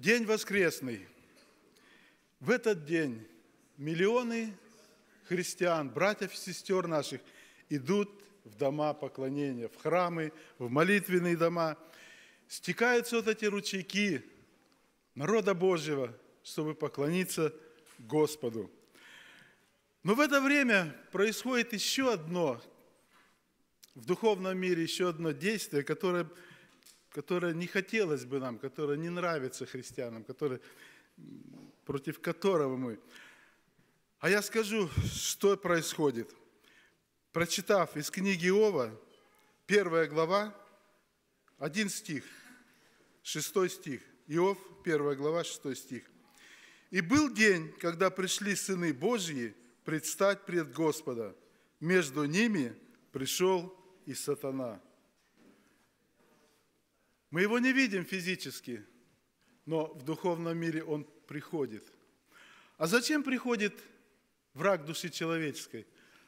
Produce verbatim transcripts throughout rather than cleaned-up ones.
День воскресный. В этот день миллионы христиан, братьев и сестер наших, идут в дома поклонения, в храмы, в молитвенные дома. Стекаются вот эти ручейки народа Божьего, чтобы поклониться Господу. Но в это время происходит еще одно, в духовном мире еще одно действие, которое, которое не хотелось бы нам, которое не нравится христианам, которое, против которого мы. А я скажу, что происходит. Прочитав из книги Иова, первая глава, один стих, шестой стих. Иов, первая глава, шестой стих. «И был день, когда пришли сыны Божьи предстать пред Господа. Между ними пришел и сатана». Мы его не видим физически, но в духовном мире он приходит. А зачем приходит враг души человеческой?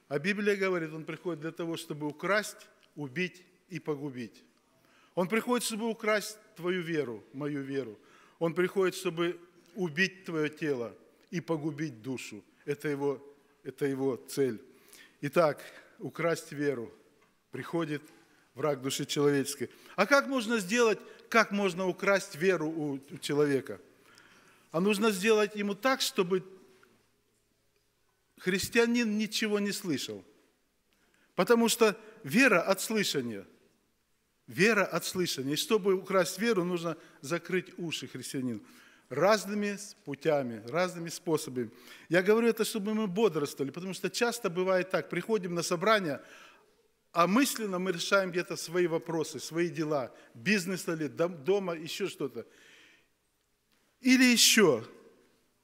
А Библия говорит, он приходит для того, чтобы украсть, убить и погубить. Он приходит, чтобы украсть твою веру, мою веру. Он приходит, чтобы убить твое тело и погубить душу. Это его, это его цель. Итак, украсть веру приходит враг души человеческой. А как можно сделать, как можно украсть веру у человека? А нужно сделать ему так, чтобы... христианин ничего не слышал, потому что вера от слышания, вера от слышания. И чтобы украсть веру, нужно закрыть уши христианину разными путями, разными способами. Я говорю это, чтобы мы бодрствовали, потому что часто бывает так, приходим на собрание, а мысленно мы решаем где-то свои вопросы, свои дела, бизнес ли, дома, еще что-то. Или еще,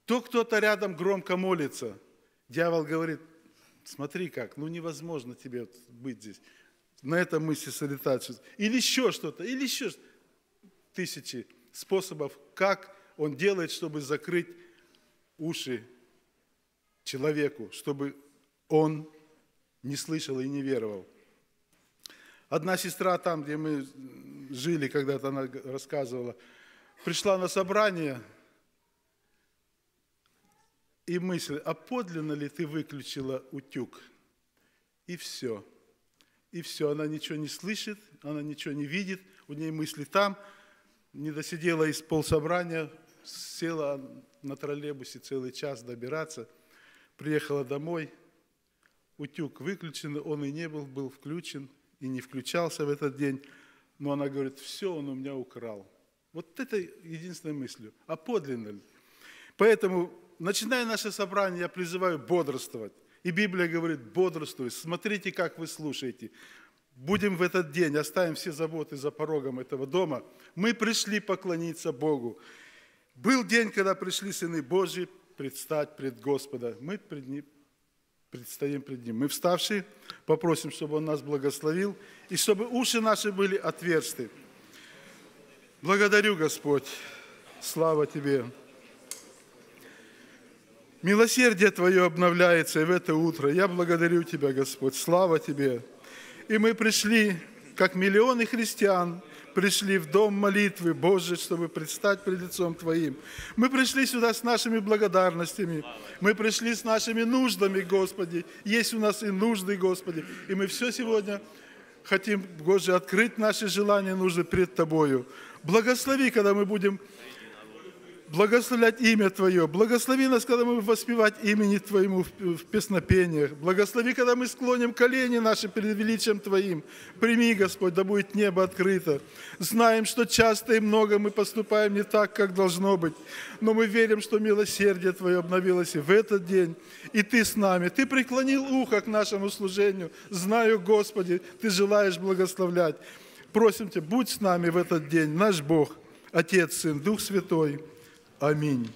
то кто-то рядом громко молится. Дьявол говорит, смотри как, ну невозможно тебе быть здесь, на этом мысли сосредотачиваться. Или еще что-то, или еще что-то. Тысячи способов, как он делает, чтобы закрыть уши человеку, чтобы он не слышал и не веровал. Одна сестра там, где мы жили, когда-то она рассказывала, пришла на собрание, и мысль, а подлинно ли ты выключила утюг? И все. И все, она ничего не слышит, она ничего не видит, у нее мысли там. Не досидела из полсобрания, села на троллейбусе целый час добираться, приехала домой, утюг выключен, он и не был, был включен, и не включался в этот день. Но она говорит, все он у меня украл. Вот это единственная мысль, а подлинно ли? Поэтому... начиная наше собрание, я призываю бодрствовать. И Библия говорит, бодрствуй, смотрите, как вы слушаете. Будем в этот день, оставим все заботы за порогом этого дома. Мы пришли поклониться Богу. Был день, когда пришли сыны Божьи предстать пред Господа. Мы пред Ним, предстоим пред Ним. Мы вставшие, попросим, чтобы Он нас благословил, и чтобы уши наши были отверсты. Благодарю, Господь, слава Тебе. Милосердие Твое обновляется и в это утро. Я благодарю Тебя, Господь, слава Тебе. И мы пришли, как миллионы христиан, пришли в дом молитвы Божьей, чтобы предстать пред лицом Твоим. Мы пришли сюда с нашими благодарностями. Мы пришли с нашими нуждами, Господи. Есть у нас и нужды, Господи. И мы все сегодня хотим, Боже, открыть наши желания, нужды пред Тобою. Благослови, когда мы будем... благословлять имя Твое. Благослови нас, когда мы будем воспевать имени Твоему в песнопениях. Благослови, когда мы склоним колени наши перед величием Твоим. Прими, Господь, да будет небо открыто. Знаем, что часто и много мы поступаем не так, как должно быть. Но мы верим, что милосердие Твое обновилось и в этот день. И Ты с нами. Ты преклонил ухо к нашему служению. Знаю, Господи, Ты желаешь благословлять. Просим Тебя, будь с нами в этот день, наш Бог, Отец, Сын, Дух Святой. Аминь.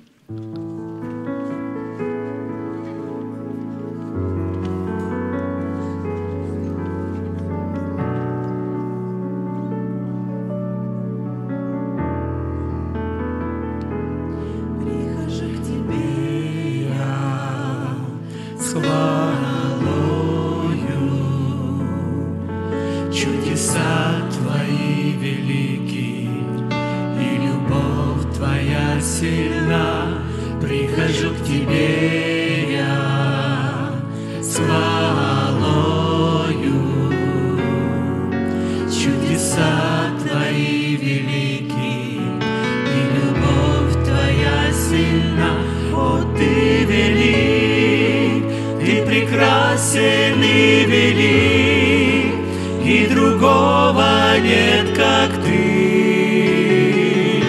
прекрасен и велик, и другого нет, как ты,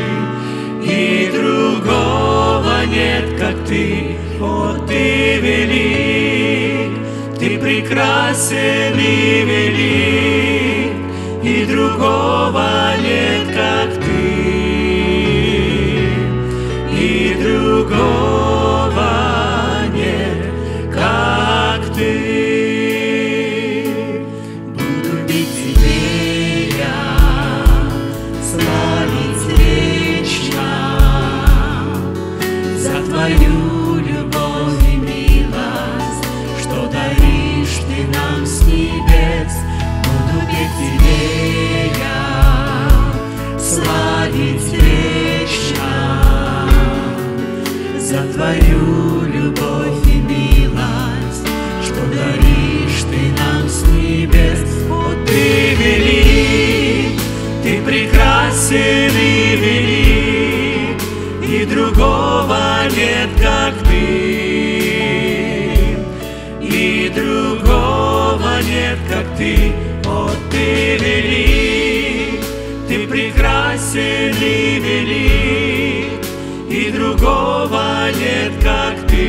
и другого нет, как ты, о, ты велик, ты прекрасен и велик, и другого нет, как ты, и другого нет, как ты. Буду любить тебя я, славить вечно за твою любовь и милость, что даришь ты нам с небес. Буду любить тебя я, славить вечно за твою любовь и милость, что даришь ты нам с небес. О, ты велик, ты прекрасен и велик, и другого нет, как ты, и другого нет, как ты. О, ты велик, ты прекрасен и велик, и другого нет, как ты,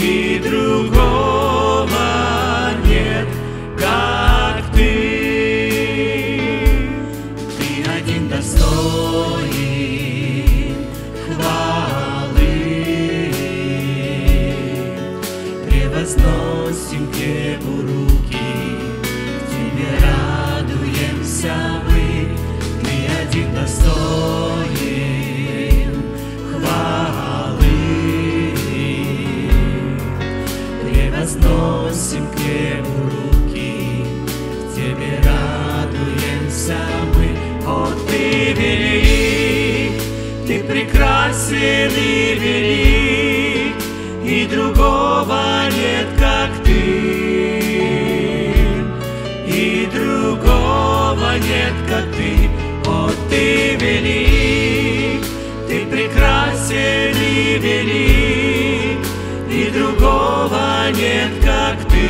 и другого нет, как ты. Ты один достоин хвалы, превозносим Тебе руки, Тебе радуемся мы. Ты один достоин хвалы, превозносим к Небу руки, к Тебе радуемся мы. О, ты велик, ты прекрасен и велик, и другого нет, как ты, и другого нет, как ты. О, ты велик, ты прекрасен и велик, и другого нет, как ты,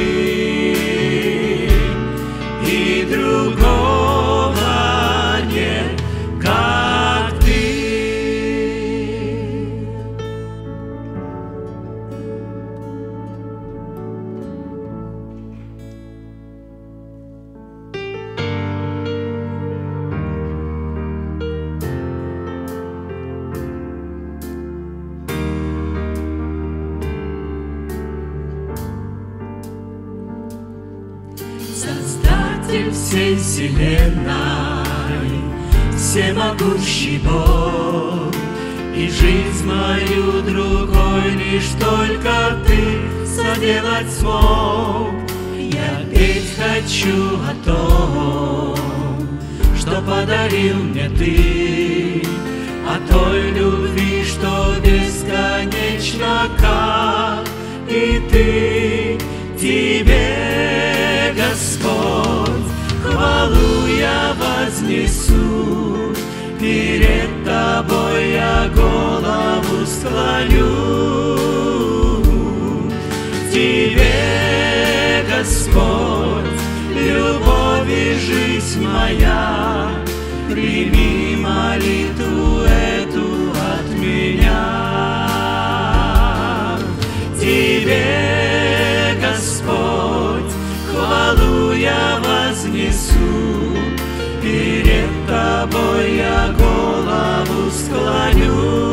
и другого нет, как ты. Всей вселенной, всемогущий Бог, и жизнь мою другой лишь только Ты соделать смог. Я петь хочу о том, что подарил мне Ты, о той любви, что бесконечно, как и Ты. Тебе, Господь, хвалу я вознесу, перед Тобой я голову склоню. Тебе, Господь, любовь и жизнь моя, прими молитву эту от меня. Тебе, Господь, хвалу я вознесу, перед Тобой я голову склоню.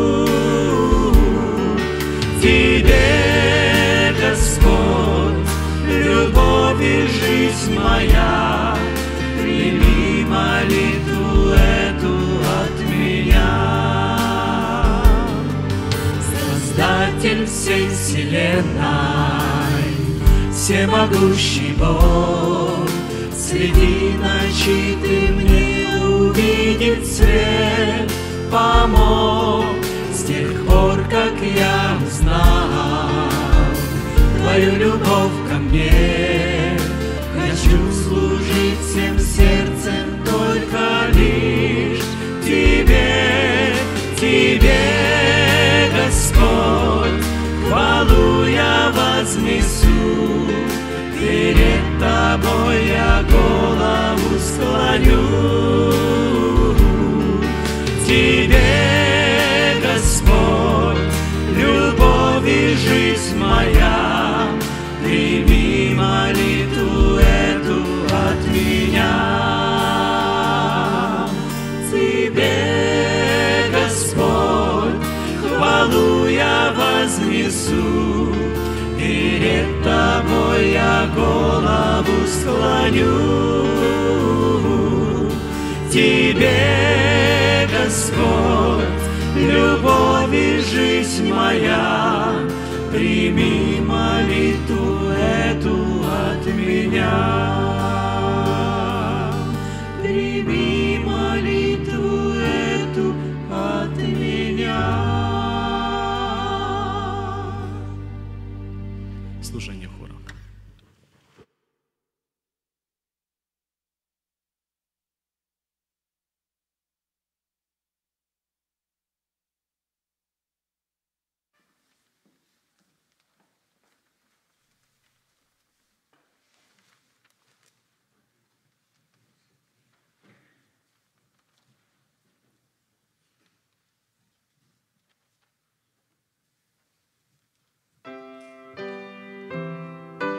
Тебе, Господь, любовь и жизнь моя, прими молитву эту от меня. Создатель всей вселенной, всемогущий Бог, среди ночи Ты мне увидеть свет помог. С тех пор, как я узнал Твою любовь ко мне, хочу служить всем сердцем только лишь Тебе. Тебе, Господь, хвалу я вознесу, перед тобой я голову склоню. Тебе, Господь, любовь и жизнь моя, прими молитву эту от меня. Тебе, Господь, хвалу я вознесу, перед тобой я голову склоню. Тебе, Господь, любовь и жизнь моя, прими молитву эту от меня. Прими молитву эту от меня. Служение хора. Thank you.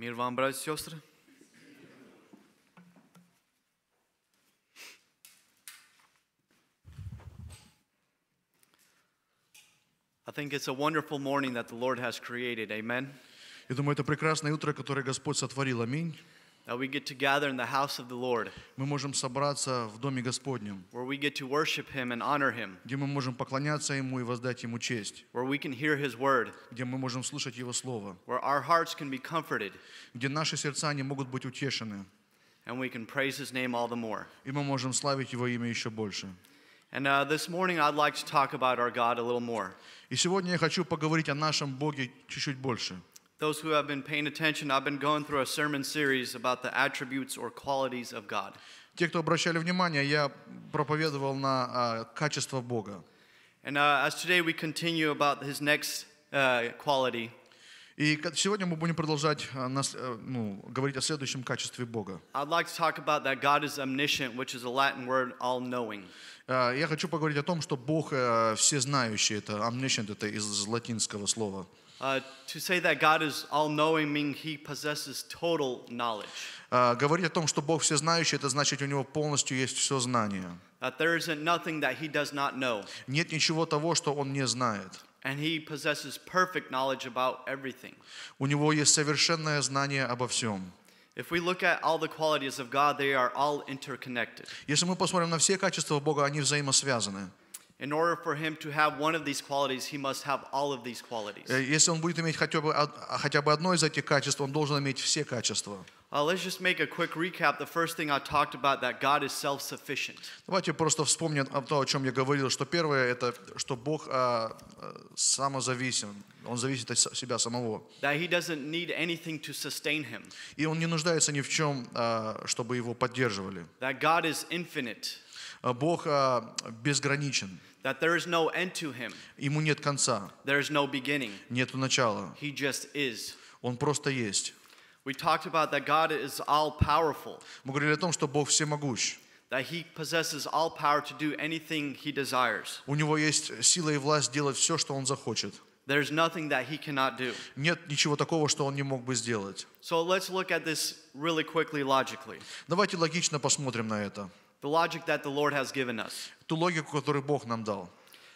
Мир вам, братья и сестры. I think it's a wonderful morning that the Lord has created. Amen. Я думаю, это прекрасное утро, которое Господь сотворил. Аминь. That we get to gather in the house of the Lord. Мы можем собраться в доме Господнем. Where we get to worship Him and honor Him. Где мы можем поклоняться Ему и воздать Ему честь. Where we can hear His word. Где мы можем слышать Его слово. Where our hearts can be comforted. Где наши сердца не могут быть утешены. And we can praise His name all the more. И мы можем славить Его имя еще больше. And uh, this morning I'd like to talk about our God a little more. И сегодня я хочу поговорить о нашем Боге чуть-чуть больше. Those who have been paying attention, I've been going through a sermon series about the attributes or qualities of God. Те, кто обращали внимание, я проповедовал на качество Бога. And uh, as today we continue about His next uh, quality. И сегодня мы будем продолжать ну, говорить о следующем качестве Бога. Я хочу поговорить о том, что Бог всезнающий. Это omniscient, это из латинского слова. Говорить о том, что Бог всезнающий, это значит, у Него полностью есть все знание. Нет ничего того, что Он не знает. And he possesses perfect knowledge about everything. У него есть совершенное знание обо всем. If we look at all the qualities of God, they are all interconnected. Если мы посмотрим на все качества Бога, они взаимосвязаны. In order for him to have one of these qualities, he must have all of these qualities. Если он будет иметь хотя бы хотя бы одно из этих качеств, он должен иметь все качества. Let's just make a quick recap. The first thing I talked about that God is self-sufficient. Давайте просто вспомним то, о чем я говорил, что первое это, что Бог самозависим, он зависит от себя самого. That he doesn't need anything to sustain him. И он не нуждается ни в чем, чтобы его поддерживали. That God is infinite. Бог безграничен. That there is no end to him. Ему нет конца. There is no beginning. Нету начала. He just is. Он просто есть. We talked about that God is all powerful. Мы говорили о том, что Бог всемогущ. That he possesses all power to do anything he desires. У него есть сила и власть делать все, что он захочет. There's nothing that he cannot do. Нет ничего такого, что он не мог бы сделать. So let's look at this really quickly logically. Давайте логично посмотрим на это. The logic that the Lord has given us. Ту логику, которую Бог нам дал.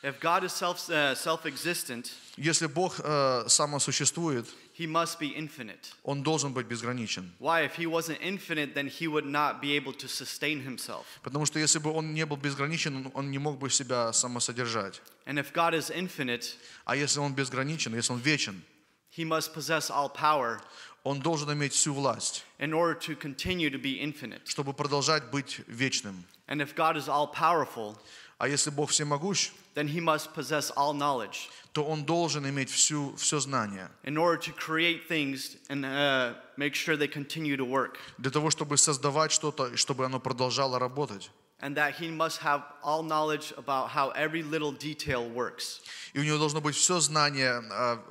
If God is self uh, self-existent, если Бог uh, самосуществует, he must be infinite. Он должен быть безграничен. Why? If he wasn't infinite, then he would not be able to sustain himself. Потому что если бы он не был безграничен, он не мог бы себя самосодержать. And if God is infinite, а если он безграничен, если он вечен, he must possess all power. Он должен иметь всю власть, чтобы продолжать быть вечным. А если Бог всемогущ, то Он должен иметь всю, все знание для того, чтобы создавать что-то, чтобы оно продолжало работать. And that he must have all knowledge about how every little detail works. И у него должно быть все знание,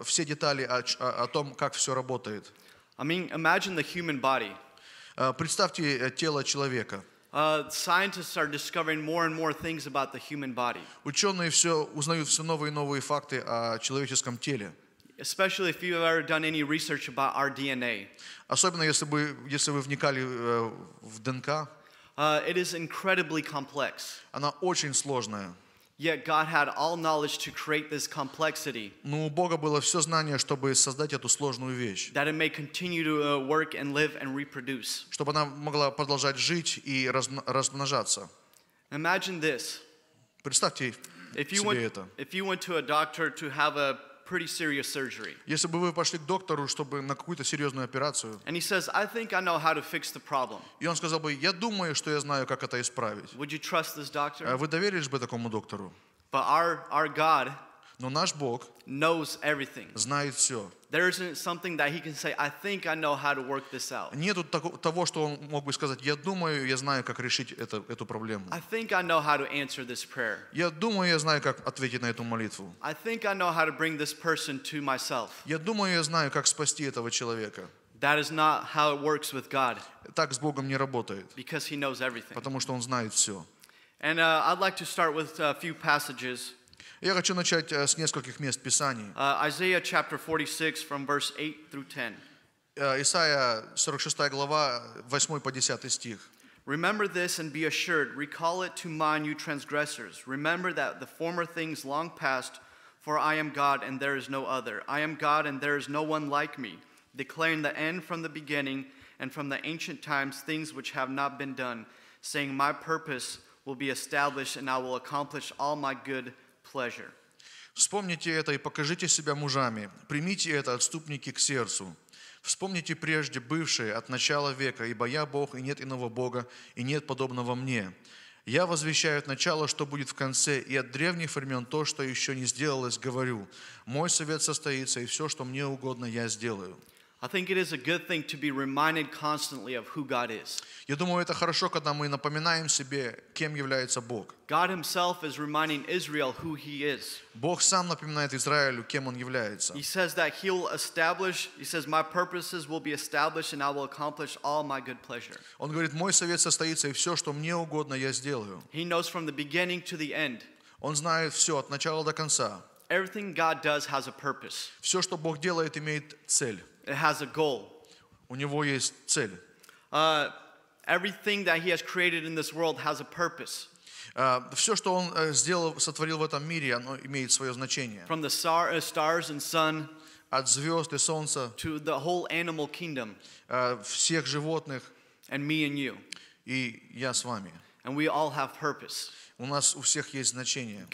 все детали о том, как все работает. I mean, imagine the human body. Представьте тело человека. Scientists are discovering more and more things about the human body. Ученые все узнают все новые и новые факты о человеческом теле. Especially if you've ever done any research about our ди эн эй. Особенно если вы если вы вникали в ДНК. Uh, it is incredibly complex. Она очень сложная. Yet God had all knowledge to create this complexity. Но у Бога было все знание, чтобы создать эту сложную вещь. That it may continue to work and live and reproduce. Чтобы она могла продолжать жить и размножаться. Imagine this. Представьте себе это. If you went to a doctor to have a pretty serious surgery. Если бы вы пошли к доктору, чтобы на какую-то серьезную операцию. And he says, I think I know how to fix the problem. И он сказал бы, я думаю, что я знаю, как это исправить. Would you trust this doctor? Вы доверились бы такому доктору? But our our God. Но наш Бог knows everything. Знает все. There isn't something that he can say, I think I know how to work this out. Нету того, что он мог бы сказать, я думаю, я знаю, как решить это, эту проблему. I think I know how to answer this prayer. Я думаю, я знаю, как ответить на эту молитву. I think I know how to bring this person to myself. Я думаю, я знаю, как спасти этого человека. That is not how it works with God. Так с Богом не работает. Because he knows everything. Потому что он знает все. And uh, I'd like to start with a few passages. Я хочу начать с нескольких мест Писаний. Исаия, глава forty-six, from verse eight through ten. Исаия сорок шестая глава, восьмой по десятый стих. Remember this and be assured, recall it to mind, you transgressors. Remember that the former things long past, for I am God and there is no other. I am God and there is no one like me, declaring the end from the beginning and from the ancient times things which have not been done, saying my purpose will be established and I will accomplish all my good pleasure. Вспомните это и покажите себя мужами. Примите это, отступники, к сердцу. Вспомните прежде бывшие от начала века, ибо я Бог, и нет иного Бога, и нет подобного мне. Я возвещаю от начала, что будет в конце, и от древних времен то, что еще не сделалось, говорю. Мой совет состоится, и все, что мне угодно, я сделаю. Я думаю, это хорошо, когда мы напоминаем себе, кем является Бог. Бог сам напоминает Израилю, кем Он является. Он говорит, мой совет состоится, и все, что мне угодно, я сделаю. Он знает все, от начала до конца. Все, что Бог делает, имеет цель. It has a goal. У него есть цель. Uh, everything that he has created in this world has a purpose. Все, что он сделал, сотворил в этом мире, оно имеет свое значение. From the star, uh, stars and sun. От звезд и солнца. To the whole animal kingdom. Uh, всех животных. And me and you. И я с вами. And we all have purpose. У нас у всех есть значение.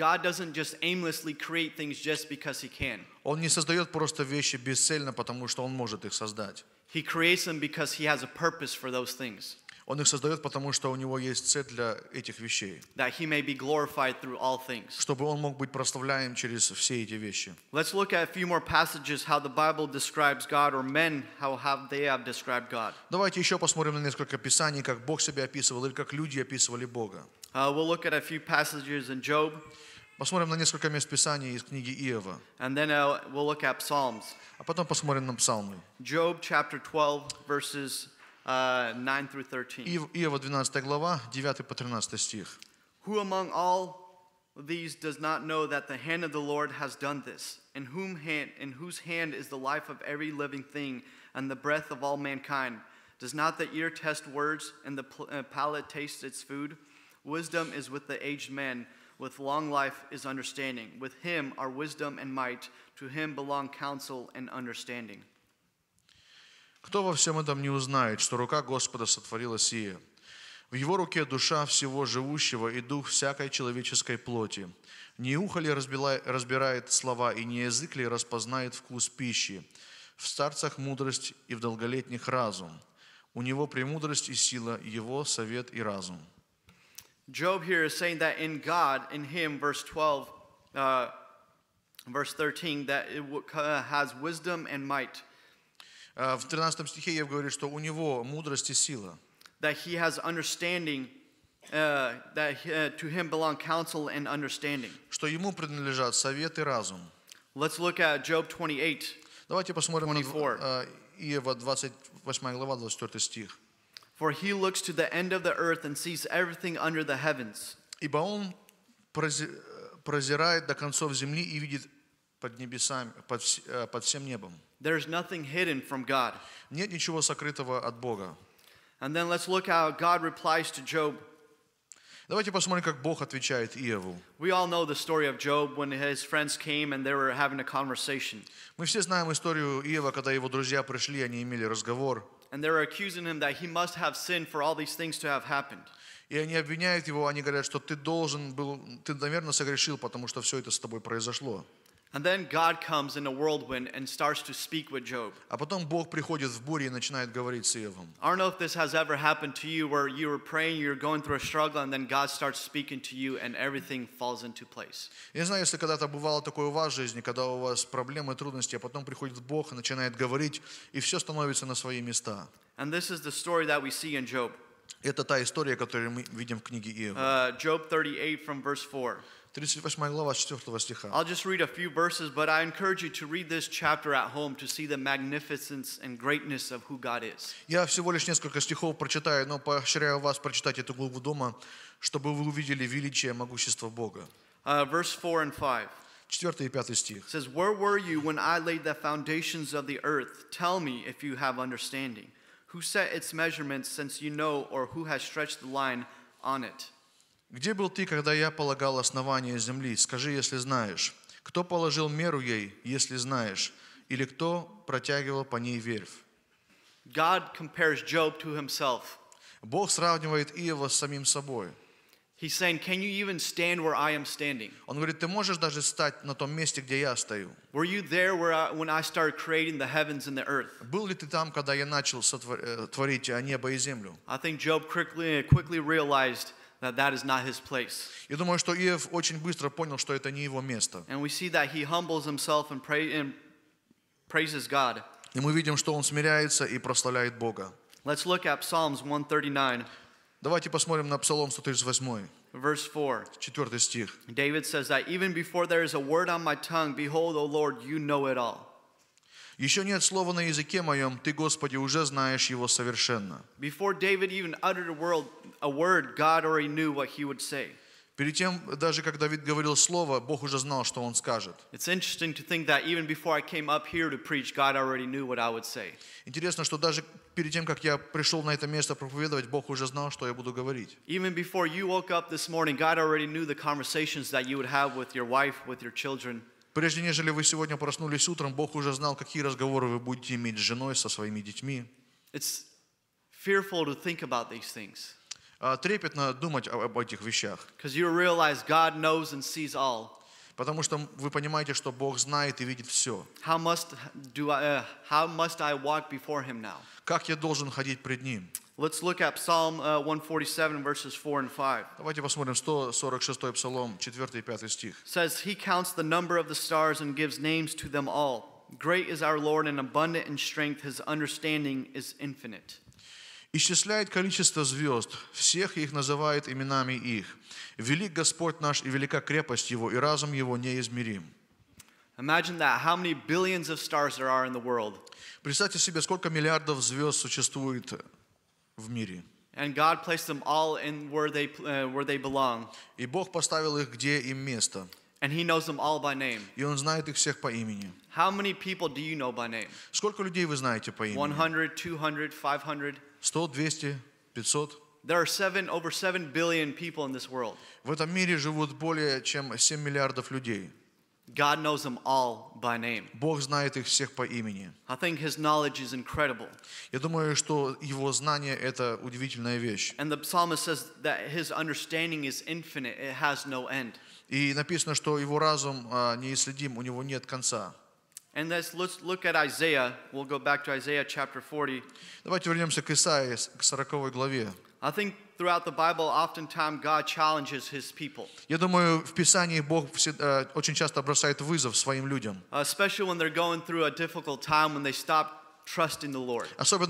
Он не создает просто вещи бесцельно, потому что Он может их создать. Он их создает, потому что у Него есть цель для этих вещей. Чтобы Он мог быть прославляем через все эти вещи. Давайте еще посмотрим на несколько писаний, как Бог себя описывал, или как люди описывали Бога. Uh, we'll look at a few passages in Job. Посмотрим на несколько мест Писания из книги Иова. And then uh, we'll look at Psalms. А потом посмотрим на Псалмы. Job chapter twelve verses nine through thirteen. Иова двенадцатая глава, девятый по тринадцатый стих. Who among all these does not know that the hand of the Lord has done this? In whom hand, in whose hand is the life of every living thing and the breath of all mankind? Does not the ear test words and the uh, palate taste its food? Wisdom is with the aged man, with long life is understanding. With him are wisdom and might, to him belong counsel and understanding. Кто во всем этом не узнает, что рука Господа сотворила сие? В его руке душа всего живущего и дух всякой человеческой плоти. Не ухо ли разбирает слова, и не язык ли распознает вкус пищи? В старцах мудрость и в долголетних разум. У него премудрость и сила, его совет и разум. Job here is saying that in God, in him, verse twelve, verse thirteen, that it has wisdom and might. В тринадцатом стихе Иов говорит, что у него мудрость и сила. That he has understanding, uh, that he, uh, to him belong counsel and understanding. Что ему принадлежат совет и разум. Let's look at Job twenty-eight. Давайте посмотрим на Иова двадцать восьмая глава, двадцать четвёртый стих. For he looks to the end of the earth and sees everything under the heavens. Ибо он прозирает до концов земли и видит под небесами, под всем небом. There is nothing hidden from God. Нет ничего сокрытого от Бога. And then let's look how God replies to Job. Давайте посмотрим, как Бог отвечает Иову. We all know the story of Job when his friends came and they were having a conversation. Мы все знаем историю Иова, когда его друзья пришли, они имели разговор. And they were accusing him that he must have sinned for all these things to have happened. И они обвиняют его, они говорят, что ты должен был, ты, наверное, согрешил, потому что все это с тобой произошло. And then God comes in a whirlwind and starts to speak with Job. А потом Бог приходит в буре и начинает говорить с Иовом. I don't know if this has ever happened to you, where you were praying, you're going through a struggle, and then God starts speaking to you, and everything falls into place. Я не знаю, если когда-то бывало такое в вашей жизни, когда у вас проблемы, трудности, а потом приходит Бог и начинает говорить, и все становится на свои места. And this is the story that we see in Job. Это та история, которую мы видим в книге Иова. Job thirty-eight from verse four. тридцать восьмая глава, с четвёртого стиха. I'll just read a few verses, but I encourage you to read this chapter at home to see the magnificence and greatness of who God is. Я всего лишь несколько стихов прочитаю, но поощряю вас прочитать эту главу дома, чтобы вы увидели величие, могущество Бога. Verse four and five. четвёртый и пятый стих. It says, where were you when I laid the foundations of the earth? Tell me if you have understanding. Who set its measurements since you know, or who has stretched the line on it? Где был ты, когда я полагал основание земли? Скажи, если знаешь. Кто положил меру ей, если знаешь? Или кто протягивал по ней верфь? God compares Job to himself. Бог сравнивает Иова с самим собой. He's saying, can you even stand where I am standing? Он говорит, ты можешь даже стать на том месте, где я стою? Were you there where I, when I started creating the heavens and the earth? Был ли ты там, когда я начал сотворить небо и землю? I think Job quickly, quickly realized that that is not his place. Я думаю, что Иов очень быстро понял, что это не его место. And we see that he humbles himself and, pray, and praises God. И мы видим, что он смиряется и прославляет Бога. Let's look at Psalms one thirty-nine. Давайте посмотрим на Псалом сто тридцать восемь. Verse four. Четвертый стих. David says that even before there is a word on my tongue, behold, O Lord, you know it all. Еще нет слова на языке моем, ты, Господи, уже знаешь его совершенно. Before David even uttered a word, a word, God already knew what he would say. Перед тем, даже как Давид говорил слово, Бог уже знал, что он скажет. Интересно, что даже перед тем, как я пришел на это место проповедовать, Бог уже знал, что я буду говорить. Прежде нежели вы сегодня проснулись утром, Бог уже знал, какие разговоры вы будете иметь с женой, со своими детьми. Трепетно думать об этих вещах. Потому что вы понимаете, что Бог знает и видит все. Как я должен ходить пред Ним? Давайте посмотрим сто сорок шестой Псалом, четвёртый и пятый стих. Great is our Lord and abundant in strength, His understanding is infinite. Исчисляет количество звезд, всех их называет именами их. Велик Господь наш, и велика крепость Его, и разум Его неизмерим. Представьте себе, сколько миллиардов звезд существует в мире. И Бог поставил их, где им место. And he knows them all by name. И он знает их всех по имени. How many people do you know by name? Сколько людей вы знаете по имени? one hundred, two hundred, five hundred. сто, двести, пятьсот. There are seven, over seven billion people in this world. В этом мире живут более чем семь миллиардов людей. God knows them all by name. Бог знает их всех по имени. I think his knowledge is incredible. Я думаю, что его знание это удивительная вещь. And the psalmist says that his understanding is infinite; it has no end. И написано, что его разум неисследим, у него нет конца. Давайте вернемся к Исаии, к сороковой главе. Я думаю, в Писании Бог очень часто бросает вызов своим людям. Особенно,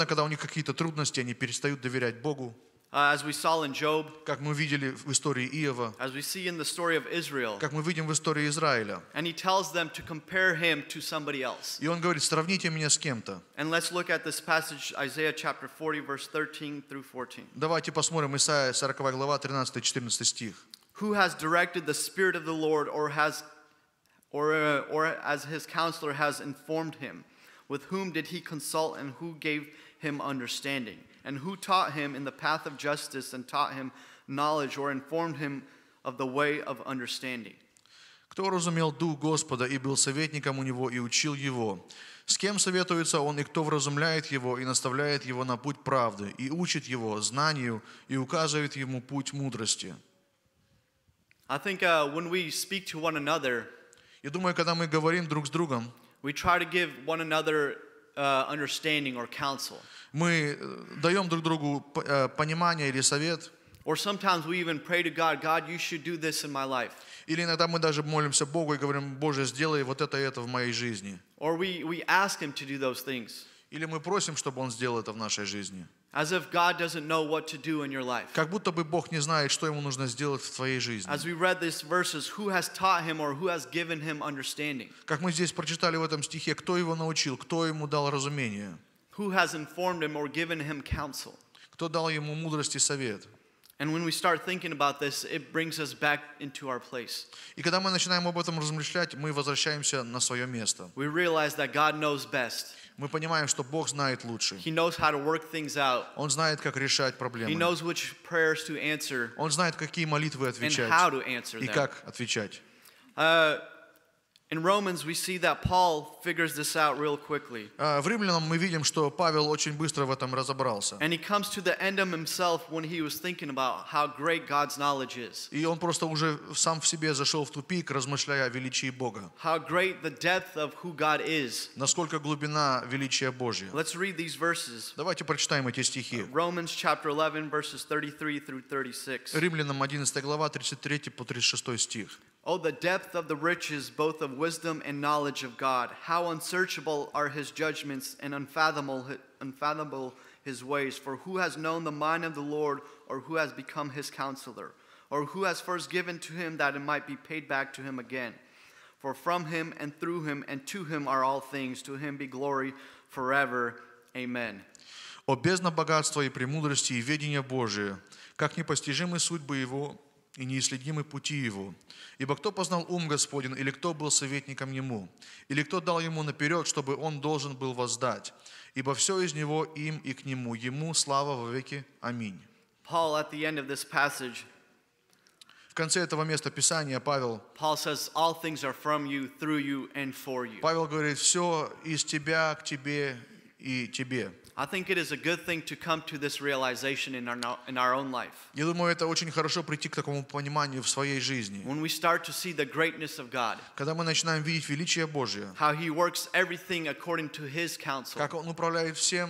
когда у них какие-то трудности, они перестают доверять Богу. As we saw in Job, как мы видели в истории Иова, as we see in the story of Israel, как мы видим в истории Израиля, and he tells them to compare him to somebody else. И он говорит, сравните меня с кем-то. And let's look at this passage, Isaiah chapter forty, verse thirteen through fourteen. Давайте посмотрим Исаия сороковая глава, тринадцатый-четырнадцатый стих. Who has directed the spirit of the Lord, or has, or or as his counselor has informed him? With whom did he consult, and who gave him understanding? And who taught him in the path of justice and taught him knowledge or informed him of the way of understanding? Кто разумел дух Господа и был советником у него и учил его? С кем советуется он и кто вразумляет его и наставляет его на путь правды и учит его знанию и указывает ему путь мудрости? I think uh, when we speak to one another, я думаю, когда мы говорим друг с другом, we try to give one another uh, understanding or counsel. Мы даем друг другу понимание или совет. Или иногда мы даже молимся Богу и говорим, Боже, сделай вот это и это в моей жизни. Или мы просим, чтобы Он сделал это в нашей жизни. Как будто бы Бог не знает, что Ему нужно сделать в твоей жизни. Как мы здесь прочитали в этом стихе, кто Его научил, кто Ему дал разумение. Who has informed him or given him counsel? Кто дал ему мудрость и совет? И когда мы начинаем об этом размышлять, мы возвращаемся на свое место. Мы понимаем, что Бог знает лучше. Он знает, как решать проблемы. Он знает, какие молитвы отвечать и как отвечать. In Romans, we see that Paul figures this out real quickly. В Римлянам мы видим, что Павел очень быстро в этом разобрался. And he comes to the end of himself when he was thinking about how great God's knowledge is. И он просто уже сам в себе зашел в тупик, размышляя о величии Бога. How great the depth of who God is. Насколько глубина величия Божья. Let's read these verses. Давайте прочитаем эти стихи. Romans chapter eleven verses thirty-three through thirty-six. Римлянам одиннадцатая глава тридцать три по тридцать шесть стих. Oh, the depth of the riches, both of wisdom and knowledge of God. How unsearchable are his judgments and unfathomable, unfathomable his ways. For who has known the mind of the Lord, or who has become his counselor? Or who has first given to him that it might be paid back to him again? For from him and through him and to him are all things. To him be glory forever. Amen. О бездна богатства и премудрости и ведения Божие, как непостижимы судьбы его и неисследимы пути его. Ибо кто познал ум Господен, или кто был советником ему, или кто дал ему наперед, чтобы он должен был воздать? Ибо все из него, им и к нему, ему слава во веки. Аминь. В конце этого места Писания Павел Павел говорит, все из тебя, к тебе и тебе. I think it is a good thing to come to this realization in our in our own life. Я думаю, это очень хорошо прийти к такому пониманию в своей жизни. When we start to see the greatness of God. Когда мы начинаем видеть величие Божье. How He works everything according to His counsel. Как Он управляет всем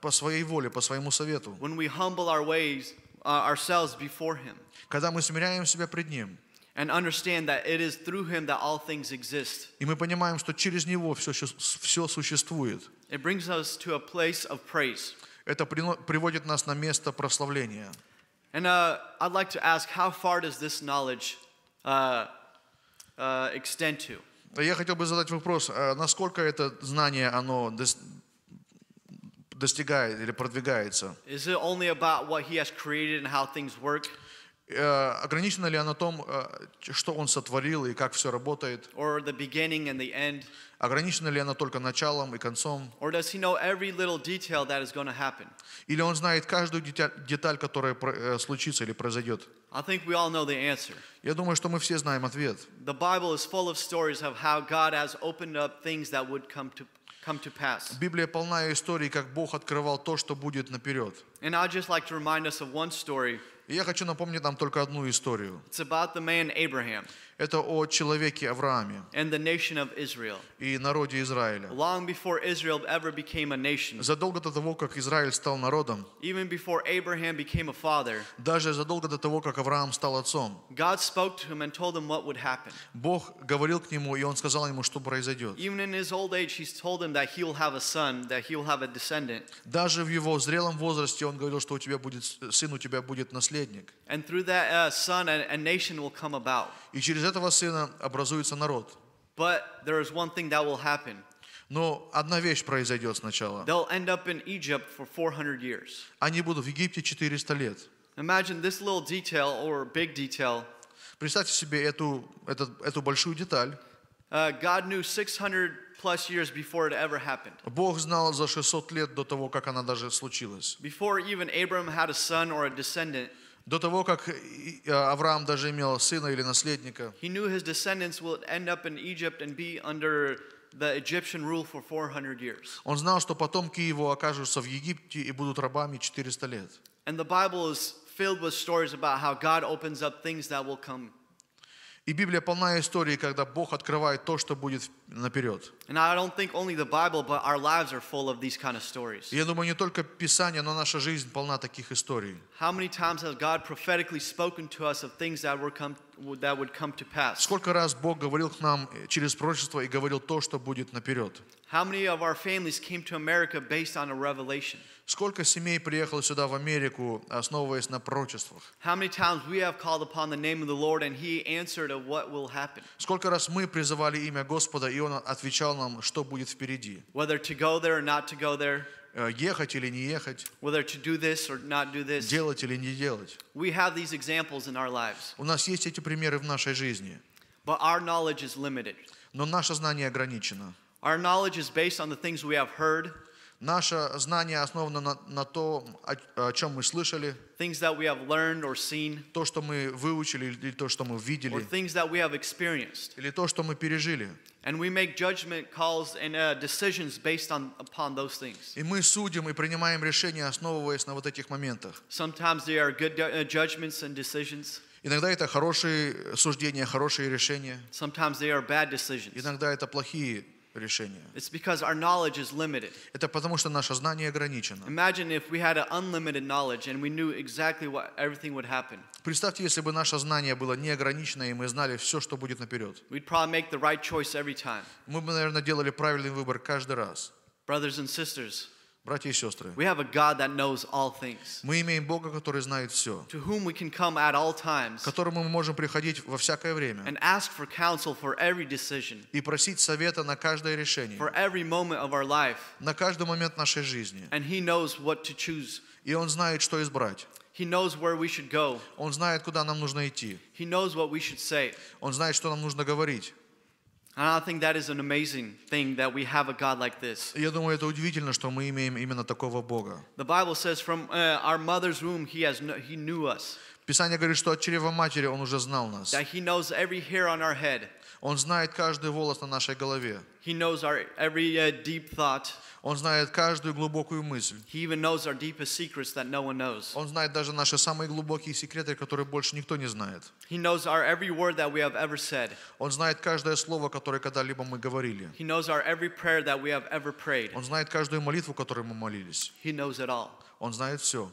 по своей воле, по своему совету. When we humble our ways ourselves before Him. Когда мы смиряем себя пред Ним. And understand that it is through Him that all things exist. И мы понимаем, что через Него все все существует. It brings us to a place of praise. Это приводит нас на место прославления. And uh, I'd like to ask, how far does this knowledge uh, uh, extend to? Я хотел бы задать вопрос, насколько это знание оно достигает или продвигается? Is it only about what He has created and how things work? Ограничено ли оно том, что он сотворил и как все работает? Ограничено ли оно только началом и концом? Или он знает каждую деталь, которая случится или произойдет? Я думаю, что мы все знаем ответ. Библия полна историй, как Бог открывал то, что будет наперед. И я хочу напомнить нам только одну историю. Это о человеке Аврааме и народе Израиля. Задолго до того, как Израиль стал народом, даже задолго до того, как Авраам стал отцом, Бог говорил к нему, и Он сказал ему, что произойдет. Даже в его зрелом возрасте Он говорил, что у тебя будет сын, у тебя будет наследник. And through that uh, son, a, a nation will come about. И через этого сына образуется народ. But there is one thing that will happen. Но одна вещь произойдет сначала. They'll end up in Egypt for four hundred years. Они будут в Египте четыреста лет. Imagine this little detail or big detail. Представьте себе эту эту эту большую деталь. God knew six hundred plus years before it ever happened. Бог знал за шестьсот лет до того, как она даже случилась. Before even Abram had a son or a descendant. До того, как Авраам даже имел сына или наследника. He knew his descendants would end up in Egypt and be under the Egyptian rule for four hundred years. Он знал, что потомки его окажутся в Египте и будут рабами четыреста лет. And the Bible is filled with stories about how God opens up things that will come. И Библия полна истории, когда Бог открывает то, что будет наперед. Я думаю, не только Писание, но наша жизнь полна таких историй. Сколько раз Бог говорил к нам через пророчество и говорил то, что будет наперед? Сколько семей приехало сюда в Америку, основываясь на пророчествах? Сколько раз мы призывали имя Господа, и Он отвечал нам, что будет впереди? ехать или не ехать, делать или не делать. У нас есть эти примеры в нашей жизни. Но наше знание ограничено. Наше знание основано на, на том, о, о чем мы слышали, seen, то, что мы выучили, или то, что мы видели, или то, что мы пережили. И мы судим и принимаем решения, основываясь на вот этих моментах. Иногда это хорошие суждения, хорошие решения. Иногда это плохие решения. It's because our knowledge is limited. Это потому что наше знание ограничено. Imagine if we had an unlimited knowledge and we knew exactly what everything would happen. Представьте, если бы наше знание было неограничено и мы знали все, что будет наперед. We'd probably make the right choice every time. Мы бы, наверное, делали правильный выбор каждый раз. Brothers and sisters. Братья и сестры. We have a God that knows all things. Мы имеем Бога, который знает все. To whom we can come at all times. К которому мы можем приходить во всякое время. And ask for counsel for every decision. И просить совета на каждое решение. For every moment of our life. На каждый момент нашей жизни. And He knows what to choose. И Он знает, что избрать. He knows where we should go. Он знает, куда нам нужно идти. He knows what we should say. Он знает, что нам нужно говорить. And I think that is an amazing thing that we have a God like this. Я думаю, это удивительно, что мы имеем именно такого Бога. The Bible says, from uh, our mother's womb, He has kn- He knew us. Писание говорит, что от чрева матери Он уже знал нас. That He knows every hair on our head. Он знает каждый волос на нашей голове. He knows our every uh, deep thought. Он знает каждую глубокую мысль. He even knows our deepest secrets that no one knows. Он знает даже наши самые глубокие секреты, которые больше никто не знает. He knows our every word that we have ever said. Он знает каждое слово, которое когда-либо мы говорили. He knows our every prayer that we have ever prayed. Он знает каждую молитву, которой мы молились. He knows it all. Он знает все.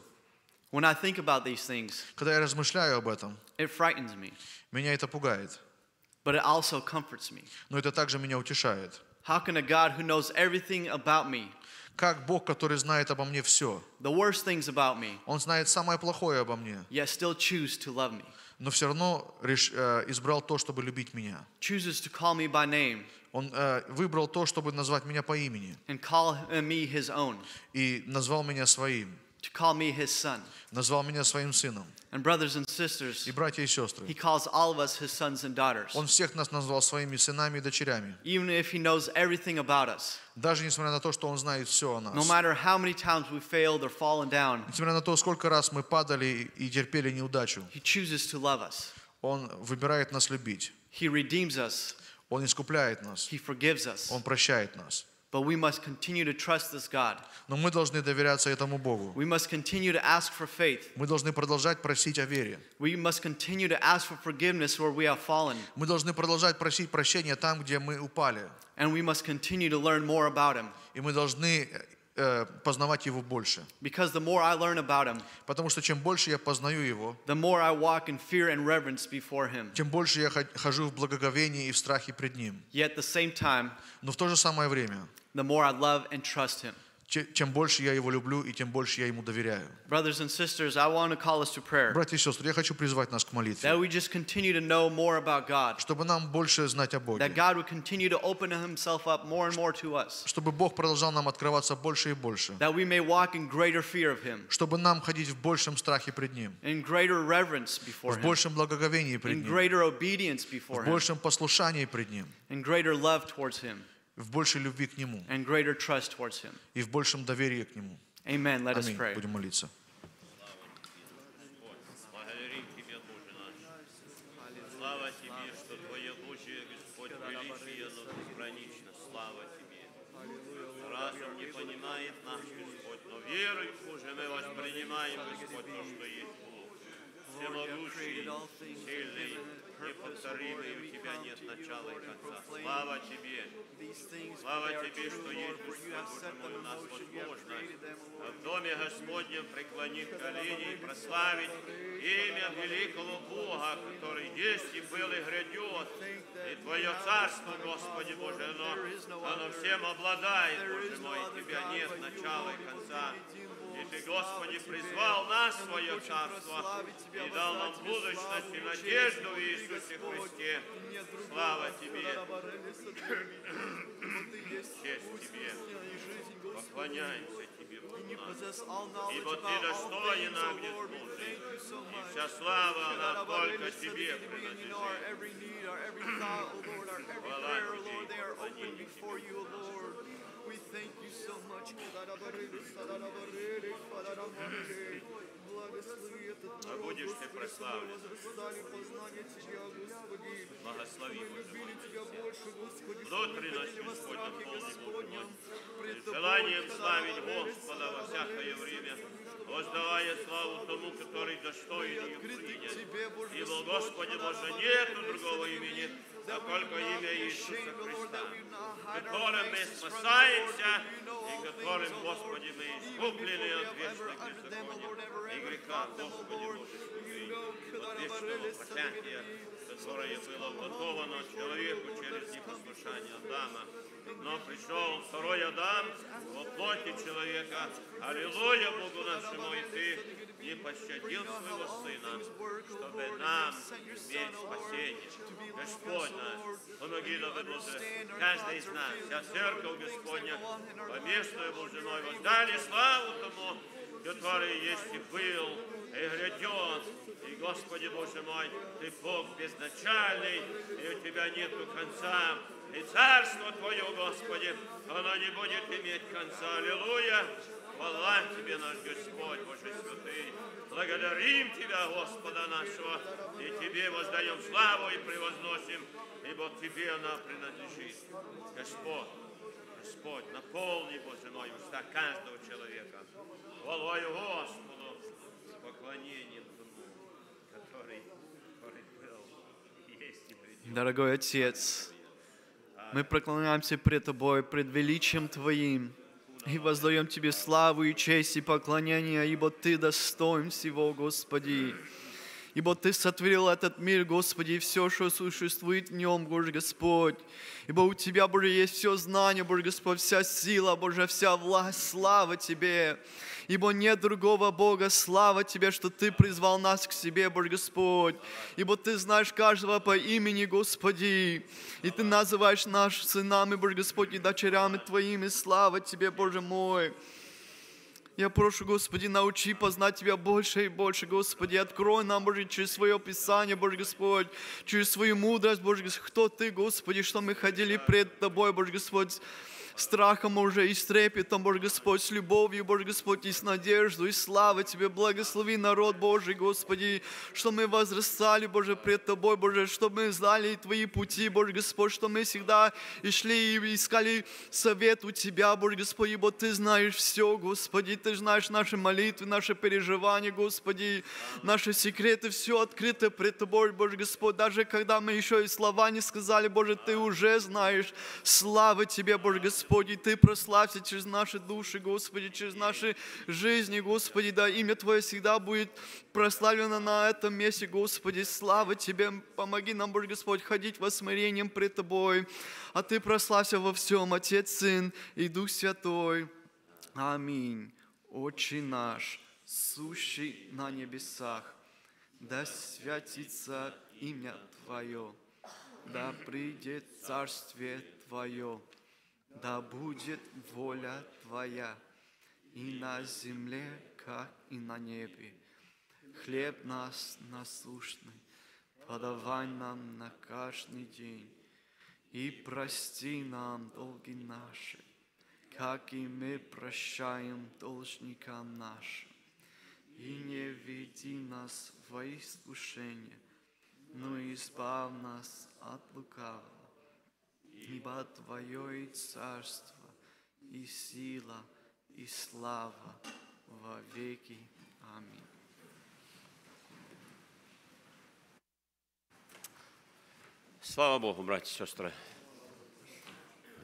When I think about these things, когда я размышляю об этом, it frightens me. Меня это пугает. But it also comforts me. Но это также меня утешает. How can a God who knows everything about me? Как Бог, который знает обо мне все. The worst things about me. Он знает самое плохое обо мне. Yet still choose to love me. Но все равно избрал то, чтобы любить меня. Chooses to call me by name. Он выбрал то, чтобы назвать меня по имени. And call me his own. И назвал меня своим. To call me his son. Назвал меня своим сыном. And brothers and sisters, и братья и сестры, he calls all of us his sons and daughters. Он всех нас назвал своими сынами и дочерями. Even if he knows everything about us. Даже несмотря на то, что он знает все о нас. No matter how many times we failed or fallen down. Несмотря на то, сколько раз мы падали и терпели неудачу. He chooses to love us. Он выбирает нас любить. He redeems us. Он искупляет нас. He forgives us. Он прощает нас. But we must continue to trust this God. Но мы должны доверяться этому Богу. We must continue to ask for faith. Мы должны продолжать просить о вере. We must continue to ask for forgiveness where we have fallen. Мы должны продолжать просить прощения там, где мы упали. And we must continue to learn more about Him. И мы должны познавать его больше. Because the more I learn about him, потому что чем больше я познаю его, the more I walk in fear and reverence before him. Тем больше я хожу в благоговении и в страхе пред ним. Yet at the same time, но в то же самое время, the more I love and trust him. Чем больше я его люблю и тем больше я ему доверяю. Brothers and sisters, I want to call us to prayer. Братья и сестры, я хочу призвать нас к молитве. That we just continue to know more about God. Чтобы нам больше знать о Боге. That God would continue to open Himself up more and more to us. Чтобы Бог продолжал нам открываться больше и больше. That we may walk in greater fear of Him. Чтобы нам ходить в большем страхе пред Ним. In greater reverence before Him. В большем благоговении пред Ним. In greater obedience before Him. В большем послушании пред Ним. In greater love towards Him. В большей любви к Нему и в большем доверии к Нему. Аминь. Будем молиться. Благодарим Тебя, Боже наш. Слава Тебе, что Твое Божие, Господь, величие, но безгранично. Слава Тебе. Разум не понимает наш Господь, но верой, Боже, мы воспринимаем, Господь, то, что есть Бог. Всемогущий, сильный, неповторимый, у Тебя нет начала и конца. Слава Тебе! Слава Тебе, что есть, Господь мой, у нас возможность в Доме Господнем преклонить колени и прославить имя великого Бога, который есть и был и грядет. И Твое Царство, Господи Боже, оно, оно всем обладает, Боже мой, у Тебя нет начала и конца. И Ты, Господи, призвал нас в Свое Царство и дал нам будущность и надежду в Иисусе Христе. Слава Тебе! Честь Тебе! Поклоняемся Тебе, ибо Ты достоин нам не служить, и вся слава она только Тебе принадлежит. Хвала Тебе, Господи. А будешь Ты прославлен. Благослови, Господи. Внутри нас, Господь, полный Господь. Желанием славить Господа во всякое время, воздавая славу Тому, Который достоин ее принять. Ибо, Господи, Боже, нету другого имени, только имя Иисуса Христа, которым мы спасаемся и которым, Господи, мы искуплены от вечных беззаконий и греха, Господи, от вечного проклятия, которое было уготовано человеку через непослушание Адама. Но пришел второй Адам во плоти человека. Аллилуйя Богу нашему, и Ты не пощадил Своего Сына, чтобы нам иметь спасение. Господь наш, помоги нам, Боже, каждый из нас, вся церковь Господня, поместную Божиной, воздали славу Тому, Который есть и был, и грядет. И, Господи Боже мой, Ты Бог безначальный, и у Тебя нету конца. И царство Твое, Господи, оно не будет иметь конца. Аллилуйя! Хвала Тебе, наш Господь, Боже святый. Благодарим Тебя, Господа нашего, и Тебе воздаем славу и превозносим, ибо Тебе она принадлежит. Господь, Господь, наполни, Боже мой, уста каждого человека хвалою Господу, с поклонением Тому, который, который был, есть и придет. Дорогой Отец, мы преклоняемся пред Тобой, пред величием Твоим, и воздаем Тебе славу и честь и поклонение, ибо Ты достоин всего, Господи. Ибо Ты сотворил этот мир, Господи, и все, что существует в нем, Боже Господь. Ибо у Тебя, Боже, есть все знание, Боже Господь, вся сила, Боже, вся власть, слава Тебе. Ибо нет другого Бога, слава Тебе, что Ты призвал нас к себе, Боже Господь. Ибо Ты знаешь каждого по имени, Господи. И Ты называешь нас сынами, Боже Господь, и дочерями Твоими, слава Тебе, Боже мой. Я прошу, Господи, научи познать Тебя больше и больше, Господи. Открой нам, Боже, через Свое Писание, Боже Господь, через Свою мудрость, Боже Господь, кто Ты, Господи, что мы ходили пред Тобой, Боже Господь, страхом уже и с трепетом, Боже Господь, с любовью, Боже Господь, и с надеждой, и слава Тебе. Благослови народ Божий, Господи, что мы возрастали, Боже, пред Тобой, Боже, чтобы мы знали Твои пути, Боже Господь, что мы всегда и шли и искали совет у Тебя, Боже Господь, ибо Ты знаешь все, Господи, Ты знаешь наши молитвы, наши переживания, Господи, наши секреты, все открыто пред Тобой, Боже Господь, даже когда мы еще и слова не сказали, Боже, Ты уже знаешь, слава Тебе, Боже Господь. Господи, Ты прославься через наши души, Господи, через наши жизни, Господи, да имя Твое всегда будет прославлено на этом месте, Господи, слава Тебе, помоги нам, Боже Господь, ходить во смирением пред Тобой, а Ты прославься во всем, Отец, Сын и Дух Святой. Аминь. Отче наш, сущий на небесах, да святится имя Твое, да придет царствие Твое, да будет воля Твоя и на земле, как и на небе. Хлеб наш насущный подавай нам на каждый день, и прости нам долги наши, как и мы прощаем должникам нашим. И не веди нас во искушение, но избавь нас от лукавого. Ибо Твое и царство, и сила, и слава во веки. Аминь. Слава Богу, братья и сестры.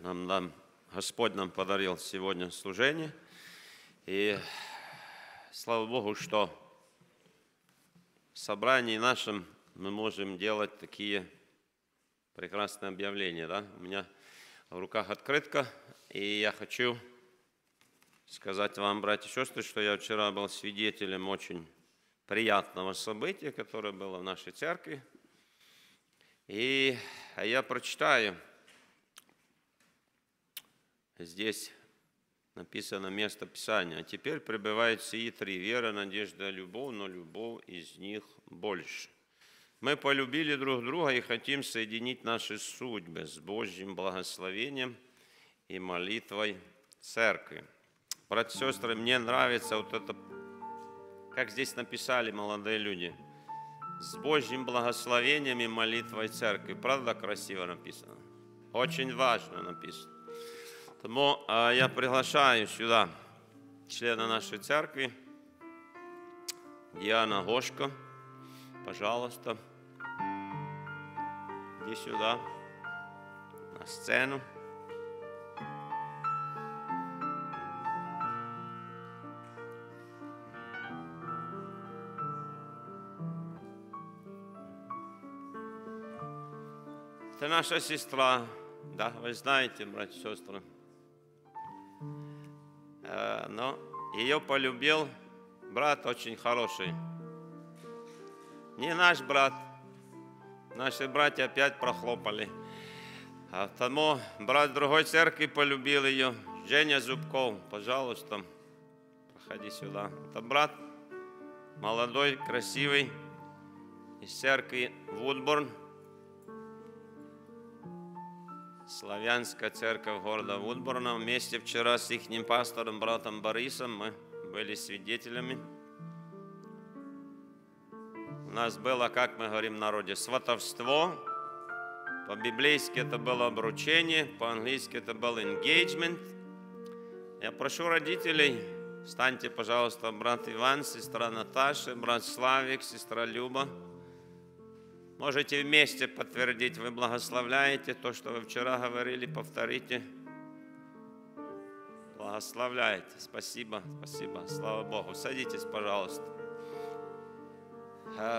Нам, нам, Господь нам подарил сегодня служение. И слава Богу, что в собрании нашем мы можем делать такие прекрасное объявление, да? У меня в руках открытка, и я хочу сказать вам, братья и сестры, что я вчера был свидетелем очень приятного события, которое было в нашей церкви. И я прочитаю здесь написано место Писания. «А теперь пребывает сии три: вера, надежда, любовь, но любовь из них больше». Мы полюбили друг друга и хотим соединить наши судьбы с Божьим благословением и молитвой Церкви. Братья и сестры, мне нравится вот это, как здесь написали молодые люди, с Божьим благословением и молитвой Церкви. Правда, красиво написано? Очень важно написано. Поэтому я приглашаю сюда члена нашей церкви, Диана Гошко, пожалуйста, иди сюда, на сцену. Это наша сестра, да, вы знаете, братья и сестры. Но ее полюбил брат очень хороший. Не наш брат. Наши братья опять прохлопали. А тому брат другой церкви полюбил ее. Женя Зубков, пожалуйста, проходи сюда. Это брат молодой, красивый, из церкви Вудборн. Славянская церковь города Вудборна. Вместе вчера с их пастором, братом Борисом, мы были свидетелями. У нас было, как мы говорим в народе, сватовство. По-библейски это было обручение, по-английски это был engagement. Я прошу родителей, встаньте, пожалуйста, брат Иван, сестра Наташа, брат Славик, сестра Люба. Можете вместе подтвердить, вы благословляете то, что вы вчера говорили, повторите. Благословляете. Спасибо, спасибо, слава Богу. Садитесь, пожалуйста.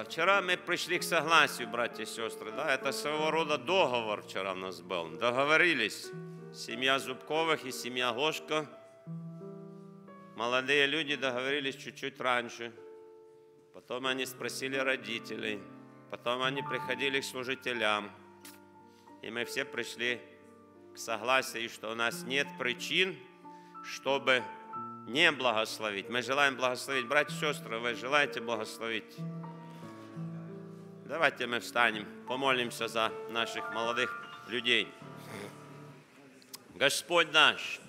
Вчера мы пришли к согласию, братья и сестры. Да? Это своего рода договор вчера у нас был. Договорились. Семья Зубковых и семья Гошко. Молодые люди договорились чуть-чуть раньше. Потом они спросили родителей. Потом они приходили к служителям, и мы все пришли к согласию, что у нас нет причин, чтобы не благословить. Мы желаем благословить. Братья и сестры, вы желаете благословить? Давайте мы встанем, помолимся за наших молодых людей. Господь наш,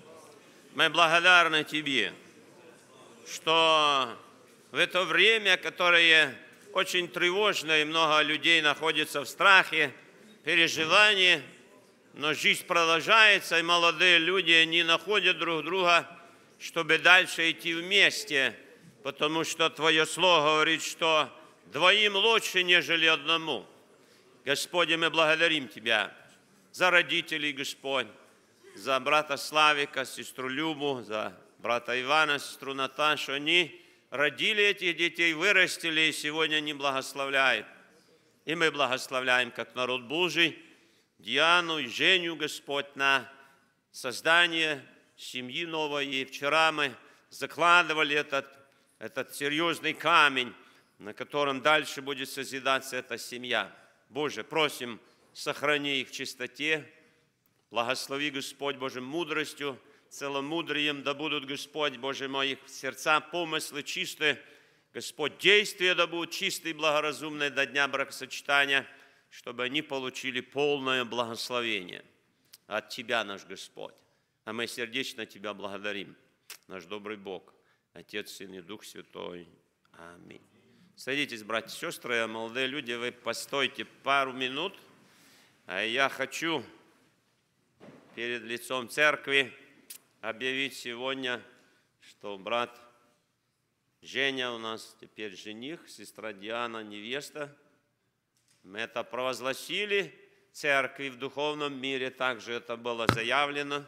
мы благодарны Тебе, что в это время, которое... очень тревожно, и много людей находится в страхе, переживании, но жизнь продолжается, и молодые люди не находят друг друга, чтобы дальше идти вместе, потому что Твое Слово говорит, что двоим лучше, нежели одному. Господь, мы благодарим Тебя за родителей, Господь, за брата Славика, сестру Любу, за брата Ивана, сестру Наташу. Они родили этих детей, вырастили, и сегодня они благословляют. И мы благословляем, как народ Божий, Диану и Женю, Господь, на создание семьи новой. И вчера мы закладывали этот, этот серьезный камень, на котором дальше будет созидаться эта семья. Боже, просим, сохрани их в чистоте, благослови, Господь, Божьей мудростью, целомудрием, да будут, Господь, Боже мой, их сердца, помыслы чистые, Господь, действия да будут чистые и благоразумные до дня бракосочетания, чтобы они получили полное благословение от Тебя, наш Господь. А мы сердечно Тебя благодарим, наш добрый Бог, Отец, Сын и Дух Святой. Аминь. Садитесь, братья и сестры, молодые люди, вы постойте пару минут, а я хочу перед лицом церкви объявить сегодня, что брат Женя у нас теперь жених, сестра Диана невеста. Мы это провозгласили в церкви, в духовном мире также это было заявлено.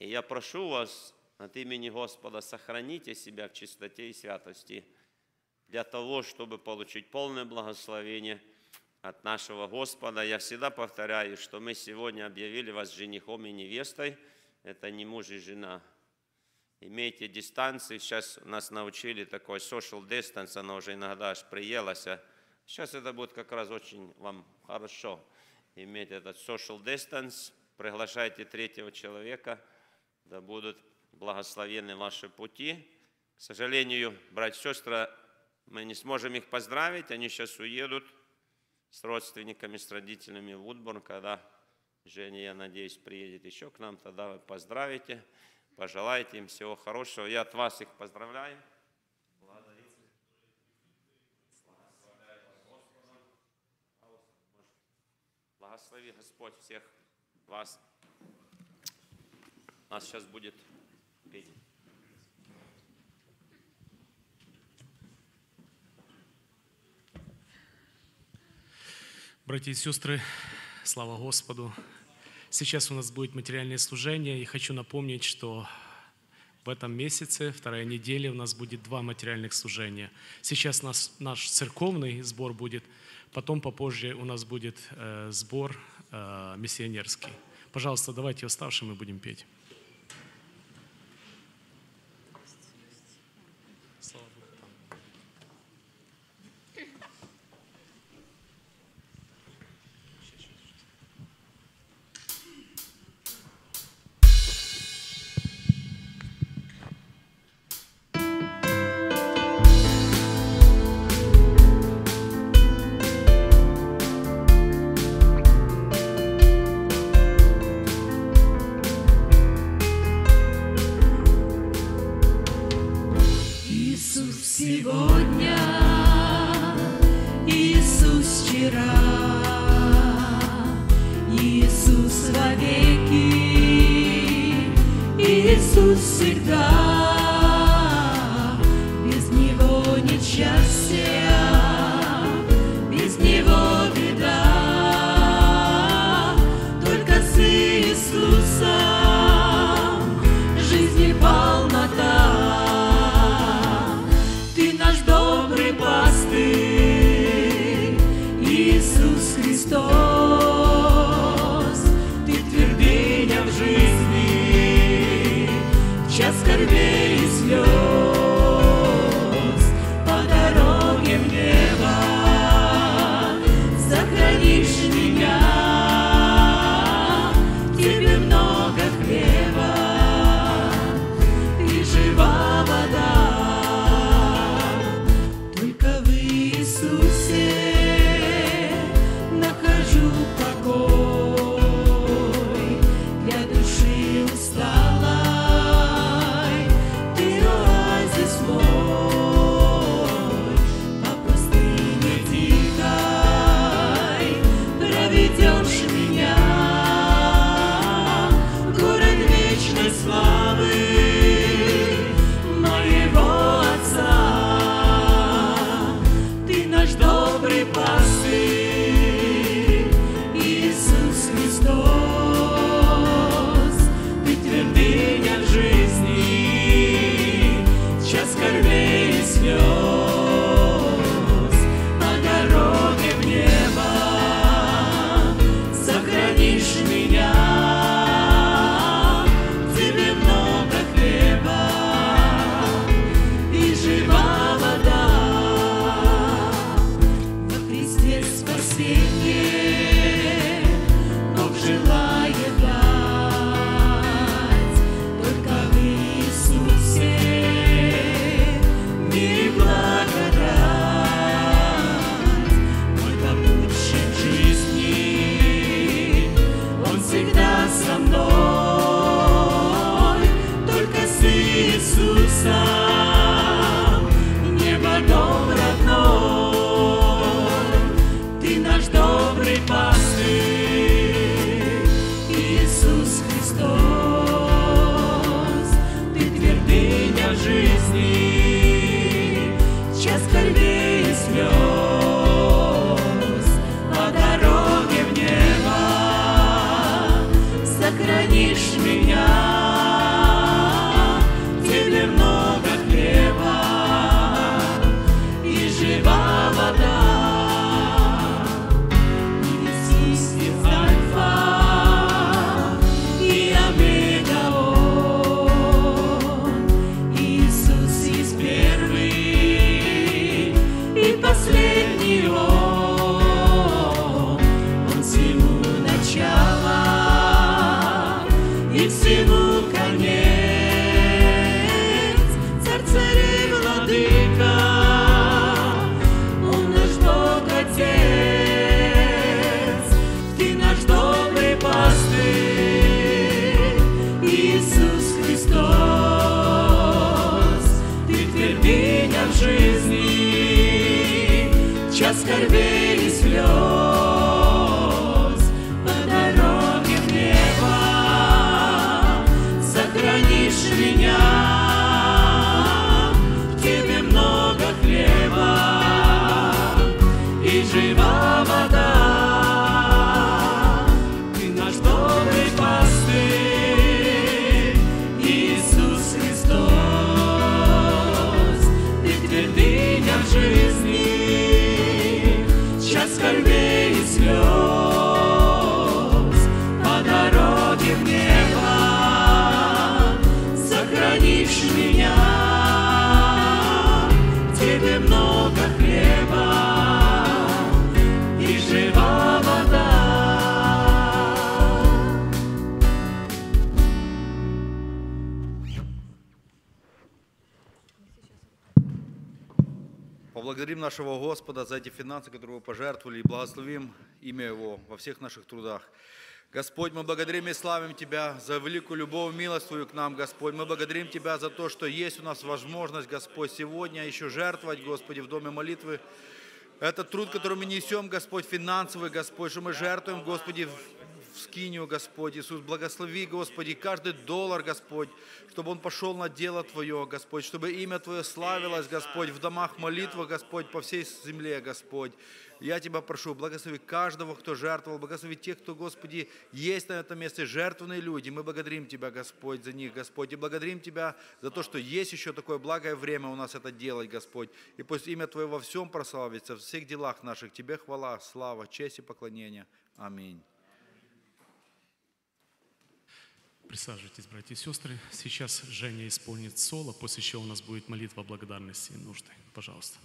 И я прошу вас от имени Господа, сохраните себя в чистоте и святости для того, чтобы получить полное благословение от нашего Господа. Я всегда повторяю, что мы сегодня объявили вас женихом и невестой. Это не муж и жена. Имейте дистанции. Сейчас нас научили такой social distance, она уже иногда аж приелась. Сейчас это будет как раз очень вам хорошо. Иметь этот social distance. Приглашайте третьего человека, да будут благословенны ваши пути. К сожалению, братья и сестры, мы не сможем их поздравить, они сейчас уедут с родственниками, с родителями в Удбурн. Когда Женя, я надеюсь, приедет еще к нам, тогда вы поздравите, пожелайте им всего хорошего. Я от вас их поздравляю. Благослови Господь всех вас. Нас сейчас будет петь. Братья и сестры, слава Господу! Сейчас у нас будет материальное служение, и хочу напомнить, что в этом месяце, вторая неделя, у нас будет два материальных служения. Сейчас нас, наш церковный сбор будет, потом попозже у нас будет э, сбор э, миссионерский. Пожалуйста, давайте уставшим и будем петь. Меня тебе много Благодарим нашего Господа за эти финансы, которые вы пожертвовали, и благословим имя Его во всех наших трудах. Господь, мы благодарим и славим Тебя за великую любовь, милость Твою к нам, Господь. Мы благодарим Тебя за то, что есть у нас возможность, Господь, сегодня еще жертвовать, Господи, в доме молитвы. Это труд, который мы несем, Господь, финансовый, Господь, что мы жертвуем, Господи, в скинию, Господь. Иисус, благослови, Господи, каждый доллар, Господь, чтобы он пошел на дело Твое, Господь, чтобы имя Твое славилось, Господь, в домах молитвы, Господь, по всей земле, Господь. Я Тебя прошу, благослови каждого, кто жертвовал, благослови тех, кто, Господи, есть на этом месте жертвенные люди. Мы благодарим Тебя, Господь, за них, Господь, и благодарим Тебя за то, что есть еще такое благое время у нас это делать, Господь. И пусть имя Твое во всем прославится, во всех делах наших. Тебе хвала, слава, честь и поклонение. Аминь. Присаживайтесь, братья и сестры. Сейчас Женя исполнит соло, после чего у нас будет молитва благодарности и нужды. Пожалуйста.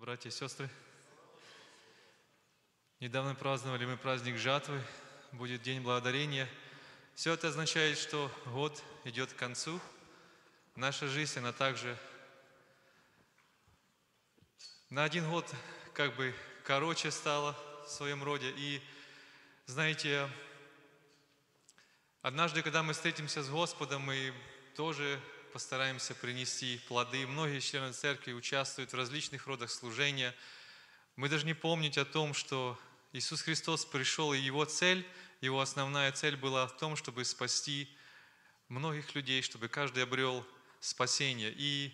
Братья и сестры, недавно праздновали мы праздник жатвы, будет День Благодарения. Все это означает, что год идет к концу. Наша жизнь, она также на один год как бы короче стала в своем роде. И знаете, однажды, когда мы встретимся с Господом, мы тоже постараемся принести плоды. Многие члены церкви участвуют в различных родах служения. Мы должны помнить о том, что Иисус Христос пришел, и Его цель, Его основная цель была в том, чтобы спасти многих людей, чтобы каждый обрел спасение. И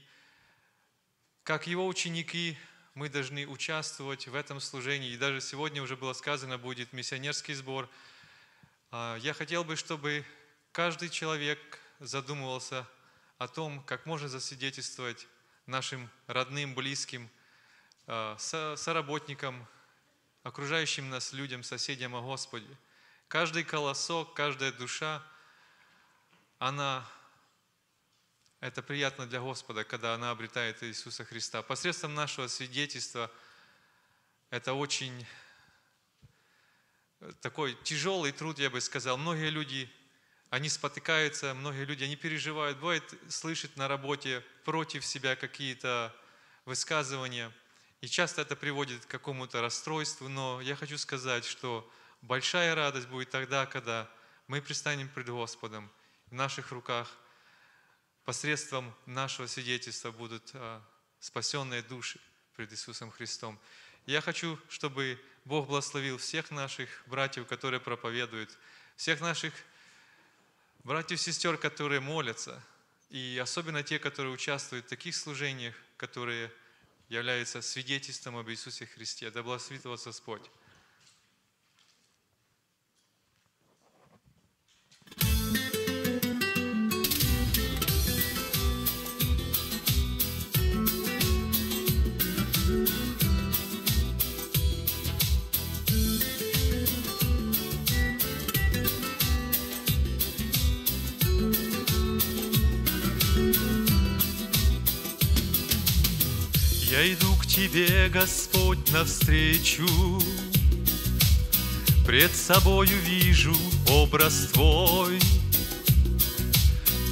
как Его ученики, мы должны участвовать в этом служении. И даже сегодня уже было сказано, будет миссионерский сбор. Я хотел бы, чтобы каждый человек задумывался о том, как можно засвидетельствовать нашим родным, близким, соработникам, окружающим нас людям, соседям о Господе. Каждый колосок, каждая душа, она, это приятно для Господа, когда она обретает Иисуса Христа. Посредством нашего свидетельства это очень такой тяжелый труд, я бы сказал. Многие люди они спотыкаются, многие люди, они переживают, бывает, слышат на работе против себя какие-то высказывания. И часто это приводит к какому-то расстройству. Но я хочу сказать, что большая радость будет тогда, когда мы предстанем пред Господом. В наших руках посредством нашего свидетельства будут спасенные души пред Иисусом Христом. Я хочу, чтобы Бог благословил всех наших братьев, которые проповедуют, всех наших братьев и сестер, которые молятся, и особенно те, которые участвуют в таких служениях, которые являются свидетельством об Иисусе Христе. Да благословит вас Господь. Я иду к Тебе, Господь, навстречу, пред собою вижу образ Твой,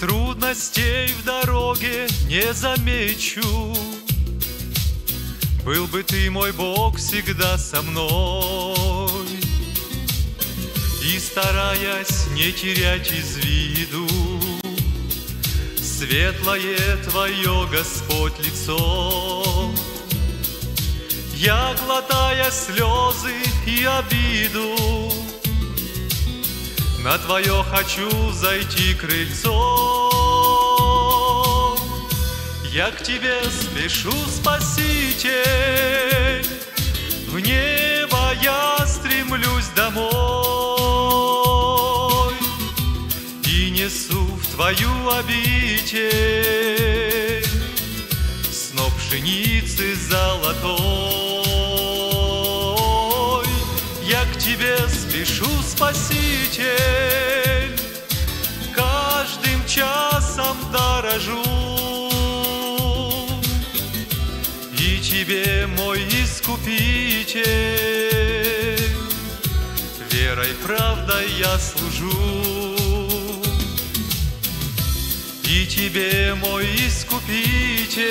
трудностей в дороге не замечу. Был бы ты, мой Бог, всегда со мной, и, стараясь не терять из виду светлое Твое, Господь, лицо, я, глотая слезы и обиду, на Твое хочу зайти крыльцо. Я к Тебе спешу, Спаситель, в небо я стремлюсь домой и несу в Твою обитель сноп пшеницы золотой. Я к Тебе спешу, Спаситель, каждым часом дорожу, и Тебе, мой Искупитель, верой, правдой я служу, и Тебе, мой Искупитель,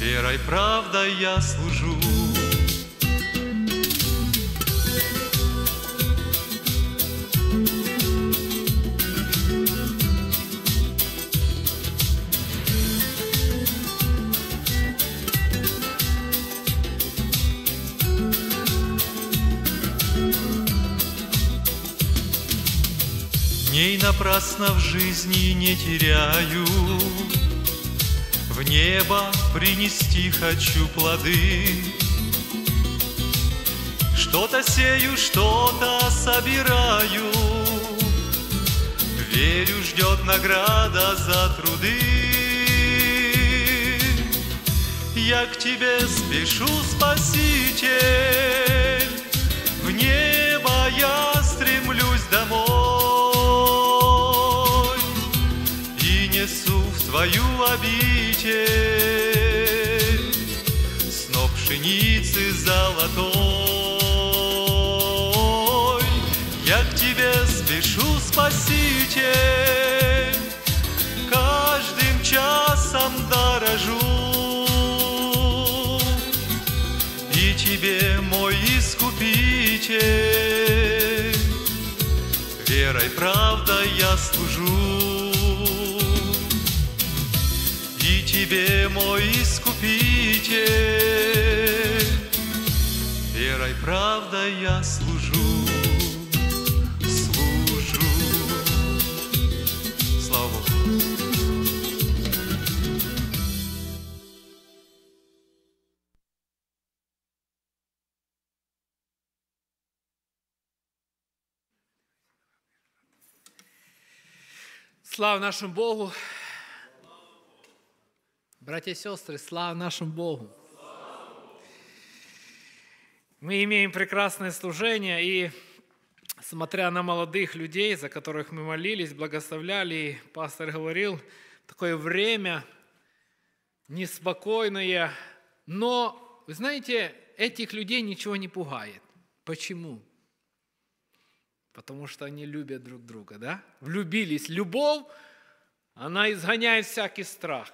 верой, правдой я служу. Напрасно в жизни не теряю, в небо принести хочу плоды. Что-то сею, что-то собираю, верю, ждет награда за труды. Я к Тебе спешу, Спаситель, в небо я стремлюсь домой, в Твою обитель сноп пшеницы золотой. Я к Тебе спешу, Спаситель, каждым часом дорожу, и Тебе, мой Искупитель, верой, правдой я служу. Тебе, мой Искупитель, верой, правдой я служу, служу. Слава Богу. Слава нашему Богу! Братья и сестры, слава нашему Богу! Мы имеем прекрасное служение, и смотря на молодых людей, за которых мы молились, благословляли, и пастор говорил, такое время неспокойное, но, вы знаете, этих людей ничего не пугает. Почему? Потому что они любят друг друга, да? Влюбились. Любовь, она изгоняет всякий страх.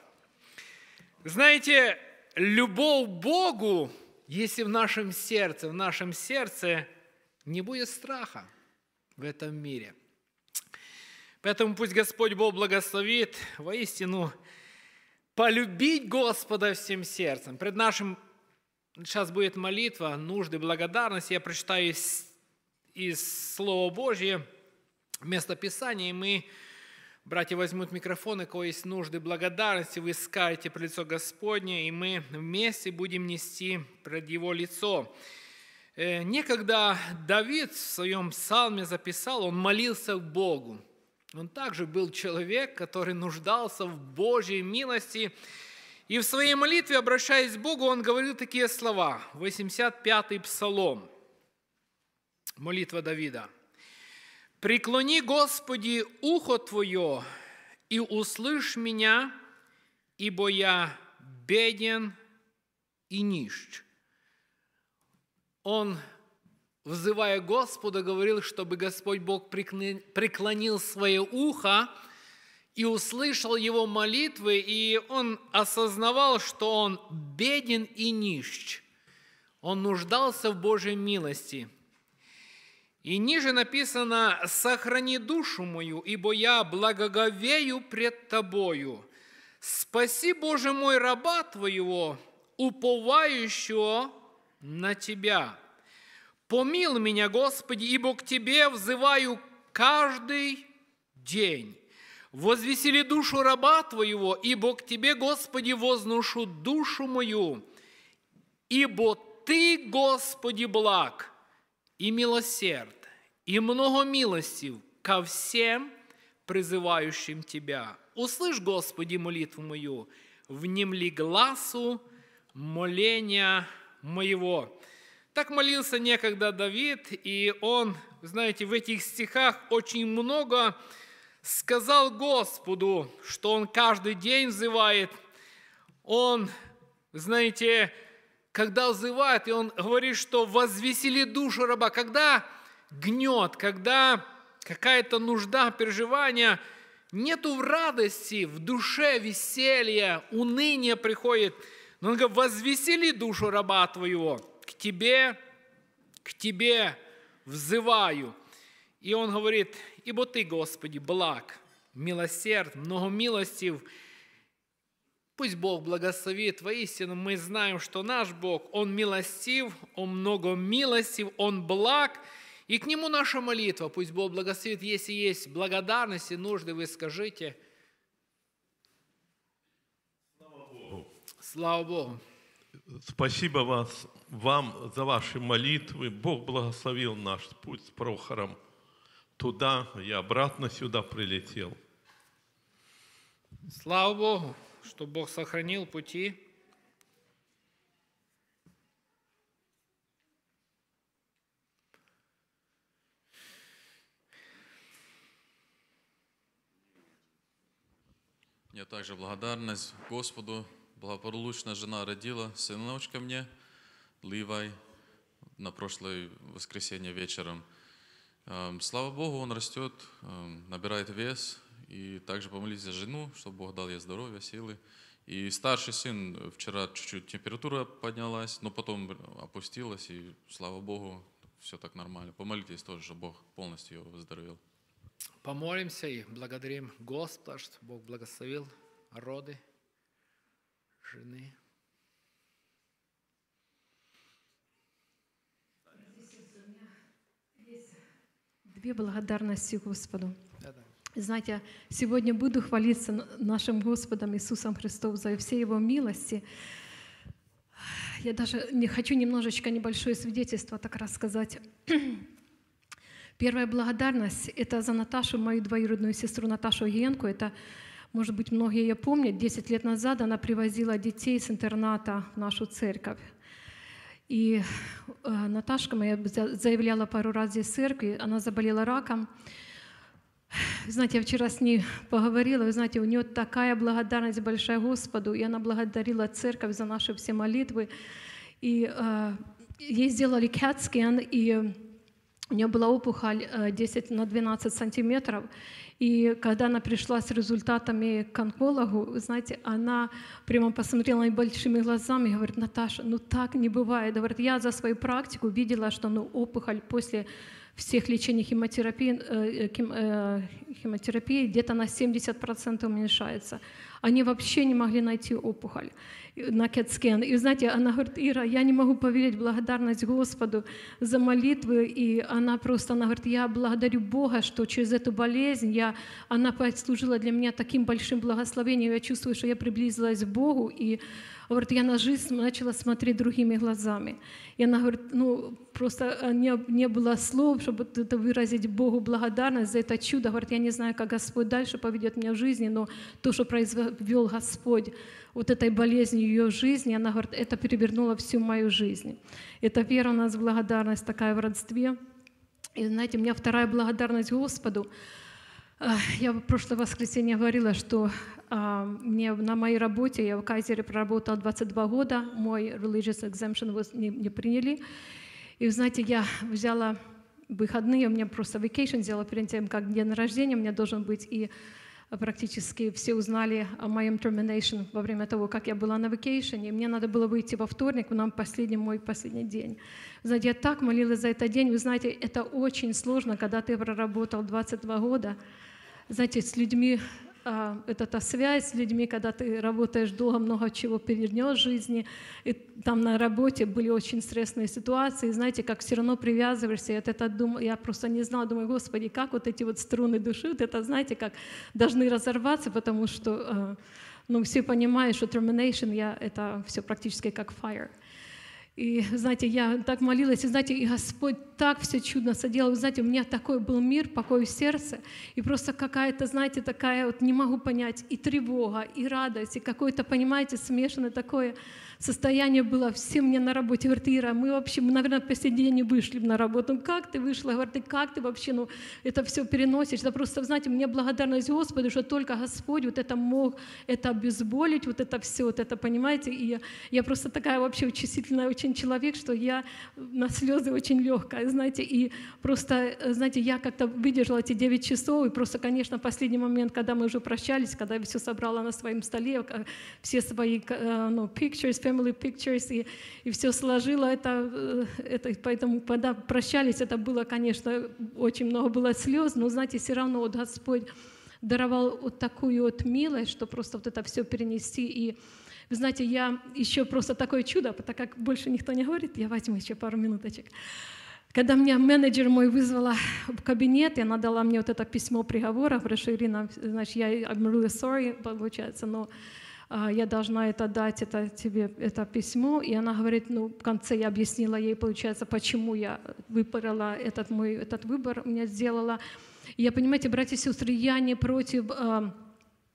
Знаете, любовь к Богу, если в нашем сердце, в нашем сердце не будет страха в этом мире. Поэтому пусть Господь Бог благословит воистину полюбить Господа всем сердцем. Пред нашим сейчас будет молитва, нужды, благодарность. Я прочитаю из, из Слова Божьего, место Писания, и мы... Братья возьмут микрофоны, кого есть нужды, благодарности, вы искаете пред лицо Господне, и мы вместе будем нести пред Его лицо. Некогда Давид в своем псалме записал, он молился к Богу. Он также был человек, который нуждался в Божьей милости. И в своей молитве, обращаясь к Богу, он говорил такие слова. восемьдесят пятый псалом, молитва Давида. «Преклони, Господи, ухо Твое, и услышь меня, ибо я беден и нищ». Он взывая Господа, говорил, чтобы Господь Бог преклонил свое ухо и услышал его молитвы, и он осознавал, что он беден и нищ. Он нуждался в Божьей милости. И ниже написано: «Сохрани душу мою, ибо я благоговею пред тобою. Спаси, Боже мой, раба твоего, уповающего на тебя. Помилуй меня, Господи, ибо к тебе взываю каждый день. Возвесели душу раба твоего, ибо к тебе, Господи, возношу душу мою. Ибо ты, Господи, благ и милосерд, и много милостив ко всем призывающим тебя. Услышь, Господи, молитву мою, внемли гласу моления моего». Так молился некогда Давид, и он, знаете, в этих стихах очень много сказал Господу, что он каждый день взывает. Он, знаете, когда взывает, и он говорит, что возвесели душу раба. Когда гнет, когда какая-то нужда, переживания, нету в радости, в душе веселья, уныние приходит. Но он говорит: возвесели душу раба твоего, к тебе, к тебе взываю. И он говорит: ибо ты, Господи, благ, милосерд, многомилостив. Пусть Бог благословит. Воистину мы знаем, что наш Бог, Он милостив, Он многомилостив, Он благ. И к Нему наша молитва. Пусть Бог благословит. Если есть благодарность и нужды, вы скажите. Слава Богу. Слава Богу. Спасибо вас, вам за ваши молитвы. Бог благословил наш путь с Прохором. Туда и обратно сюда прилетел. Слава Богу, что Бог сохранил пути. Я также благодарность Господу. Благополучно жена родила сыночка мне, Ливай, на прошлое воскресенье вечером. Слава Богу, он растет, набирает вес. И также помолись за жену, чтобы Бог дал ей здоровье, силы. И старший сын, вчера чуть-чуть температура поднялась, но потом опустилась, и слава Богу, все так нормально. Помолитесь тоже, чтобы Бог полностью его выздоровел. Помолимся и благодарим Господа, что Бог благословил роды жены. Две благодарности Господу. Знаете, сегодня буду хвалиться нашим Господом Иисусом Христом за все Его милости. Я даже не хочу немножечко небольшое свидетельство так рассказать. Первая благодарность – это за Наташу, мою двоюродную сестру Наташу Генку. Это, может быть, многие ее помнят. Десять лет назад она привозила детей с интерната в нашу церковь. И Наташка моя заявляла пару раз здесь в церкви, она заболела раком. Знаете, я вчера с ней поговорила, вы знаете, у нее такая благодарность большая Господу, и она благодарила церковь за наши все молитвы. И э, ей сделали кэт-скэн, и у нее была опухоль десять на двенадцать сантиметров. И когда она пришла с результатами к онкологу, вы знаете, она прямо посмотрела на меня большими глазами и говорит: «Наташа, ну так не бывает». Говорит: «Я за свою практику видела, что ну, опухоль после всех лечений химиотерапии, э, хим, э, химиотерапии где-то на семьдесят процентов уменьшается. Они вообще не могли найти опухоль на кэт-скэн». И знаете, она говорит: «Ира, я не могу поверить, благодарность Господу за молитвы». И она просто, она говорит: «Я благодарю Бога, что через эту болезнь я, она послужила для меня таким большим благословением. Я чувствую, что я приблизилась к Богу». И говорит, я на жизнь начала смотреть другими глазами. И она говорит, ну, просто не, не было слов, чтобы это выразить Богу благодарность за это чудо. Говорит, я не знаю, как Господь дальше поведет меня в жизни, но то, что произвел Господь вот этой болезнью ее жизни, она говорит, это перевернуло всю мою жизнь. Это вера у нас, благодарность такая в родстве. И знаете, у меня вторая благодарность Господу. Я в прошлое воскресенье говорила, что а, мне на моей работе, я в Кайзере проработала двадцать два года, мой religious exemption не, не приняли. И, знаете, я взяла выходные, у меня просто vacation сделала перед тем, как день рождения у меня должен быть, и практически все узнали о моем termination во время того, как я была на vacation, и мне надо было выйти во вторник, у нас последний мой последний день. Знаете, я так молилась за этот день. Вы знаете, это очень сложно, когда ты проработал двадцать два года, знаете, с людьми, это та связь с людьми, когда ты работаешь долго, много чего перенес в жизни, и там на работе были очень стрессные ситуации, и знаете, как все равно привязываешься, я, это, я просто не знала, думаю, Господи, как вот эти вот струны души, вот это, знаете, как должны разорваться, потому что, ну, все понимают, что termination, я, это все практически как fire. И, знаете, я так молилась, и, знаете, и Господь так все чудно соделал. Вы знаете, у меня такой был мир, покой в сердце, и просто какая-то, знаете, такая вот, не могу понять, и тревога, и радость, и какое-то, понимаете, смешанное такое состояние было. Все мне на работе говорят: Ира, мы вообще, мы, наверное, по сей день не вышли на работу. Как ты вышла? Говорят, ты как ты вообще, ну, это все переносишь? Это просто, знаете, мне благодарность Господу, что только Господь вот это мог, это обезболить, вот это все, вот это, понимаете, и я, я просто такая вообще участительная, очень человек, что я на слезы очень легкая, знаете, и просто, знаете, я как-то выдержала эти девять часов, и просто, конечно, последний момент, когда мы уже прощались, когда я все собрала на своем столе, все свои, ну, pictures, family pictures, и, и все сложила, это, это, поэтому, когда прощались, это было, конечно, очень много было слез, но, знаете, все равно вот Господь даровал вот такую вот милость, что просто вот это все перенести. И вы знаете, я еще просто такое чудо, так как больше никто не говорит, я возьму еще пару минуточек. Когда меня менеджер мой вызвала в кабинет, и она дала мне вот это письмо приговора, прошу, Ирина, значит, я I'm really sorry, получается, но а, я должна это дать, это тебе, это письмо. И она говорит, ну, в конце я объяснила ей, получается, почему я выбрала этот мой, этот выбор, у меня сделала. И я, понимаете, братья и сестры, я не против... А,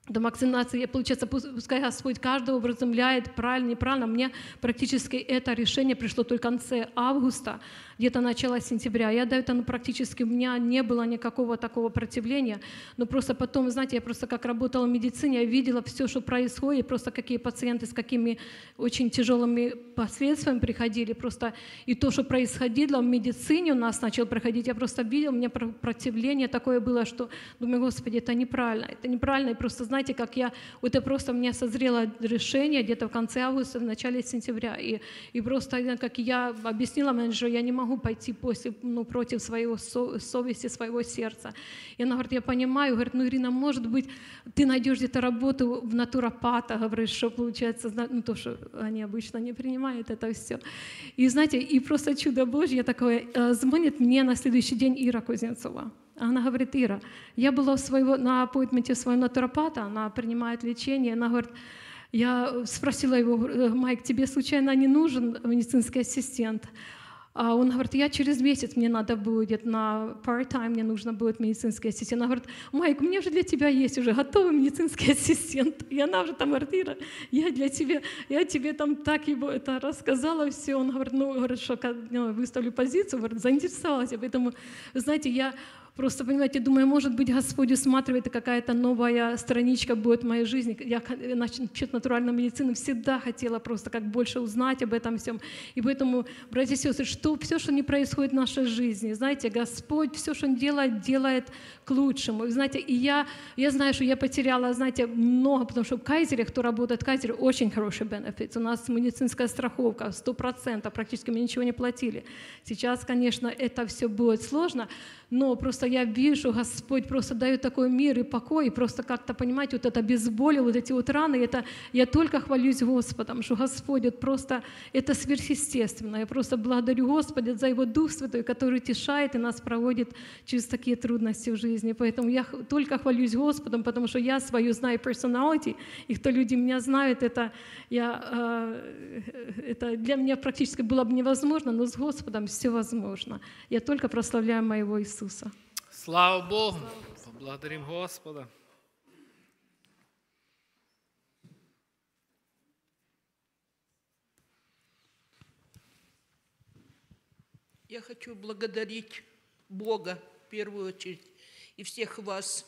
до вакцинации, получается, пускай Господь каждого вразумляет, правильно, неправильно. Мне практически это решение пришло только в конце августа, где-то начало сентября. Я до этого, ну, практически у меня не было никакого такого противления. Но просто потом, знаете, я просто как работала в медицине, я видела все, что происходит, просто какие пациенты с какими очень тяжелыми последствиями приходили. Просто и то, что происходило в медицине у нас начало проходить, я просто видела, у меня противление такое было, что думаю, Господи, это неправильно, это неправильно. И просто, знаете, Знаете, как я, это просто у меня созрело решение где-то в конце августа, в начале сентября. И, и просто, как я объяснила менеджеру, я не могу пойти после, ну, против своего со, совести, своего сердца. И она говорит, я понимаю, говорит, ну, Ирина, может быть, ты найдешь где-то работу в натуропата, говорит, что получается, ну, то, что они обычно не принимают это все. И, знаете, и просто чудо Божье такое, звонит мне на следующий день Ира Кузнецова. Она говорит, Ира, я была своего, на аппоинтменте своего натуропата, она принимает лечение, она говорит, я спросила его, Майк, тебе случайно не нужен медицинский ассистент? А он говорит, я через месяц, мне надо будет на part-time, мне нужно будет медицинский ассистент. Она говорит, Майк, у меня же для тебя есть уже готовый медицинский ассистент. И она уже там говорит, Ира, я для тебя, я тебе там так его это рассказала все. Он говорит, ну, говорит, что я выставлю позицию, говорит, заинтересовалась. Поэтому, знаете, я... Просто, понимаете, думаю, может быть, Господь усматривает, какая-то новая страничка будет в моей жизни. Я насчет натуральной медицины всегда хотела просто как больше узнать об этом всем. И поэтому, братья и сестры, что, все, что не происходит в нашей жизни, знаете, Господь все, что Он делает, делает к лучшему. И, знаете, и я, я знаю, что я потеряла, знаете, много, потому что в Кайзере, кто работает в Кайзере, очень хороший бенефит. У нас медицинская страховка сто процентов, практически мы ничего не платили. Сейчас, конечно, это все будет сложно, но просто я вижу, Господь просто дает такой мир и покой, и просто как-то, понимаете, вот это обезболило, вот эти вот раны, это, я только хвалюсь Господом, что Господь, вот просто это сверхъестественно. Я просто благодарю Господа за Его Дух Святой, который утешает и нас проводит через такие трудности в жизни. Поэтому я только хвалюсь Господом, потому что я свою знаю personality, и кто люди меня знают, это, я, это для меня практически было бы невозможно, но с Господом все возможно. Я только прославляю моего Иисуса. Слава Богу! Поблагодарим Господа. Я хочу благодарить Бога в первую очередь и всех вас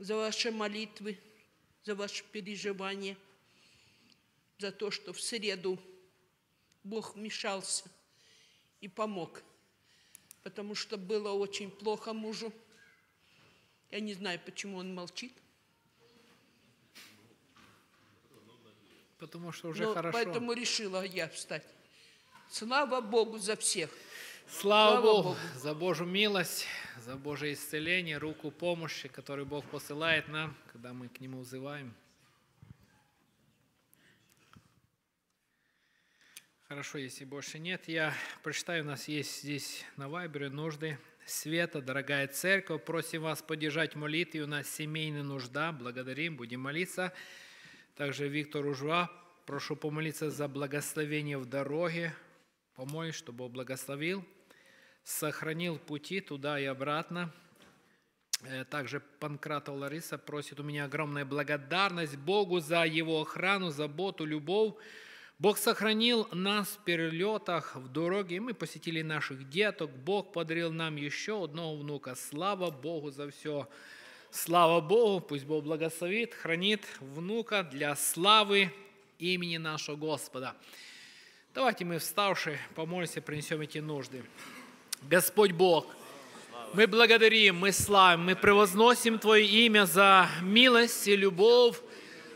за ваши молитвы, за ваши переживания, за то, что в среду Бог вмешался и помог, потому что было очень плохо мужу. Я не знаю, почему он молчит. Потому что уже Но хорошо. Поэтому решила я встать. Слава Богу за всех. Слава, Слава Богу, Богу за Божью милость, за Божье исцеление, руку помощи, которую Бог посылает нам, когда мы к Нему взываем. Хорошо, если больше нет, я прочитаю, у нас есть здесь на Вайбере нужды. Света, дорогая церковь, просим вас поддержать молитвы, у нас семейная нужда, благодарим, будем молиться. Также Виктор Ужва, прошу помолиться за благословение в дороге, помолись, чтобы Бог благословил, сохранил пути туда и обратно. Также Панкрата Лариса просит, у меня огромная благодарность Богу за Его охрану, заботу, любовь. Бог сохранил нас в перелетах, в дороге, мы посетили наших деток, Бог подарил нам еще одного внука. Слава Богу за все. Слава Богу, пусть Бог благословит, хранит внука для славы имени нашего Господа. Давайте мы, вставшие, помолимся, принесем эти нужды. Господь Бог, мы благодарим, мы славим, мы превозносим Твое имя за милость и любовь,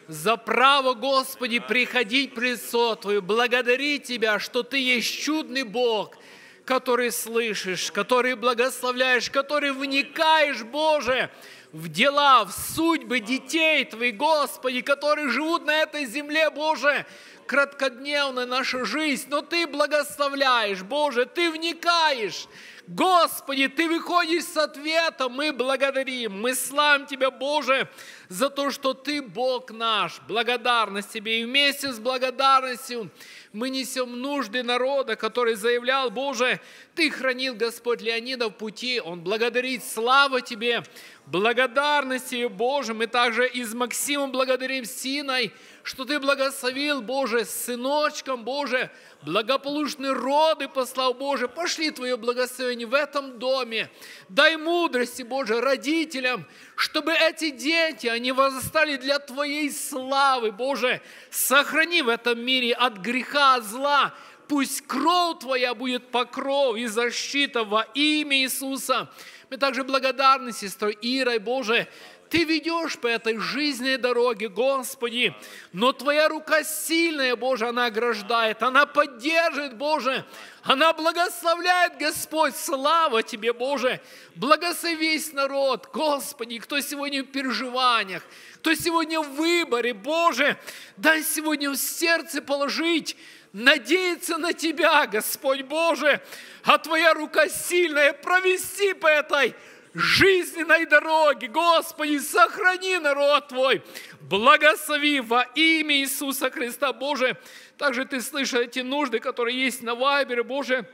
за право, Господи, приходить пред лицо Твое. Благодари Тебя, что Ты есть чудный Бог, который слышишь, который благословляешь, который вникаешь, Боже, в дела, в судьбы детей Твоих, Господи, которые живут на этой земле, Боже, краткодневная наша жизнь, но Ты благословляешь, Боже, Ты вникаешь, Господи, Ты выходишь с ответа, мы благодарим, мы славим Тебя, Боже, за то, что Ты Бог наш, благодарность Тебе, и вместе с благодарностью мы несем нужды народа, который заявлял, Боже, Ты хранил, Господь, Леонида в пути, он благодарит, слава Тебе, благодарность Тебе, Боже, мы также и с Максимом благодарим Синой, что Ты благословил, Боже, сыночком, Боже, благополучные роды послал, Боже, пошли Твое благословение в этом доме, дай мудрости, Боже, родителям, чтобы эти дети, они возрастали для Твоей славы, Боже, сохрани в этом мире от греха, от зла, пусть кровь Твоя будет покров и защита во имя Иисуса. Мы также благодарны сестрой Ирой, Боже, Ты ведешь по этой жизненной дороге, Господи, но Твоя рука сильная, Боже, она ограждает, она поддержит, Боже, она благословляет, Господь, слава Тебе, Боже, благослови весь народ, Господи, кто сегодня в переживаниях, кто сегодня в выборе, Боже, дай сегодня в сердце положить, надеяться на Тебя, Господь Боже, а Твоя рука сильная, провести по этой жизненной дороге, Господи, сохрани народ Твой, благослови во имя Иисуса Христа, Боже. Также Ты слышишь эти нужды, которые есть на Вайбере, Боже.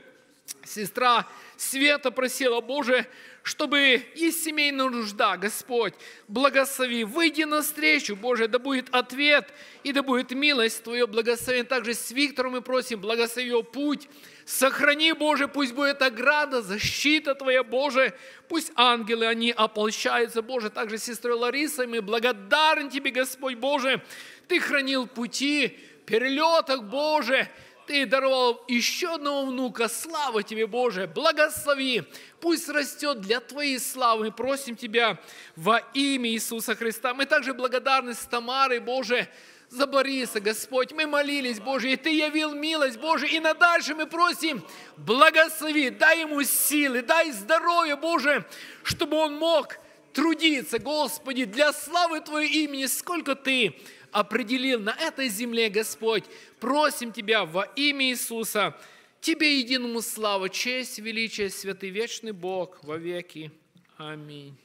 Сестра Света просила, Боже, чтобы есть семейная нужда, Господь, благослови, выйди навстречу, Боже, да будет ответ и да будет милость Твое благословение. Также с Виктором мы просим, благослови его путь, сохрани, Боже, пусть будет ограда, защита Твоя, Боже, пусть ангелы, они ополчаются, Боже. Также с сестрой Ларисой мы благодарны Тебе, Господь, Боже, Ты хранил пути, перелетах, Боже, Ты даровал еще одного внука, слава Тебе, Боже, благослови, пусть растет для Твоей славы, мы просим Тебя во имя Иисуса Христа. Мы также благодарны с Тамарой, Боже, за Бориса, Господь, мы молились, Боже, и Ты явил милость, Боже, и на дальше мы просим, благослови, дай ему силы, дай здоровья, Боже, чтобы он мог трудиться, Господи, для славы Твоего имени, сколько Ты определил на этой земле, Господь, просим Тебя во имя Иисуса, Тебе единому слава, честь, величие, святый вечный Бог во веки. Аминь.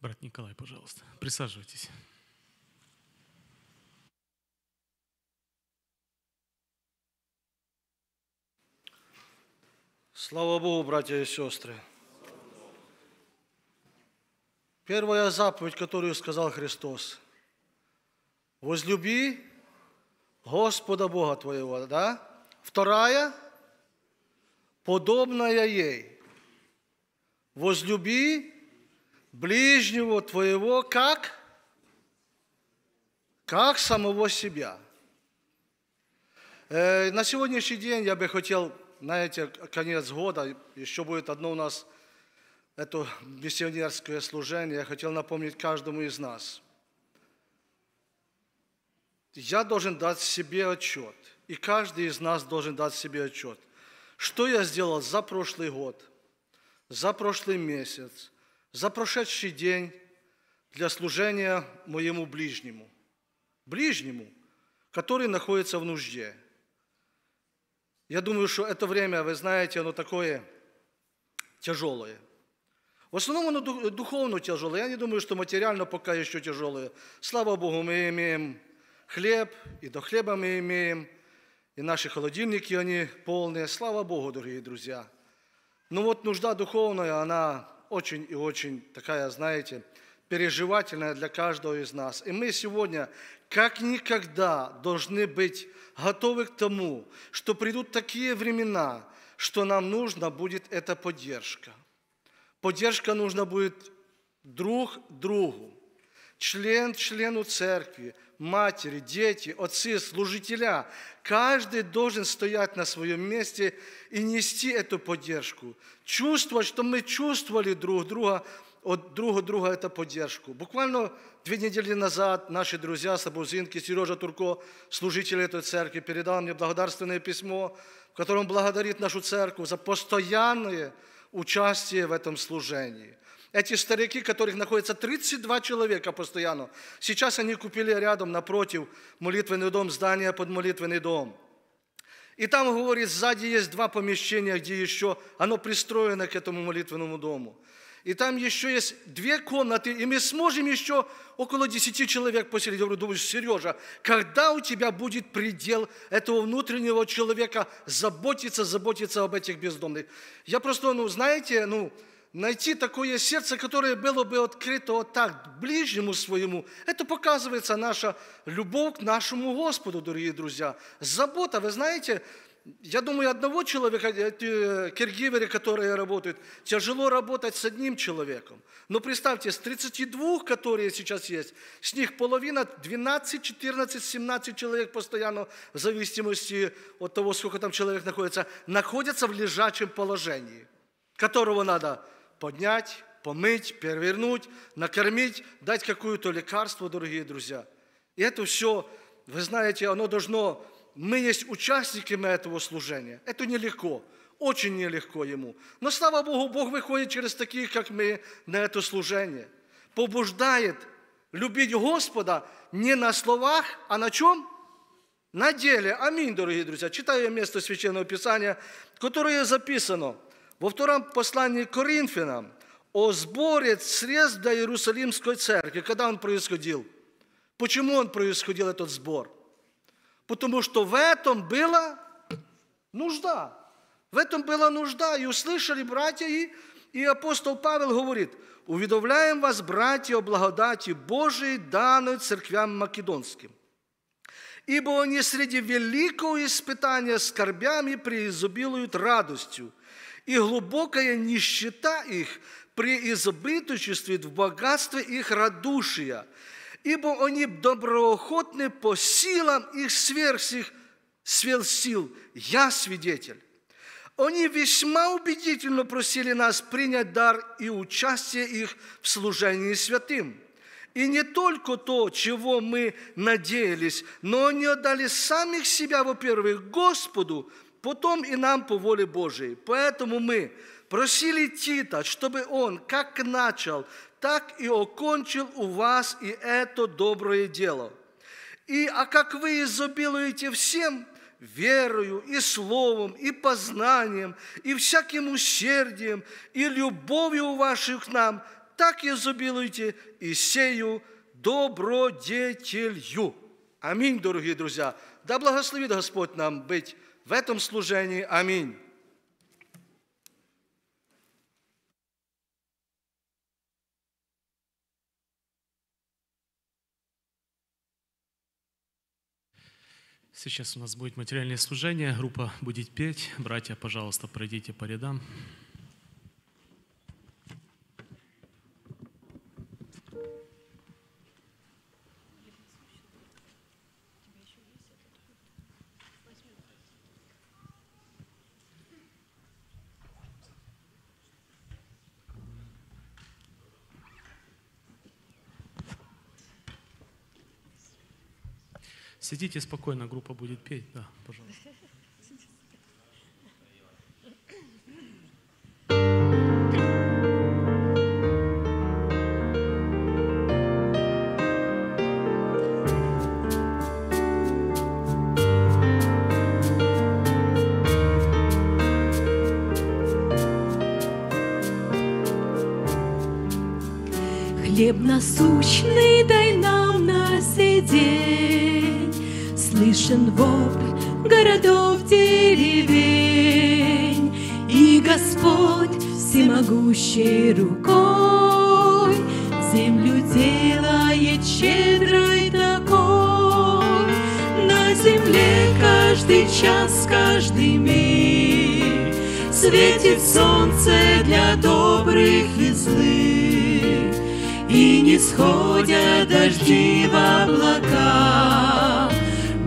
Брат Николай, пожалуйста, присаживайтесь. Слава Богу, братья и сестры. Первая заповедь, которую сказал Христос. Возлюби Господа Бога твоего, да? Вторая, подобная ей. Возлюби ближнего твоего, как? Как самого себя. На сегодняшний день я бы хотел, знаете, конец года, еще будет одно у нас это миссионерское служение, я хотел напомнить каждому из нас. Я должен дать себе отчет, и каждый из нас должен дать себе отчет, что я сделал за прошлый год, за прошлый месяц, за прошедший день для служения моему ближнему, ближнему, который находится в нужде. Я думаю, что это время, вы знаете, оно такое тяжелое. В основном оно духовно тяжелое. Я не думаю, что материально пока еще тяжелое. Слава Богу, мы имеем хлеб, и до хлеба мы имеем, и наши холодильники, они полные. Слава Богу, дорогие друзья. Но вот нужда духовная, она очень и очень такая, знаете, переживательная для каждого из нас. И мы сегодня как никогда должны быть готовы к тому, что придут такие времена, что нам нужна будет эта поддержка. Поддержка нужна будет друг другу, член члену церкви, матери, дети, отцы, служителя. Каждый должен стоять на своем месте и нести эту поддержку. Чувствовать, что мы чувствовали друг друга, от друга друга эту поддержку. Буквально две недели назад наши друзья, собузинки, Сережа Турко, служитель этой церкви, передал мне благодарственное письмо, в котором благодарит нашу церковь за постоянное участие в этом служении. Эти старики, которых находится тридцать два человека постоянно, сейчас они купили рядом, напротив, молитвенный дом, здание под молитвенный дом. И там, говорит, сзади есть два помещения, где еще оно пристроено к этому молитвенному дому. И там еще есть две комнаты, и мы сможем еще около десяти человек поселить. Я говорю, думаю, Сережа, когда у тебя будет предел этого внутреннего человека заботиться, заботиться об этих бездомных? Я просто, ну, знаете, ну, найти такое сердце, которое было бы открыто вот так, ближнему своему, это показывается наша любовь к нашему Господу, дорогие друзья. Забота, вы знаете... Я думаю, одного человека, киргиверы, которые работают, тяжело работать с одним человеком. Но представьте, с тридцати двух, которые сейчас есть, с них половина, двенадцать, четырнадцать, семнадцать человек постоянно, в зависимости от того, сколько там человек находится, находятся в лежачем положении, которого надо поднять, помыть, перевернуть, накормить, дать какое-то лекарство, дорогие друзья. И это все, вы знаете, оно должно... Мы есть участниками этого служения. Это нелегко, очень нелегко ему. Но, слава Богу, Бог выходит через таких, как мы, на это служение. Побуждает любить Господа не на словах, а на чем? На деле. Аминь, дорогие друзья. Читаю место Священного Писания, которое записано во втором послании к Коринфянам о сборе средств для Иерусалимской церкви. Когда он происходил? Почему он происходил, этот сбор? Потому что в этом была нужда. В этом была нужда. И услышали братья, и, и апостол Павел говорит, «Уведомляем вас, братья, о благодати Божией, данной церквям македонским. Ибо они среди великого испытания скорбями преизобилуют радостью, и глубокая нищета их преизобыточествует в богатстве их радушия». Ибо они доброохотны по силам их сверх сих сил. Я свидетель. Они весьма убедительно просили нас принять дар и участие их в служении святым. И не только то, чего мы надеялись, но они отдали самих себя, во-первых, Господу, потом и нам по воле Божией. Поэтому мы просили Тита, чтобы он как начал, так и окончил у вас и это доброе дело. И, а как вы изобилуете всем, верою и словом, и познанием, и всяким усердием, и любовью вашей к нам, так изобилуйте и сею добродетелью. Аминь, дорогие друзья. Да благословит Господь нам быть в этом служении. Аминь. Сейчас у нас будет материальное служение, группа будет петь. Братья, пожалуйста, пройдите по рядам. Сидите спокойно, группа будет петь. Да, пожалуйста. Хлеб насущный дай нам на сей день, слышен вопль городов деревень, и Господь всемогущей рукой землю делает щедрой такой. На земле каждый час, каждый миг светит солнце для добрых и злых. И не сходят дожди в облака,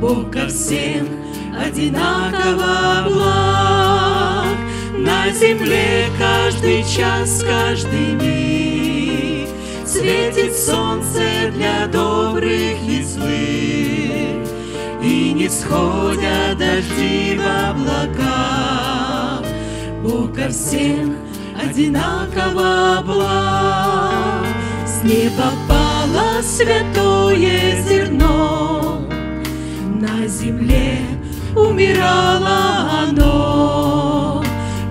Бог ко всем одинаково благ. На земле каждый час, каждый миг светит солнце для добрых и злых. И не сходят дожди в облака, Бог ко всем одинаково благ. Небо пало святое зерно, на земле умирало оно,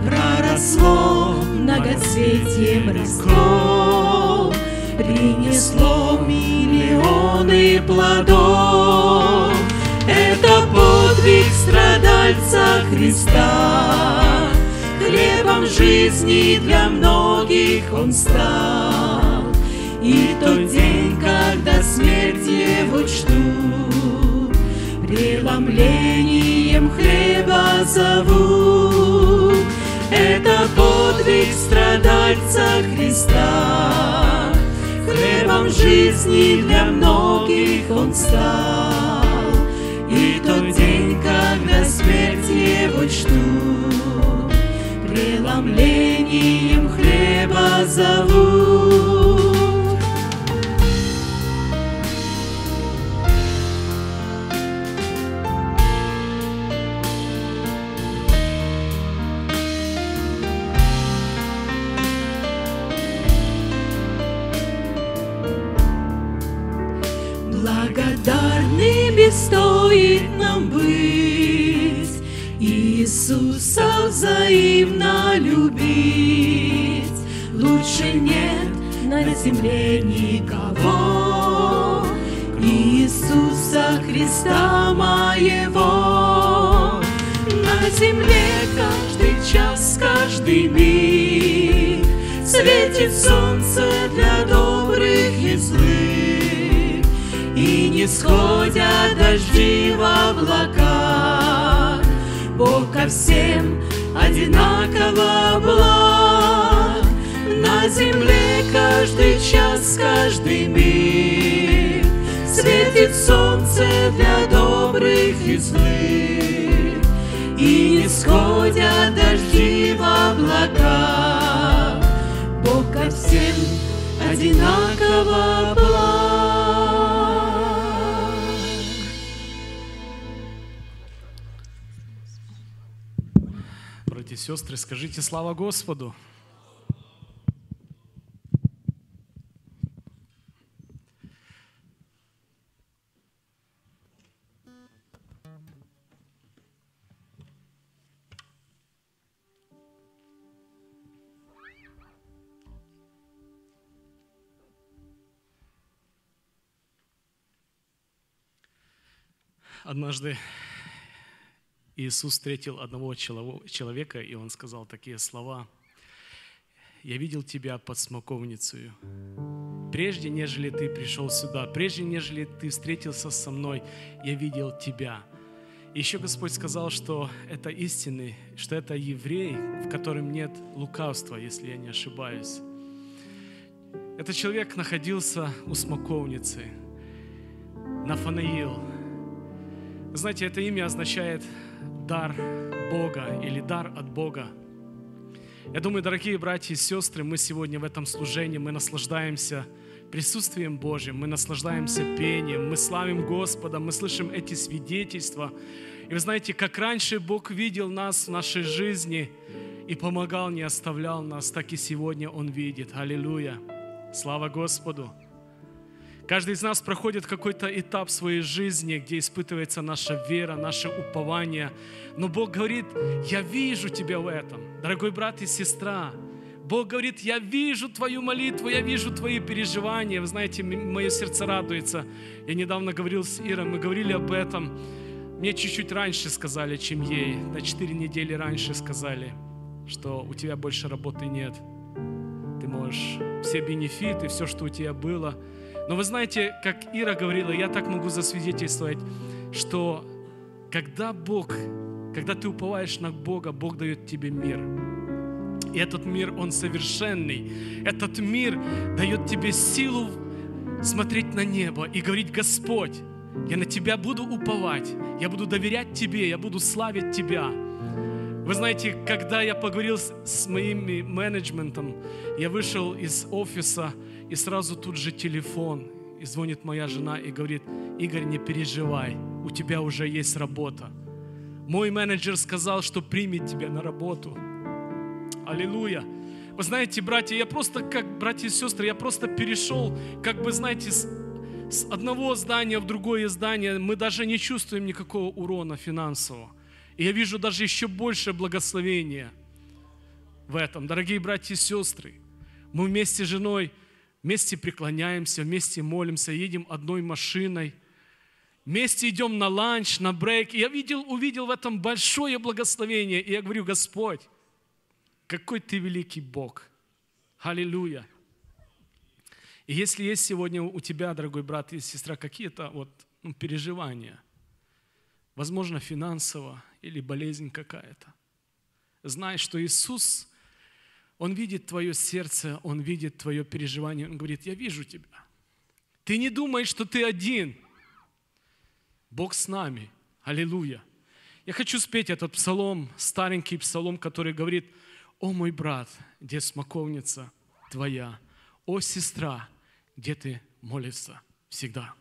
проросло многоцветьем, росло, принесло миллионы плодов. Это подвиг страдальца Христа, хлебом жизни для многих он стал. И тот день, когда смерть его чтут, преломлением хлеба зовут. Это подвиг страдальца Христа, хлебом жизни для многих он стал. И тот день, когда смерть его чтут, преломлением хлеба зовут. Благодарными стоит нам быть, Иисуса взаимно любить. Лучше нет на земле никого, Иисуса Христа моего. На земле каждый час, каждый миг светит солнце для добрых и злых. И не сходят дожди в облака, Бог ко всем одинаково благ. На земле каждый час, каждый миг светит солнце для добрых и злых. И не сходят дожди в облака, Бог ко всем одинаково благ. Сестры, скажите слава Господу. Однажды Иисус встретил одного человека, и он сказал такие слова: «Я видел тебя под смоковницей, прежде нежели ты пришел сюда, прежде нежели ты встретился со мной, я видел тебя». И еще Господь сказал, что это истины, что это еврей, в котором нет лукавства, если я не ошибаюсь. Этот человек находился у смоковницы, Нафанаил. Знаете, это имя означает «дар Бога» или «дар от Бога». Я думаю, дорогие братья и сестры, мы сегодня в этом служении, мы наслаждаемся присутствием Божьим, мы наслаждаемся пением, мы славим Господа, мы слышим эти свидетельства. И вы знаете, как раньше Бог видел нас в нашей жизни и помогал, не оставлял нас, так и сегодня Он видит. Аллилуйя! Слава Господу! Каждый из нас проходит какой-то этап своей жизни, где испытывается наша вера, наше упование. Но Бог говорит, я вижу тебя в этом. Дорогой брат и сестра, Бог говорит, я вижу твою молитву, я вижу твои переживания. Вы знаете, мое сердце радуется. Я недавно говорил с Ирой, мы говорили об этом. Мне чуть-чуть раньше сказали, чем ей. На четыре недели раньше сказали, что у тебя больше работы нет. Ты можешь все бенефиты, все, что у тебя было. Но вы знаете, как Ира говорила, я так могу засвидетельствовать, что когда Бог, когда ты уповаешь на Бога, Бог дает тебе мир. И этот мир, он совершенный. Этот мир дает тебе силу смотреть на небо и говорить, Господь, я на Тебя буду уповать, я буду доверять Тебе, я буду славить Тебя. Вы знаете, когда я поговорил с моим менеджментом, я вышел из офиса, и сразу тут же телефон, и звонит моя жена и говорит, Игорь, не переживай, у тебя уже есть работа. Мой менеджер сказал, что примет тебя на работу. Аллилуйя! Вы знаете, братья, я просто, как братья и сестры, я просто перешел, как бы, знаете, с, с одного здания в другое здание, мы даже не чувствуем никакого урона финансового. И я вижу даже еще больше благословения в этом. Дорогие братья и сестры, мы вместе с женой, вместе преклоняемся, вместе молимся, едем одной машиной, вместе идем на ланч, на брейк. И я видел, увидел в этом большое благословение. И я говорю, Господь, какой Ты великий Бог. Аллилуйя. И если есть сегодня у тебя, дорогой брат и сестра, какие-то вот, ну, переживания, возможно, финансово или болезнь какая-то. Знай, что Иисус, Он видит твое сердце, Он видит твое переживание. Он говорит, я вижу тебя. Ты не думаешь, что ты один. Бог с нами. Аллилуйя. Я хочу спеть этот псалом, старенький псалом, который говорит, о мой брат, где смоковница твоя, о сестра, где ты молишься всегда.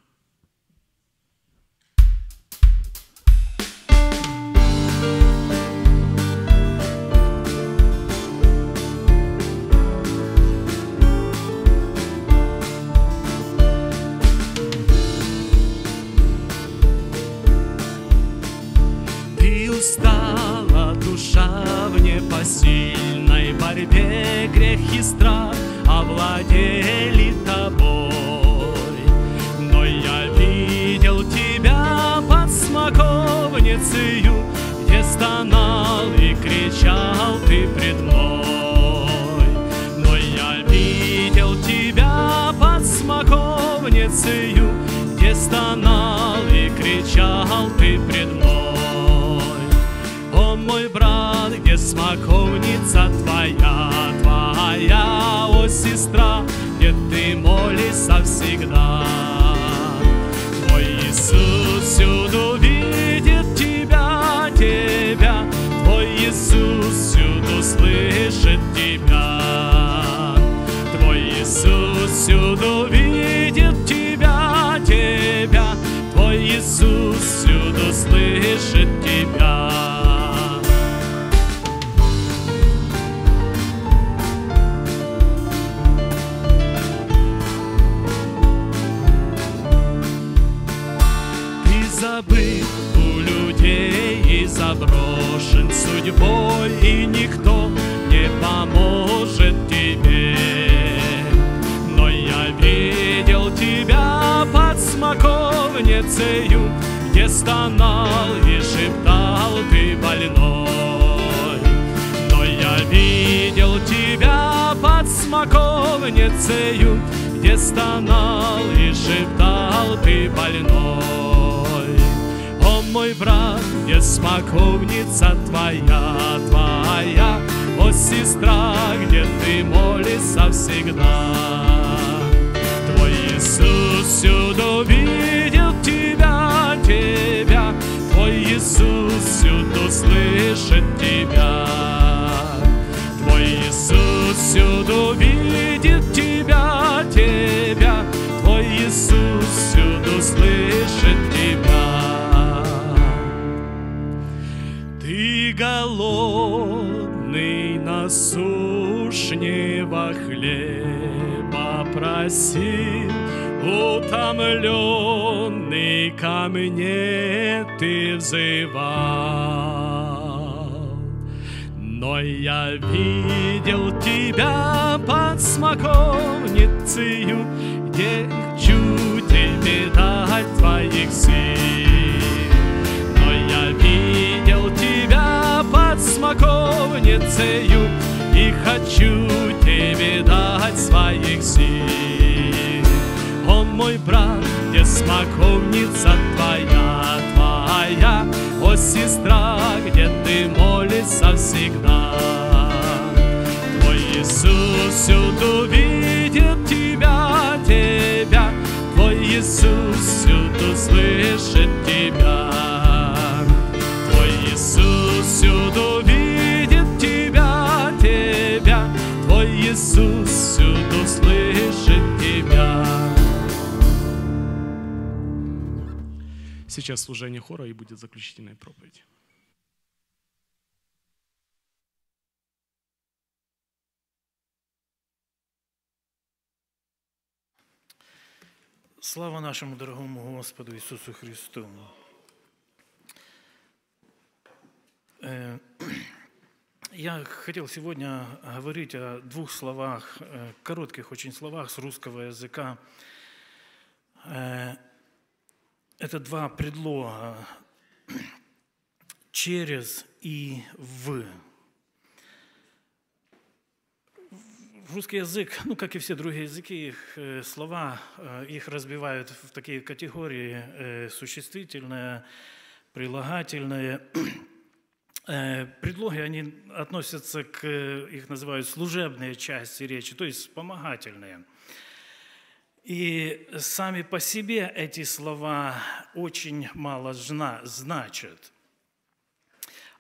Устала душа в непосильной борьбе, грех и страх овладели тобой. Но я видел тебя под смоковницею, где стонал и кричал ты пред мной. Но я видел тебя под смоковницею, где стонал и кричал ты пред мной. О мой брат, где смоковница твоя, твоя, о сестра, где ты молишься всегда. Мой Иисус всюду видит тебя, тебя, твой Иисус всюду слышит тебя. Твой Иисус всюду видит тебя, тебя, твой Иисус всюду слышит тебя. Забыт у людей и заброшен судьбой, и никто не поможет тебе. Но я видел тебя под смоковницею, где стонал и шептал ты больной. Но я видел тебя под смоковницею, где стонал и шептал ты больной. Мой брат, где смоковница твоя, твоя, о сестра, где ты молишься всегда. Твой Иисус всюду видел тебя, тебя, твой Иисус всюду слышит тебя. Твой голодный насущнего хлеба просил, утомленный ко мне ты взывал. Но я видел тебя под смоковницею, где хочу тебе дать твоих сил. Но я видел тебя под смоковницею и хочу тебе дать своих сил. Он мой брат, где смоковница твоя, твоя, о сестра, где ты молишься всегда. Твой Иисус всюду видит тебя, тебя, твой Иисус всюду слышит тебя. Твой Иисус всюду видит тебя, тебя, твой Иисус всюду слышит тебя. Сейчас служение хора и будет заключительная проповедь. Слава нашему дорогому Господу Иисусу Христу! Я хотел сегодня говорить о двух словах, коротких очень словах с русского языка. Это два предлога «через» и «в». Русский язык, ну, как и все другие языки, их слова, их разбивают в такие категории: существительное, прилагательное. Предлоги, они относятся к, их называют служебные части речи, то есть вспомогательные. И сами по себе эти слова очень мало значат.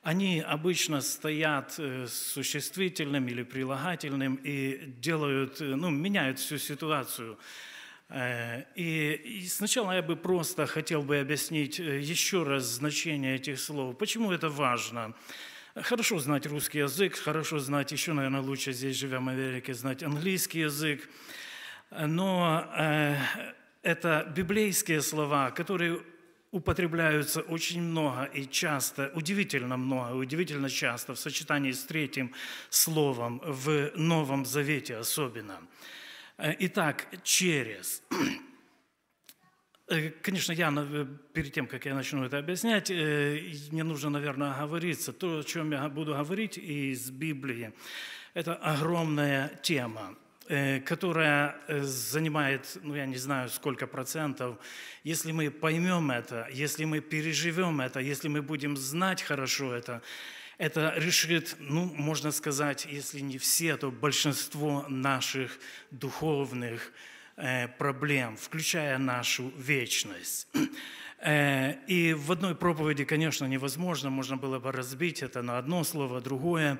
Они обычно стоят с существительным или прилагательным и делают, ну, меняют всю ситуацию. И сначала я бы просто хотел бы объяснить еще раз значение этих слов. Почему это важно? Хорошо знать русский язык, хорошо знать еще, наверное, лучше здесь, живя в Америке, знать английский язык. Но это библейские слова, которые употребляются очень много и часто, удивительно много, удивительно часто в сочетании с третьим словом, в Новом Завете особенно. Итак, «через». Конечно, я, перед тем, как я начну это объяснять, мне нужно, наверное, оговориться. То, о чем я буду говорить из Библии, это огромная тема, которая занимает, ну, я не знаю, сколько процентов. Если мы поймем это, если мы переживем это, если мы будем знать хорошо это, это решит, ну, можно сказать, если не все, то большинство наших духовных проблем, включая нашу вечность. И в одной проповеди, конечно, невозможно, можно было бы разбить это на одно слово, другое.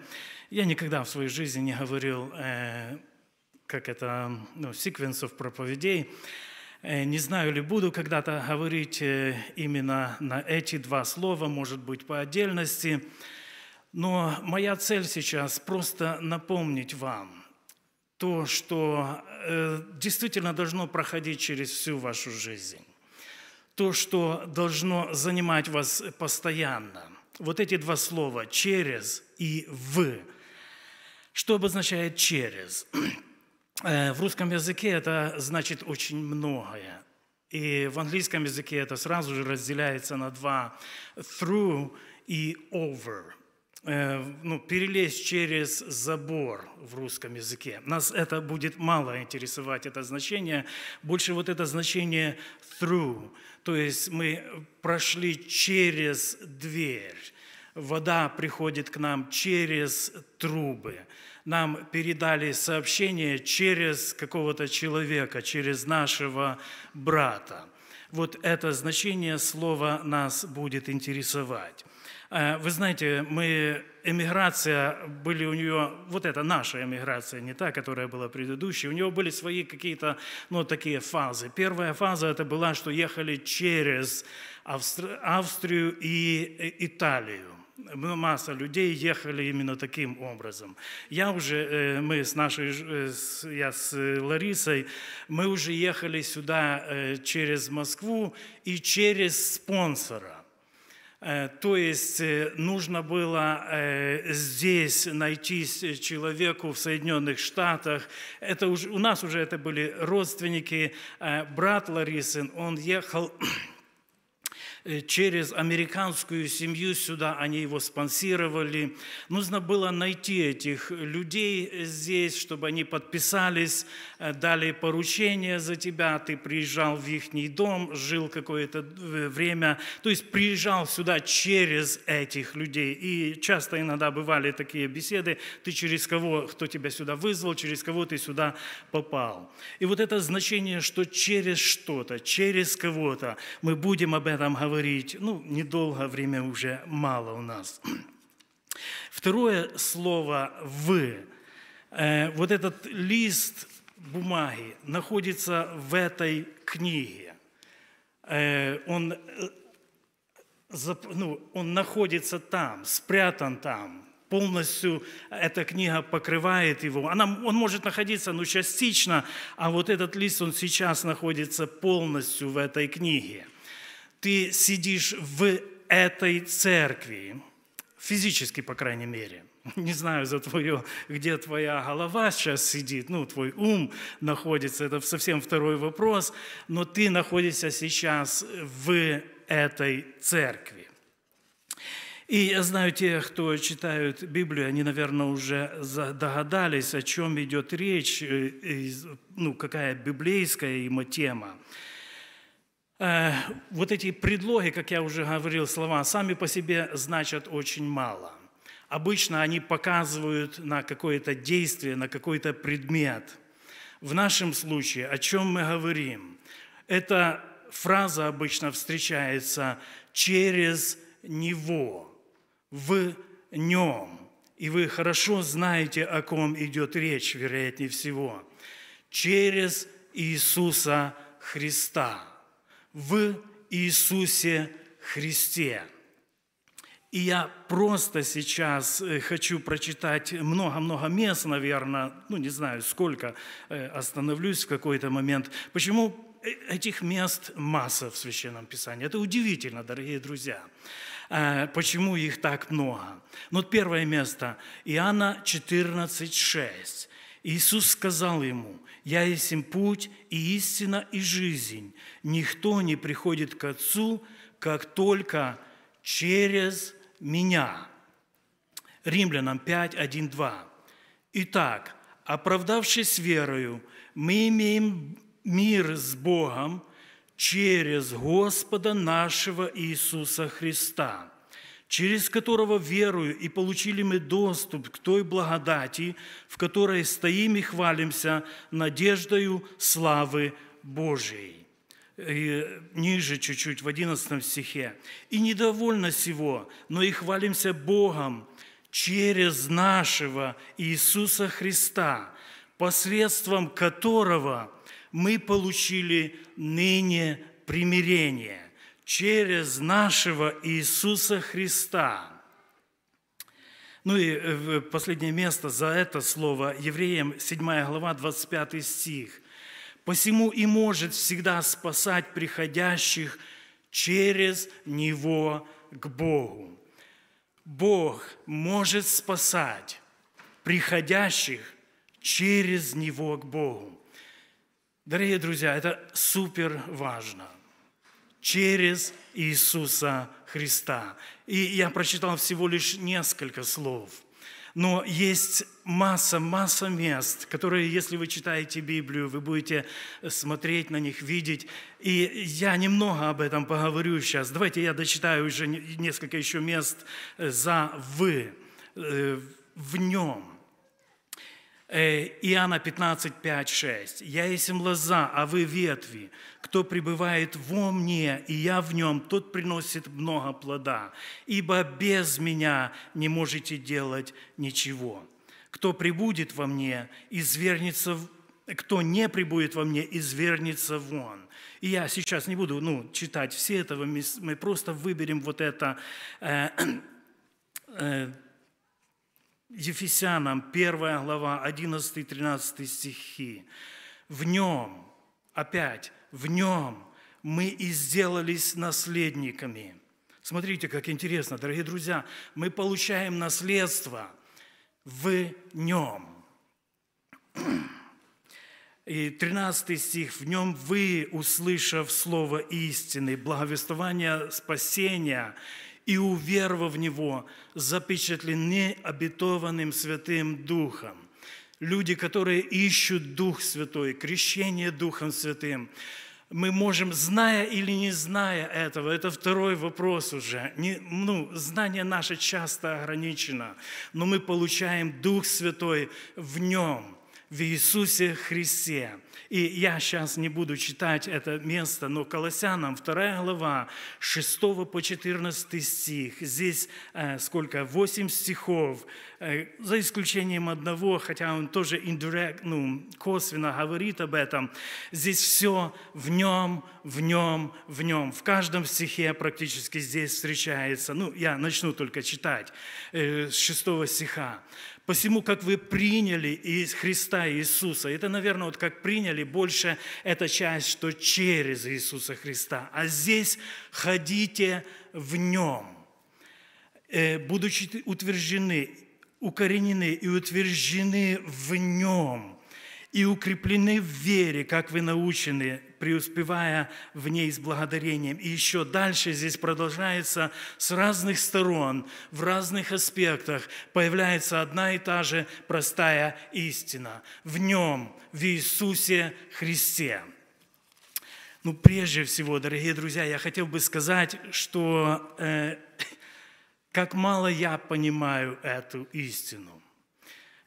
Я никогда в своей жизни не говорил, как это, ну, секвенсов проповедей. Не знаю ли, буду когда-то говорить именно на эти два слова, может быть, по отдельности. Но моя цель сейчас просто напомнить вам то, что действительно должно проходить через всю вашу жизнь. То, что должно занимать вас постоянно. Вот эти два слова «через» и «в». Что обозначает «через»? В русском языке это значит очень многое. И в английском языке это сразу же разделяется на два – through и over. Ну, перелезть через забор в русском языке. Нас это будет мало интересовать, это значение. Больше вот это значение through. То есть мы прошли через дверь. Вода приходит к нам через трубы. Нам передали сообщение через какого-то человека, через нашего брата. Вот это значение слова нас будет интересовать. Вы знаете, мы, эмиграция, были у нее, вот это наша эмиграция, не та, которая была предыдущая, у нее были свои какие-то, ну, такие фазы. Первая фаза это была, что ехали через Австрию и Италию. масса людей ехали именно таким образом. Я уже, мы с нашей, я с Ларисой, мы уже ехали сюда через Москву и через спонсора. То есть нужно было здесь найтись человеку в Соединенных Штатах. Это уже, у нас уже это были родственники. Брат Ларисын, он ехал через американскую семью сюда, они его спонсировали. Нужно было найти этих людей здесь, чтобы они подписались, дали поручение за тебя, ты приезжал в их дом, жил какое-то время, то есть приезжал сюда через этих людей. И часто иногда бывали такие беседы, ты через кого, кто тебя сюда вызвал, через кого ты сюда попал. И вот это значение, что через что-то, через кого-то, мы будем об этом говорить, говорить, ну, недолго, время уже мало у нас. Второе слово «вы». Вот этот лист бумаги находится в этой книге. Он, ну, он находится там, спрятан там. Полностью эта книга покрывает его. Она, он может находиться, ну, частично, а вот этот лист, он сейчас находится полностью в этой книге. Ты сидишь в этой церкви, физически, по крайней мере. Не знаю, за твое, где твоя голова сейчас сидит, ну, твой ум находится, это совсем второй вопрос, но ты находишься сейчас в этой церкви. И я знаю, те, кто читают Библию, они, наверное, уже догадались, о чем идет речь, ну, какая библейская ему тема. Вот эти предлоги, как я уже говорил, слова сами по себе значат очень мало. Обычно они показывают на какое-то действие, на какой-то предмет. В нашем случае, о чем мы говорим? Эта фраза обычно встречается «через него», «в нем». И вы хорошо знаете, о ком идет речь, вероятнее всего. «Через Иисуса Христа». В Иисусе Христе. И я просто сейчас хочу прочитать много-много мест, наверное, ну не знаю сколько, остановлюсь в какой-то момент. Почему этих мест масса в Священном Писании? Это удивительно, дорогие друзья, почему их так много. Но вот первое место, Иоанна четырнадцать шесть. Иисус сказал ему: «Я есть путь, и истина, и жизнь. Никто не приходит к Отцу, как только через Меня». Римлянам пять, один, два. Итак, оправдавшись верою, мы имеем мир с Богом через Господа нашего Иисуса Христа, через которого верую и получили мы доступ к той благодати, в которой стоим и хвалимся надеждою славы Божией. И ниже чуть-чуть, в одиннадцатом стихе. «И недовольно сего, но и хвалимся Богом через нашего Иисуса Христа, посредством которого мы получили ныне примирение». Через нашего Иисуса Христа. Ну и последнее место за это слово, Евреям семь глава, двадцать пятый стих. «Посему и может всегда спасать приходящих через Него к Богу». Бог может спасать приходящих через Него к Богу. Дорогие друзья, это супер важно. Через Иисуса Христа. И я прочитал всего лишь несколько слов. Но есть масса-масса мест, которые, если вы читаете Библию, вы будете смотреть на них, видеть. И я немного об этом поговорю сейчас. Давайте я дочитаю уже несколько еще мест за «вы», «в нем». Иоанна пятнадцать, пять, шесть. «Я есмь лоза, а вы ветви. Кто пребывает во мне, и я в нем, тот приносит много плода. Ибо без меня не можете делать ничего. Кто пребудет во мне, извернется, кто не пребудет во мне, извернется вон». И я сейчас не буду ну, читать все этого, мы просто выберем вот это... Э Ефесянам, первая глава, одиннадцатый-тринадцатый стихи. В нем, опять, в нем мы и сделались наследниками. Смотрите, как интересно, дорогие друзья, мы получаем наследство в нем. И тринадцатый стих. «В нем вы, услышав слово истины, благовествование спасения и уверовав в него, запечатлены обетованным Святым Духом». Люди, которые ищут Дух Святой, крещение Духом Святым, мы можем, зная или не зная этого, это второй вопрос уже, не, ну, знание наше часто ограничено, но мы получаем Дух Святой в нем, в Иисусе Христе. И я сейчас не буду читать это место, но Колоссянам вторая глава, с шестого по четырнадцатый стих. Здесь э, сколько? восемь стихов, э, за исключением одного, хотя он тоже indirect, ну, косвенно говорит об этом. Здесь все в нем, в нем, в нем. В каждом стихе практически здесь встречается. Ну, я начну только читать э, с шестого стиха. «Посему, как вы приняли из Христа Иисуса». Это, наверное, вот как приняли, больше эта часть, что через Иисуса Христа. А здесь «ходите в Нем, будучи утверждены, укоренены и утверждены в Нем, и укреплены в вере, как вы научены, преуспевая в ней с благодарением». И еще дальше здесь продолжается с разных сторон, в разных аспектах появляется одна и та же простая истина. В нем, в Иисусе Христе. Ну, прежде всего, дорогие друзья, я хотел бы сказать, что э, как мало я понимаю эту истину.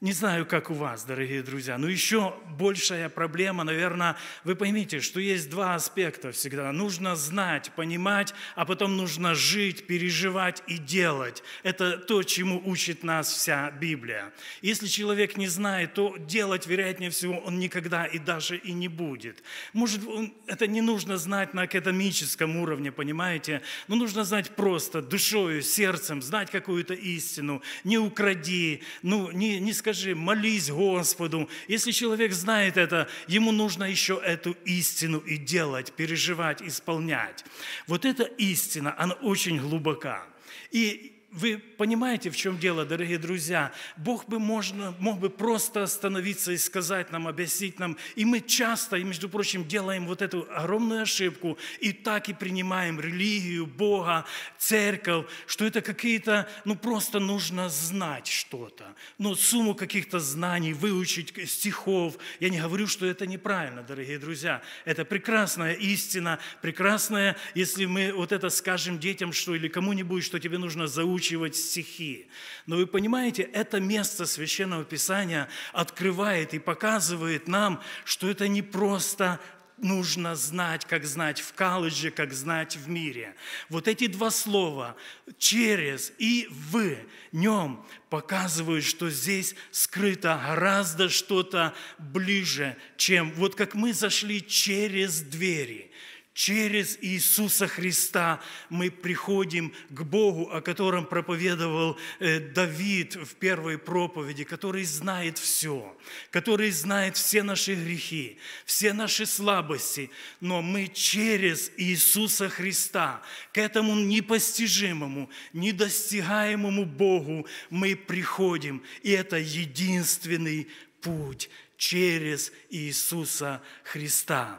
Не знаю, как у вас, дорогие друзья, но еще большая проблема, наверное, вы поймите, что есть два аспекта всегда. Нужно знать, понимать, а потом нужно жить, переживать и делать. Это то, чему учит нас вся Библия. Если человек не знает, то делать, вероятнее всего, он никогда и даже и не будет. Может, это не нужно знать на академическом уровне, понимаете, но нужно знать просто душою, сердцем, знать какую-то истину. Не укради, ну, не, не скажи, молись Господу. Если человек знает это, ему нужно еще эту истину и делать, переживать, исполнять. Вот эта истина, она очень глубока. И вы понимаете, в чем дело, дорогие друзья? Бог бы можно, мог бы просто остановиться и сказать нам, объяснить нам. И мы часто, и, между прочим, делаем вот эту огромную ошибку, и так и принимаем религию, Бога, церковь, что это какие-то, ну просто нужно знать что-то. Ну, сумму каких-то знаний, выучить стихов. Я не говорю, что это неправильно, дорогие друзья. Это прекрасная истина, прекрасная, если мы вот это скажем детям, что или кому-нибудь, что тебе нужно заучить стихи. Но вы понимаете, это место Священного Писания открывает и показывает нам, что это не просто нужно знать, как знать в колледже, как знать в мире. Вот эти два слова «через» и «в» нем показывают, что здесь скрыто гораздо что-то ближе, чем вот как мы зашли через двери. Через Иисуса Христа мы приходим к Богу, о котором проповедовал Давид в первой проповеди, который знает все, который знает все наши грехи, все наши слабости. Но мы через Иисуса Христа к этому непостижимому, недостигаемому Богу мы приходим. И это единственный путь через Иисуса Христа.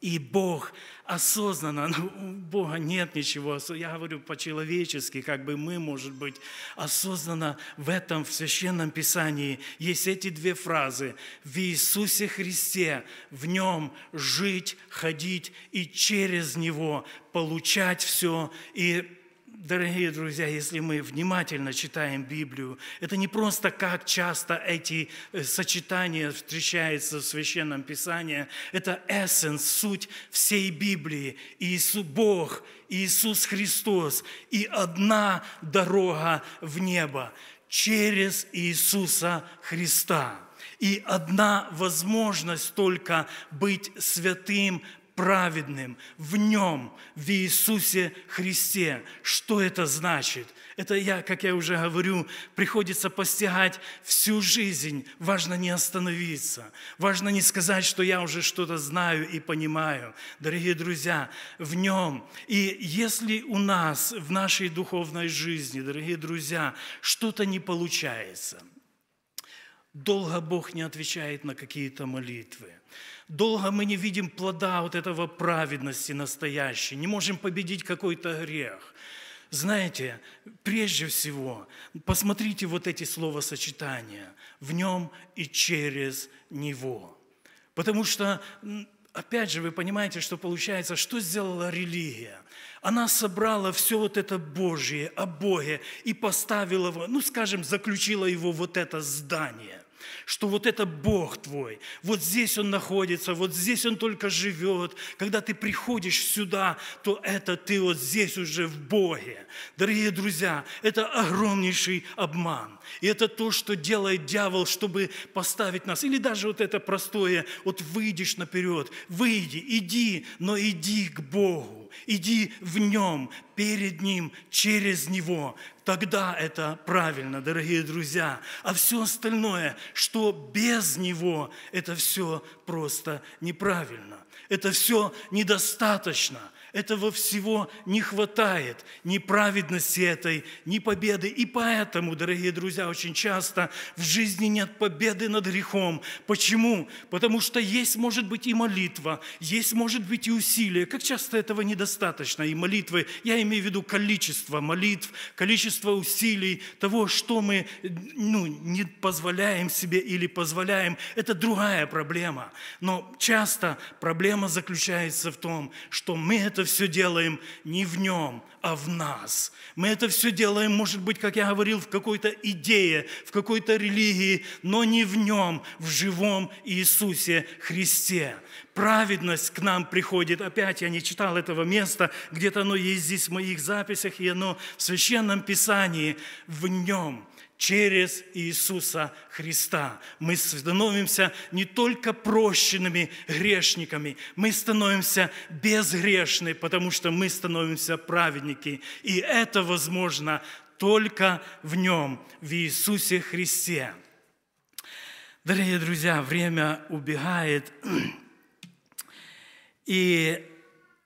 И Бог осознанно, ну, у Бога нет ничего, я говорю по-человечески, как бы мы, может быть, осознанно в этом, в Священном Писании есть эти две фразы. В Иисусе Христе, в Нем жить, ходить и через Него получать все. И, дорогие друзья, если мы внимательно читаем Библию, это не просто как часто эти сочетания встречаются в Священном Писании, это эссенс, суть всей Библии, Иисус Бог, Иисус Христос и одна дорога в небо через Иисуса Христа. И одна возможность только быть святым, праведным в Нем, в Иисусе Христе. Что это значит? Это я, как я уже говорю, приходится постигать всю жизнь. Важно не остановиться. Важно не сказать, что я уже что-то знаю и понимаю. Дорогие друзья, в Нем. И если у нас в нашей духовной жизни, дорогие друзья, что-то не получается, долго Бог не отвечает на какие-то молитвы. Долго мы не видим плода вот этого праведности настоящей. Не можем победить какой-то грех. Знаете, прежде всего, посмотрите вот эти словосочетания. В Нем и через Него. Потому что, опять же, вы понимаете, что получается, что сделала религия? Она собрала все вот это Божие, о Боге, и поставила, ну, скажем, заключила его вот это здание. Что вот это Бог твой, вот здесь Он находится, вот здесь Он только живет. Когда ты приходишь сюда, то это ты вот здесь уже в Боге. Дорогие друзья, это огромнейший обман. И это то, что делает дьявол, чтобы поставить нас. Или даже вот это простое, вот выйдешь наперед, выйди, иди, но иди к Богу, иди в Нем, перед Ним, через Него. Тогда это правильно, дорогие друзья. А все остальное, что без Него, это все просто неправильно. Это все недостаточно. Этого всего не хватает, ни праведности этой, ни победы. И поэтому, дорогие друзья, очень часто в жизни нет победы над грехом. Почему? Потому что есть, может быть, и молитва, есть, может быть, и усилие. Как часто этого недостаточно, и молитвы. Я имею в виду количество молитв, количество усилий, того, что мы ну, не позволяем себе или позволяем. Это другая проблема. Но часто проблема заключается в том, что мы это Мы это все делаем не в Нем, а в нас. Мы это все делаем, может быть, как я говорил, в какой-то идее, в какой-то религии, но не в Нем, в живом Иисусе Христе. Праведность к нам приходит. Опять я не читал этого места, где-то оно есть здесь в моих записях, и оно в Священном Писании. В Нем, через Иисуса Христа мы становимся не только прощенными грешниками, мы становимся безгрешны, потому что мы становимся праведники. И это возможно только в Нем, в Иисусе Христе. Дорогие друзья, время убегает. И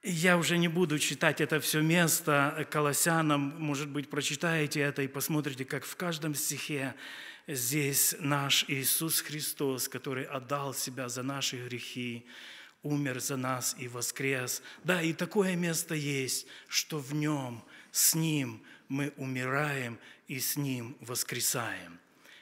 я уже не буду читать это все место Колоссянам, может быть, прочитаете это и посмотрите, как в каждом стихе здесь наш Иисус Христос, который отдал Себя за наши грехи, умер за нас и воскрес. Да, и такое место есть, что в Нем, с Ним мы умираем и с Ним воскресаем.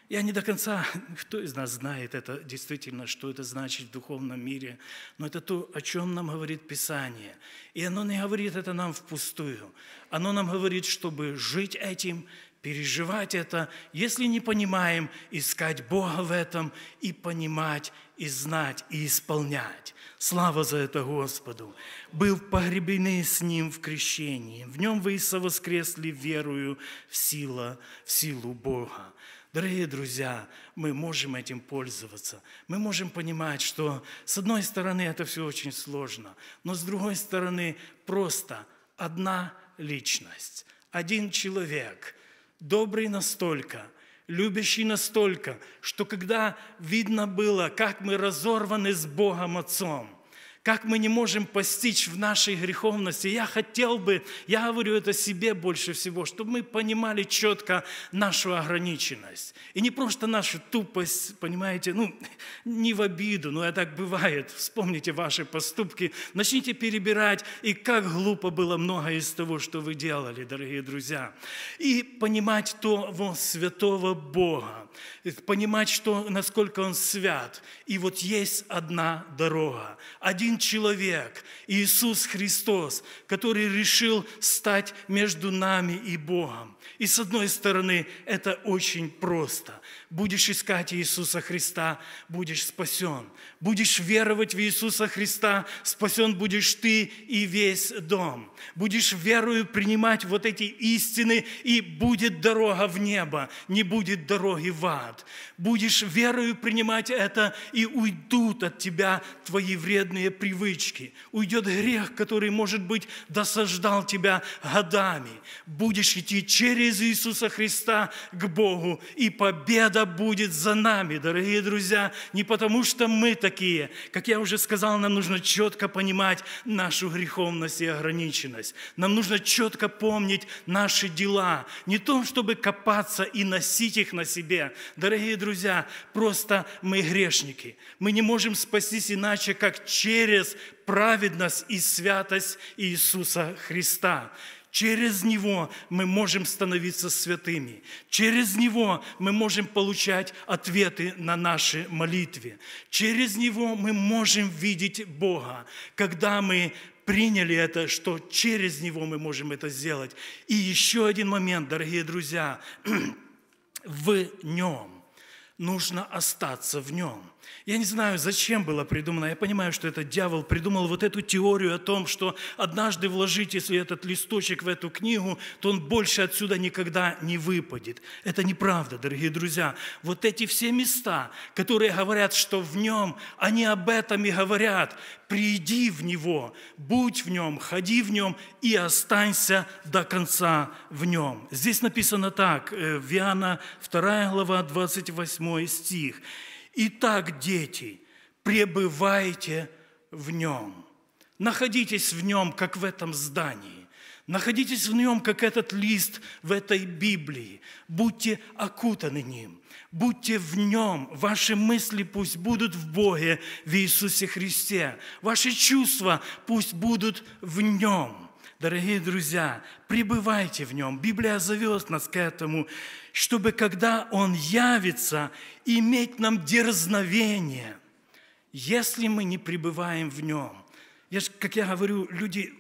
Я не до конца, кто из нас знает это действительно, что это значит в духовном мире, но это то, о чем нам говорит Писание. И оно не говорит это нам впустую. Оно нам говорит, чтобы жить этим, переживать это, если не понимаем, искать Бога в этом и понимать, и знать, и исполнять. Слава за это Господу! «Был погребены с Ним в крещении, в Нем вы и совоскресли верою в силу, в силу Бога». Дорогие друзья, мы можем этим пользоваться. Мы можем понимать, что с одной стороны это все очень сложно, но с другой стороны просто одна личность, один человек, добрый настолько, любящий настолько, что когда видно было, как мы разорваны с Богом Отцом, как мы не можем постичь в нашей греховности. Я хотел бы, я говорю это себе больше всего, чтобы мы понимали четко нашу ограниченность. И не просто нашу тупость, понимаете, ну, не в обиду, но это так бывает. Вспомните ваши поступки, начните перебирать, и как глупо было многое из того, что вы делали, дорогие друзья. И понимать того святого Бога, понимать, что, насколько Он свят. И вот есть одна дорога, один человек, Иисус Христос, который решил стать между нами и Богом. И с одной стороны, это очень просто. Будешь искать Иисуса Христа, будешь спасен. Будешь веровать в Иисуса Христа, спасен будешь ты и весь дом. Будешь верою принимать вот эти истины, и будет дорога в небо, не будет дороги в ад. Будешь верою принимать это, и уйдут от тебя твои вредные привычки, привычки, уйдет грех, который, может быть, досаждал тебя годами. Будешь идти через Иисуса Христа к Богу, и победа будет за нами, дорогие друзья, не потому что мы такие. Как я уже сказал, нам нужно четко понимать нашу греховность и ограниченность. Нам нужно четко помнить наши дела, не то, чтобы копаться и носить их на себе. Дорогие друзья, просто мы грешники. Мы не можем спастись иначе, как через праведность и святость Иисуса Христа. Через Него мы можем становиться святыми. Через Него мы можем получать ответы на наши молитвы. Через Него мы можем видеть Бога, когда мы приняли это, что через Него мы можем это сделать. И еще один момент, дорогие друзья, в Нем. Нужно остаться в Нем. Я не знаю, зачем было придумано. Я понимаю, что этот дьявол придумал вот эту теорию о том, что однажды вложить, если этот листочек в эту книгу, то он больше отсюда никогда не выпадет. Это неправда, дорогие друзья. Вот эти все места, которые говорят, что в Нем, они об этом и говорят. Приди в Него, будь в Нем, ходи в Нем и останься до конца в Нем. Здесь написано так, в Иоанна вторая глава, двадцать восьмой стих. Итак, дети, пребывайте в Нем. Находитесь в Нем, как в этом здании. Находитесь в Нем, как этот лист в этой Библии. Будьте окутаны Ним. Будьте в Нем. Ваши мысли пусть будут в Боге, в Иисусе Христе. Ваши чувства пусть будут в Нем. Дорогие друзья, пребывайте в Нем. Библия зовет нас к этому, чтобы, когда Он явится, иметь нам дерзновение, если мы не пребываем в Нем. Я же, как я говорю, люди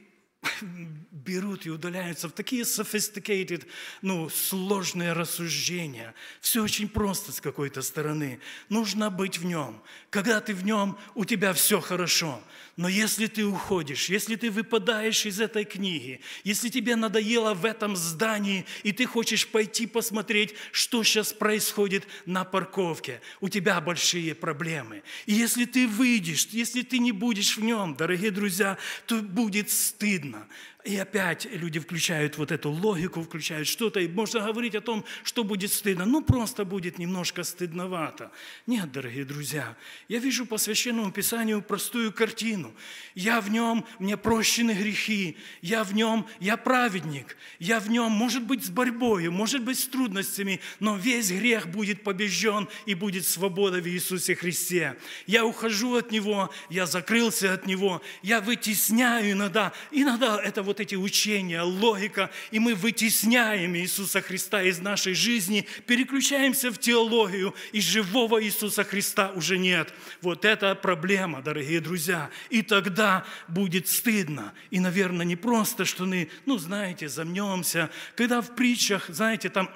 берут и удаляются в такие sophisticated, ну, сложные рассуждения. Все очень просто с какой-то стороны. Нужно быть в Нем. Когда ты в Нем, у тебя все хорошо. Но если ты уходишь, если ты выпадаешь из этой книги, если тебе надоело в этом здании, и ты хочешь пойти посмотреть, что сейчас происходит на парковке, у тебя большие проблемы. И если ты выйдешь, если ты не будешь в Нем, дорогие друзья, то будет стыдно. И опять люди включают вот эту логику, включают что-то, и можно говорить о том, что будет стыдно. Ну, просто будет немножко стыдновато. Нет, дорогие друзья, я вижу по Священному Писанию простую картину. Я в Нем, мне прощены грехи, я в Нем, я праведник, я в Нем, может быть, с борьбой, может быть, с трудностями, но весь грех будет побежден, и будет свобода в Иисусе Христе. Я ухожу от Него, я закрылся от Него, я вытесняю иногда, иногда это вот вот эти учения, логика, и мы вытесняем Иисуса Христа из нашей жизни, переключаемся в теологию, и живого Иисуса Христа уже нет. Вот это проблема, дорогие друзья. И тогда будет стыдно. И, наверное, не просто, что мы, ну, знаете, замнемся. Когда в притчах, знаете, там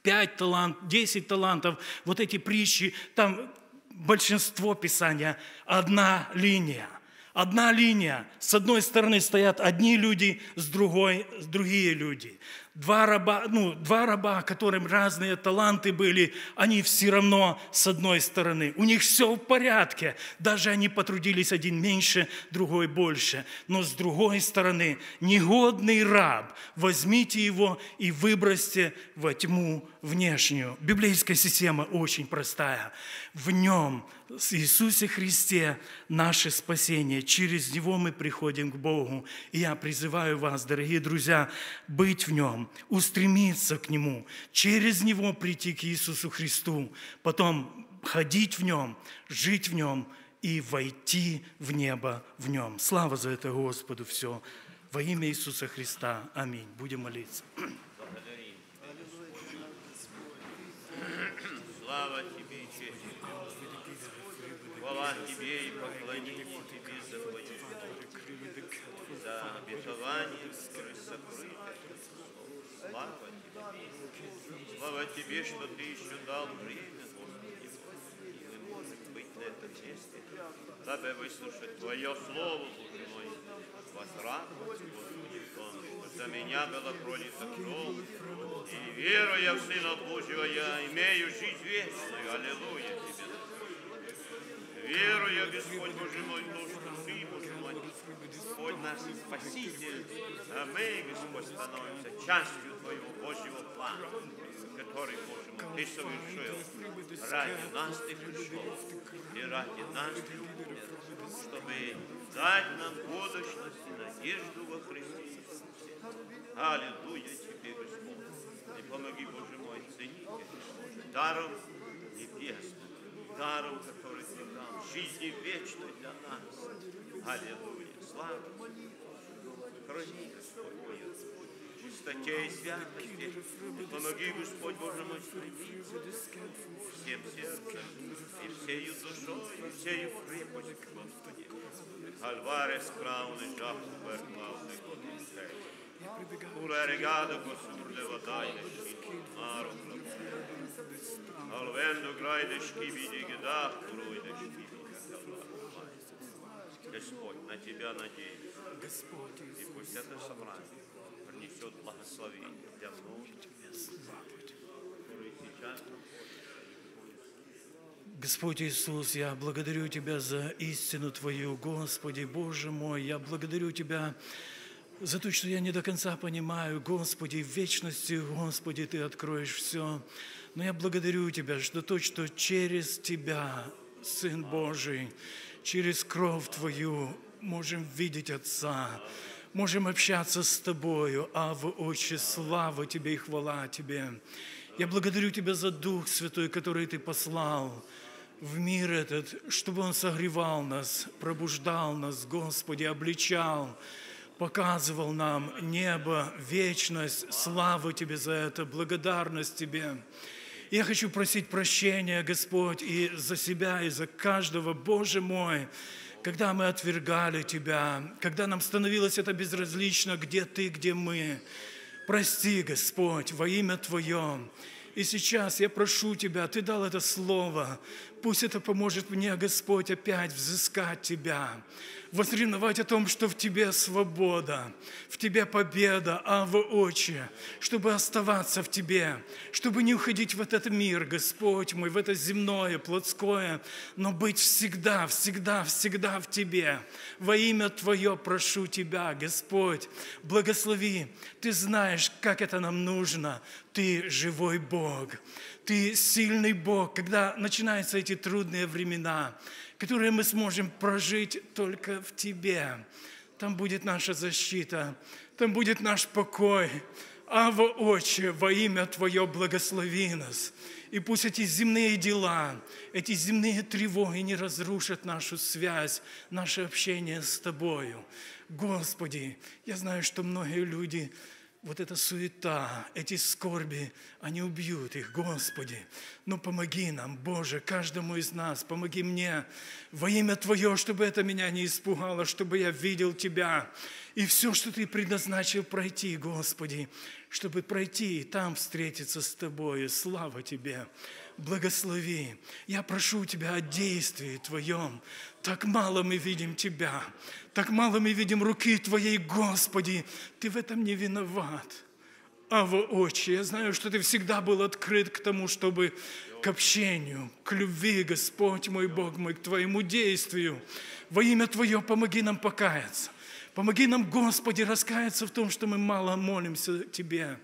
пять талантов, десять талантов, вот эти притчи, там большинство Писания, одна линия. Одна линия. С одной стороны стоят одни люди, с другой – другие люди. Два раба, ну, два раба, которым разные таланты были, они все равно с одной стороны. У них все в порядке. Даже они потрудились один меньше, другой больше. Но с другой стороны, негодный раб, возьмите его и выбросьте во тьму внешнюю. Библейская система очень простая. В Нем, в Иисусе Христе, наше спасение. Через Него мы приходим к Богу. И я призываю вас, дорогие друзья, быть в Нем, устремиться к Нему, через Него прийти к Иисусу Христу, потом ходить в Нем, жить в Нем и войти в небо в Нем. Слава за это Господу все. Во имя Иисуса Христа. Аминь. Будем молиться. Слава Тебе, честь Тебе, хвала Тебе и поклонение Тебе за Твое, за обетование, которое сокрыто. Слава Тебе, слава Тебе, что Ты еще дал время, Господи, мы можем быть на этом месте, дабы выслушать Твое Слово, Боже мой, возрадовать, Господи, в том, что за меня было пролито кровь, и веруя в Сына Божьего, я имею жизнь вечную, аллилуйя Тебе, Верую я, Господь Божий мой, душу, души и Божий мой. Господь наш Спаситель, а мы, Господь, становимся частью Твоего Божьего плана, который, Боже мой, Ты совершил. Ради нас Ты пришел, и ради нас Ты умер, чтобы дать нам будущность и надежду во Христе Иисусе. Аллилуйя Тебе, Господь, и помоги, Боже мой, ценить Божий даром небесным, даром, который Ты дал, жизни вечной для нас. Аллилуйя, слава Тебе, храни, Господь, мою чистоте и святости, и помоги, Господь, Боже мой, стремиться всем сердцем, и всею душой, и всею крепостью, Господи. Альварес крауны, жаху, верклауны, Господи. Ура регада, Господи, левадайна, шкину, нару, клапу. Алвенду грайда, шкиби, дигеда, круйда, шкиби, Господь, на Тебя надеюсь, и пусть это собрание принесет благословение для многих, которые сейчас находятся. Господь Иисус, я благодарю Тебя за истину Твою, Господи, Боже мой, я благодарю Тебя за то, что я не до конца понимаю, Господи, в вечности, Господи, Ты откроешь все, но я благодарю Тебя, что то, что через Тебя, Сын Божий, через кровь Твою можем видеть Отца, можем общаться с Тобою, Авва, Отче, слава Тебе и хвала Тебе. Я благодарю Тебя за Дух Святой, который Ты послал в мир этот, чтобы Он согревал нас, пробуждал нас, Господи, обличал, показывал нам небо, вечность, слава Тебе за это, благодарность Тебе. Я хочу просить прощения, Господь, и за себя, и за каждого, Боже мой, когда мы отвергали Тебя, когда нам становилось это безразлично, где Ты, где мы. Прости, Господь, во имя Твое. И сейчас я прошу Тебя, Ты дал это слово, пусть это поможет мне, Господь, опять взыскать Тебя, возревновать о том, что в Тебе свобода, в Тебе победа, Авва Отче, чтобы оставаться в Тебе, чтобы не уходить в этот мир, Господь мой, в это земное, плотское, но быть всегда, всегда, всегда в Тебе. Во имя Твое прошу Тебя, Господь, благослови. Ты знаешь, как это нам нужно. Ты живой Бог, Ты сильный Бог, когда начинаются эти трудные времена, которые мы сможем прожить только в Тебе. Там будет наша защита, там будет наш покой. Авва, Отче, во имя Твое благослови нас. И пусть эти земные дела, эти земные тревоги не разрушат нашу связь, наше общение с Тобою. Господи, я знаю, что многие люди... Вот эта суета, эти скорби, они убьют их, Господи. Но помоги нам, Боже, каждому из нас, помоги мне во имя Твое, чтобы это меня не испугало, чтобы я видел Тебя. И все, что Ты предназначил пройти, Господи, чтобы пройти и там встретиться с Тобою. Слава Тебе! Благослови. Я прошу Тебя о действии Твоем. Так мало мы видим Тебя. Так мало мы видим руки Твоей, Господи. Ты в этом не виноват. Авва, Отче, я знаю, что Ты всегда был открыт к тому, чтобы к общению, к любви, Господь мой, Бог мой, к Твоему действию. Во имя Твое помоги нам покаяться. Помоги нам, Господи, раскаяться в том, что мы мало молимся Тебе.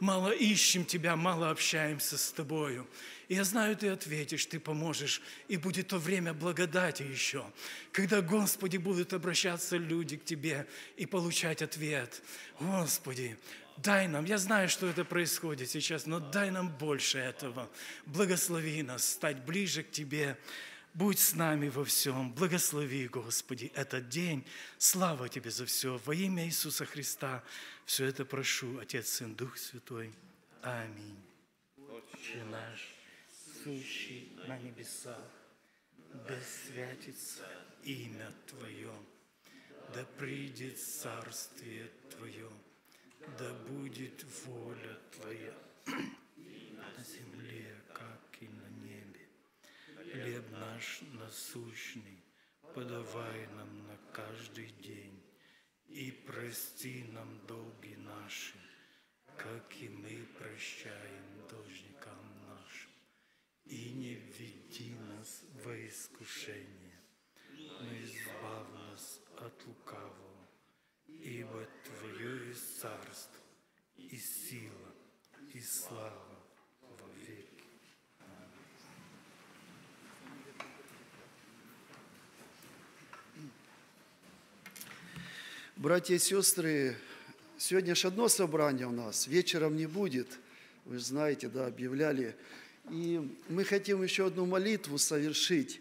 Мало ищем Тебя, мало общаемся с Тобою. И я знаю, Ты ответишь, Ты поможешь. И будет то время благодати еще, когда, Господи, будут обращаться люди к Тебе и получать ответ. Господи, дай нам, я знаю, что это происходит сейчас, но дай нам больше этого. Благослови нас стать ближе к Тебе. Будь с нами во всем. Благослови, Господи, этот день. Слава Тебе за все. Во имя Иисуса Христа все это прошу, Отец, Сын, Дух Святой. Аминь. Отче наш, сущий на небесах, да святится имя Твое, да придет царствие Твое, да будет воля Твоя на земле, как и на небе. Хлеб наш насущный подавай нам на каждый день, и прости нам долги наши, как и мы прощаем должникам нашим. И не введи нас во искушение. слава во веки. Аминь. Братья и сестры, сегодня ж одно собрание у нас, вечером не будет, вы же знаете, да, объявляли. И мы хотим еще одну молитву совершить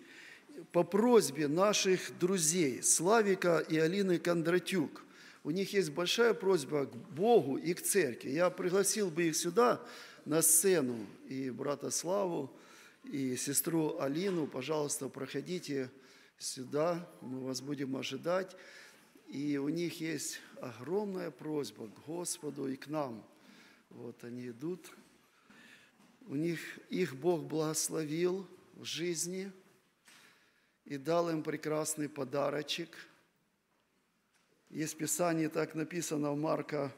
по просьбе наших друзей Славика и Алины Кондратюк. У них есть большая просьба к Богу и к церкви. Я пригласил бы их сюда, на сцену, и брата Славу, и сестру Алину. Пожалуйста, проходите сюда, мы вас будем ожидать. И у них есть огромная просьба к Господу и к нам. Вот они идут. У них, их Бог благословил в жизни и дал им прекрасный подарочек. Есть в Писании, так написано, в Марка,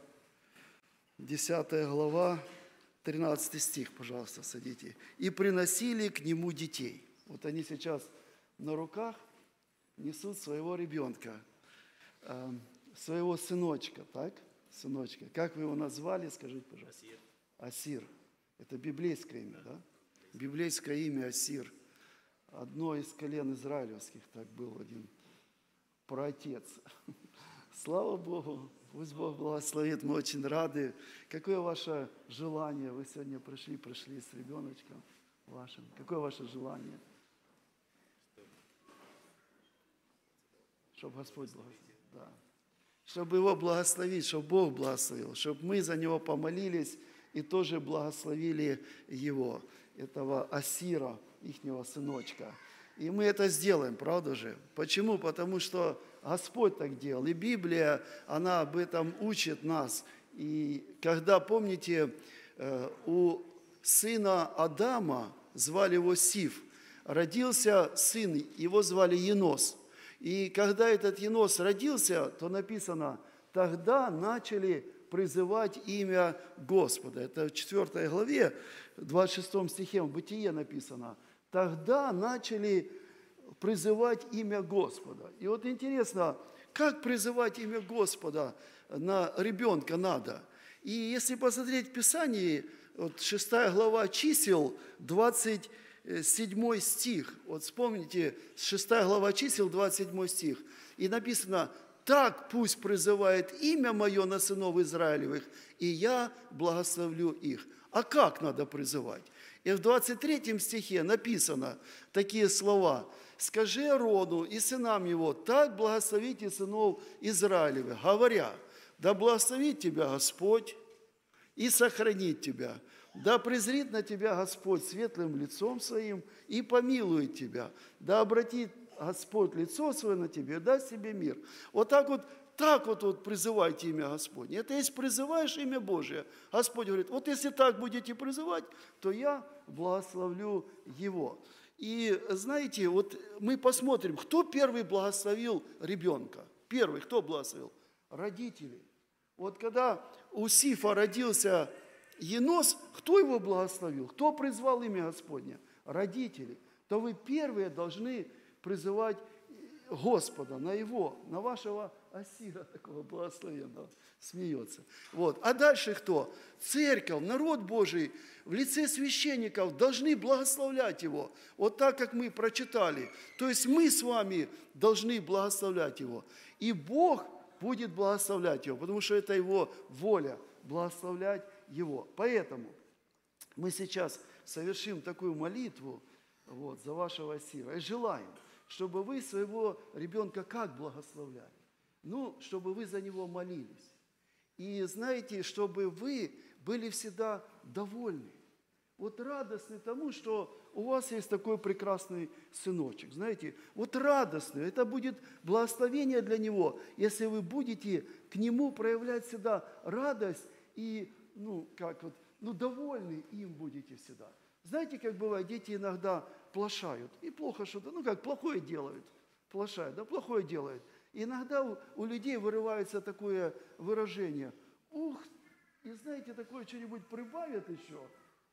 десятая глава, тринадцатый стих, пожалуйста, садите. «И приносили к нему детей». Вот они сейчас на руках несут своего ребенка, своего сыночка, так? Сыночка. Как вы его назвали, скажите, пожалуйста? Асир. Асир. Это библейское имя, да? Библейское имя Асир. Одно из колен израилевских, так был один праотец. Слава Богу, пусть Бог благословит, мы очень рады. Какое ваше желание? Вы сегодня пришли, пришли с ребеночком вашим. Какое ваше желание? Чтобы Господь благословил. Да. Чтобы его благословить, чтобы Бог благословил, чтобы мы за него помолились и тоже благословили его, этого Асира, ихнего сыночка. И мы это сделаем, правда же? Почему? Потому что Господь так делал. И Библия, она об этом учит нас. И когда, помните, у сына Адама, звали его Сиф, родился сын, его звали Енос. И когда этот Енос родился, то написано, тогда начали призывать имя Господа. Это в четвёртой главе, в двадцать шестом стихе, в Бытие написано. Тогда начали призывать имя Господа. И вот интересно, как призывать имя Господа на ребенка надо? И если посмотреть в Писании, вот шестая глава чисел, двадцать седьмой стих. Вот вспомните, шестая глава чисел, двадцать седьмой стих. И написано: «Так пусть призывает имя мое на сынов Израилевых, и я благословлю их». А как надо призывать? И в двадцать третьем стихе написано такие слова: «Скажи роду и сынам его, так благословите сынов Израилевых, говоря, да благословит тебя Господь и сохранит тебя, да презрит на тебя Господь светлым лицом своим и помилует тебя, да обратит Господь лицо свое на тебе, даст тебе мир». Вот так вот, так вот, вот призывайте имя Господне. Это если призываешь имя Божие, Господь говорит, вот если так будете призывать, то я благословлю его. И знаете, вот мы посмотрим, кто первый благословил ребенка? Первый, кто благословил? Родители. Вот когда у Сифа родился Енос, кто его благословил? Кто призвал имя Господне? Родители. То вы первые должны призывать Господа на его, на вашего Асира, такого благословенного, смеется. Вот. А дальше кто? Церковь, народ Божий в лице священников должны благословлять его. Вот так, как мы прочитали. То есть мы с вами должны благословлять его. И Бог будет благословлять его, потому что это его воля, благословлять его. Поэтому мы сейчас совершим такую молитву вот, за вашего Асира и желаем, чтобы вы своего ребенка как благословляли? Ну, чтобы вы за него молились. И знаете, чтобы вы были всегда довольны. Вот радостны тому, что у вас есть такой прекрасный сыночек. Знаете, вот радостны. Это будет благословение для него, если вы будете к нему проявлять всегда радость и, ну, как вот, ну, довольны им будете всегда. Знаете, как бывает, дети иногда плашают. И плохо что-то, ну как, плохое делают. Плашают, да, плохое делают. И иногда у, у людей вырывается такое выражение. Ух, и знаете, такое что-нибудь прибавят еще.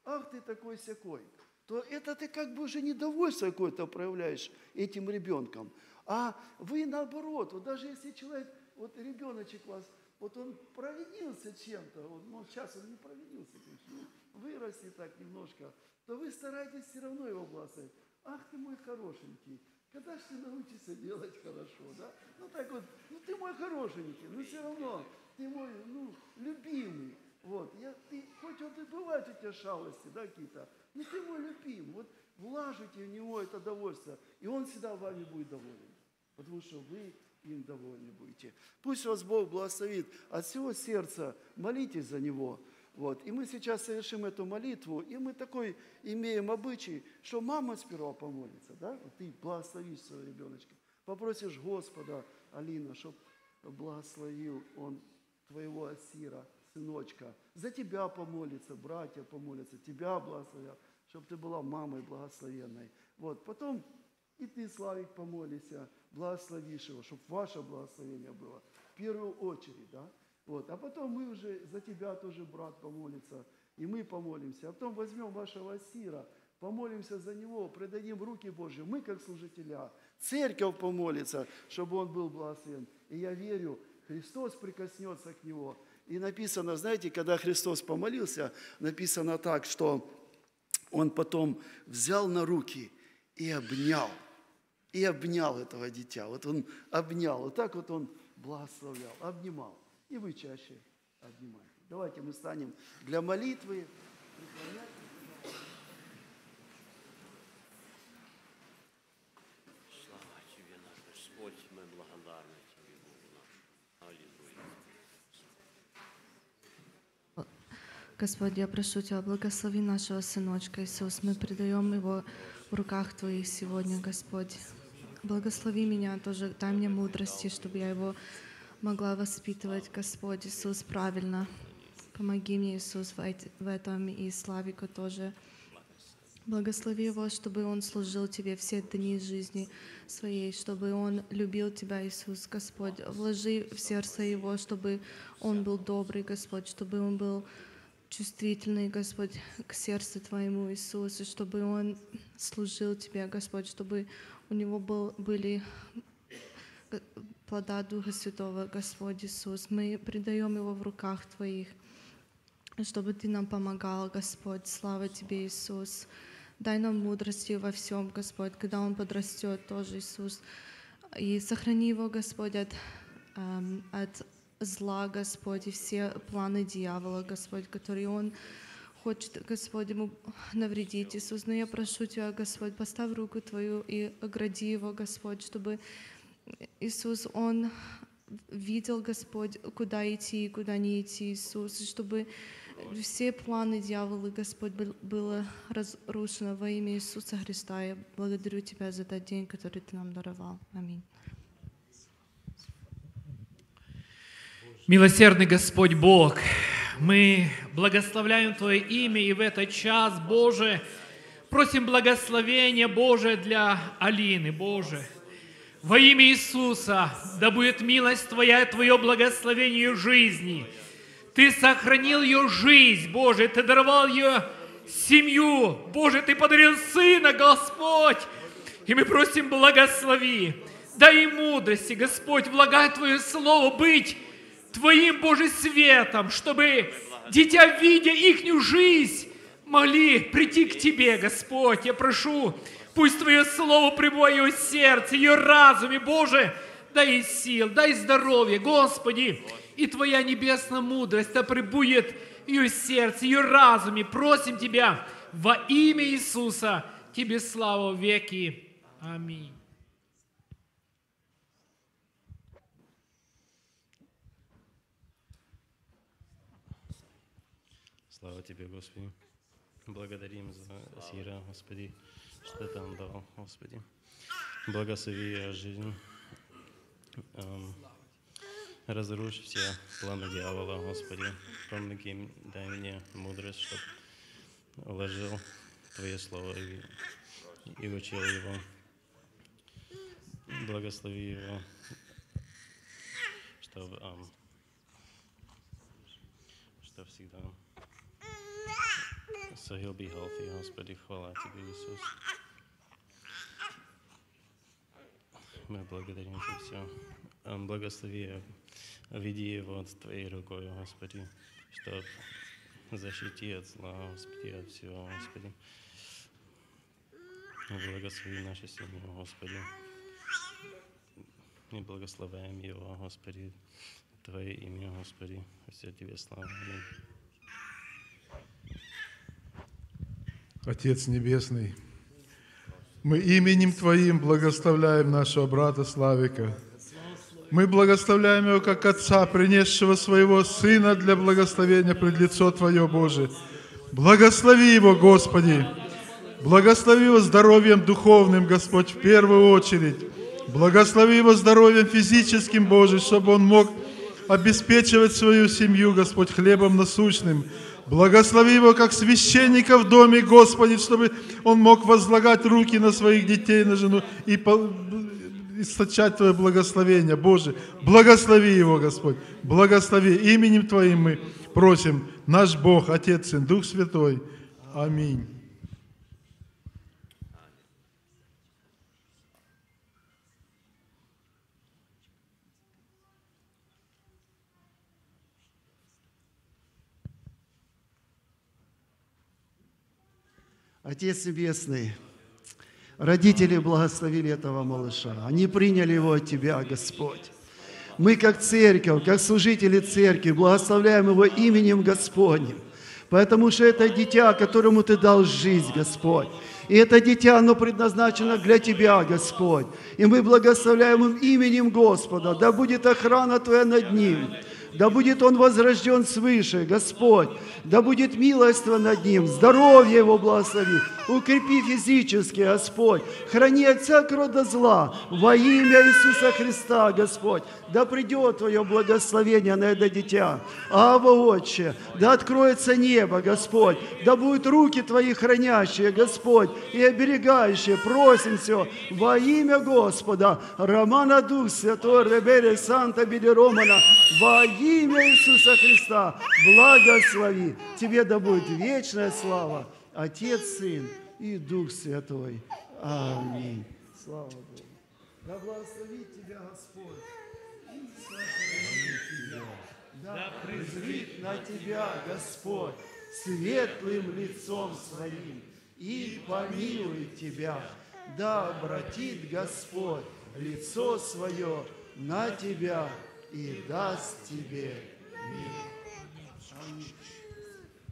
Ах ты такой-сякой. То это ты как бы уже недовольство какое-то проявляешь этим ребенком. А вы наоборот, вот даже если человек, вот ребеночек у вас, вот он провинился чем-то, вот, ну сейчас он не провинился, выросли так немножко, то вы стараетесь все равно его обласкать. Ах ты мой хорошенький, когда же ты научишься делать хорошо, да? Ну так вот, ну ты мой хорошенький, но все равно ты мой, ну, любимый. Вот, я, ты, хоть вот и бывают у тебя шалости, да, какие-то, но ты мой любимый. Вот вложите в него это довольство, и он всегда вами будет доволен, потому что вы им довольны будете. Пусть вас Бог благословит от всего сердца, молитесь за него. Вот. И мы сейчас совершим эту молитву, и мы такой имеем обычай, что мама сперва помолится, да? Ты благословишь своего ребеночка, попросишь Господа, Алина, чтобы благословил он твоего Асира, сыночка, за тебя помолится, братья помолятся, тебя благословят, чтобы ты была мамой благословенной. Вот. Потом и ты, Славик, помолишься, благословишь его, чтобы ваше благословение было в первую очередь, да? Вот. А потом мы уже за тебя тоже, брат, помолится, и мы помолимся. А потом возьмем вашего Асира, помолимся за него, предадим руки Божьи. Мы, как служителя, церковь помолится, чтобы он был благословен. И я верю, Христос прикоснется к нему. И написано, знаете, когда Христос помолился, написано так, что он потом взял на руки и обнял, и обнял этого дитя. Вот он обнял, вот так вот он благословлял, обнимал. И вы чаще обнимаете. Давайте мы станем для молитвы. Слава Тебе, наш Господь, мы благодарны Тебе, Богу наш. Аллилуйя. Господь, я прошу Тебя, благослови нашего сыночка Иисус. Мы предаем его в руках Твоих сегодня, Господь. Благослови меня тоже, дай мне мудрости, чтобы я его могла воспитывать, Господь Иисус, правильно. Помоги мне, Иисус, в этом и Славику тоже. Благослови его, чтобы он служил Тебе все дни жизни своей, чтобы он любил Тебя, Иисус, Господь. Вложи в сердце его, чтобы он был добрый, Господь, чтобы он был чувствительный, Господь, к сердцу Твоему, Иисус, и чтобы он служил Тебе, Господь, чтобы у него был, были... плода Духа Святого, Господь Иисус. Мы предаем его в руках Твоих, чтобы Ты нам помогал, Господь. Слава Тебе, Иисус. Дай нам мудрости во всем, Господь, когда он подрастет тоже, Иисус. И сохрани его, Господь, от, эм, от зла, Господь, и все планы дьявола, Господь, которые он хочет, Господь, ему навредить, Иисус. Но я прошу Тебя, Господь, поставь руку Твою и огради его, Господь, чтобы Иисус, он видел, Господь, куда идти и куда не идти, Иисус, чтобы все планы дьявола, Господь, было разрушено во имя Иисуса Христа. Я благодарю Тебя за тот день, который Ты нам даровал. Аминь. Милосердный Господь Бог, мы благословляем Твое имя, и в этот час, Боже, просим благословения, Боже, для Алины, Боже. Во имя Иисуса, да будет милость Твоя, Твое благословение ее жизни. Ты сохранил ее жизнь, Боже, Ты даровал ее семью. Боже, Ты подарил сына, Господь. И мы просим, благослови. Дай мудрости, Господь, влагай Твое слово, быть Твоим, Боже, светом, чтобы дитя, видя ихнюю жизнь, могли прийти к Тебе, Господь. Я прошу, пусть Твое слово прибывает в ее сердце, ее разуме, Боже, дай ей сил, дай здоровья, Господи, и Твоя небесная мудрость, да прибудет в ее сердце, ее разуме. Просим Тебя во имя Иисуса, Тебе слава в веки. Аминь. Слава Тебе, Господи. Благодарим за Асира, Господи, что Ты нам дал, Господи. Благослови жизнь. Эм, разрушь все планы дьявола, Господи. Помоги, дай мне мудрость, чтобы вложил Твое слово и, и учил его. Благослови его, чтобы, эм, чтобы всегда... So he'll be healthy, Господи, хвала Тебе, Иисус. Мы благодарим Тебя все. Благослови, веди его Твоей рукой, Господи, чтобы Защити от зла, Господи, от всего, Господи. Благослови нашу семью, Господи. И благословляем его, Господи. Твое имя, Господи. Все Тебе слава. Отец Небесный, мы именем Твоим благословляем нашего брата Славика. Мы благословляем его как отца, принесшего своего сына для благословения пред лицо Твое, Боже. Благослови его, Господи. Благослови его здоровьем духовным, Господь, в первую очередь. Благослови его здоровьем физическим, Боже, чтобы он мог обеспечивать свою семью, Господь, хлебом насущным. Благослови его как священника в доме, Господи, чтобы он мог возлагать руки на своих детей, на жену и источать Твое благословение, Боже. Благослови его, Господь, благослови. Именем Твоим мы просим, наш Бог, Отец, Сын, Дух Святой. Аминь. Отец Небесный, родители благословили этого малыша. Они приняли его от Тебя, Господь. Мы, как церковь, как служители церкви, благословляем его именем Господним. Потому что это дитя, которому Ты дал жизнь, Господь. И это дитя, оно предназначено для Тебя, Господь. И мы благословляем им именем Господа. Да будет охрана Твоя над ним. Да будет он возрожден свыше, Господь. Да будет милоство над ним, здоровье его благослови. Укрепи физически, Господь. Храни от всякого рода зла во имя Иисуса Христа, Господь. Да придет Твое благословение на это дитя. Ава, Отче, да откроется небо, Господь. Да будут руки Твои хранящие, Господь, и оберегающие. Просим все во имя Господа. Романа Дух Святой, Ребери, Санта, Белеромана. Во имя Иисуса Христа благослови. Тебе да будет вечная слава, Отец, Сын и Дух Святой. Аминь. Слава Богу. Да благословит Тебя Господь. Тебя. Да презрит на Тебя Господь светлым лицом Своим и помилует Тебя. Да обратит Господь лицо Свое на Тебя и даст Тебе мир. Аминь.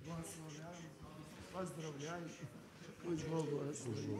Благословляем, поздравляем. Пусть Бог благословит.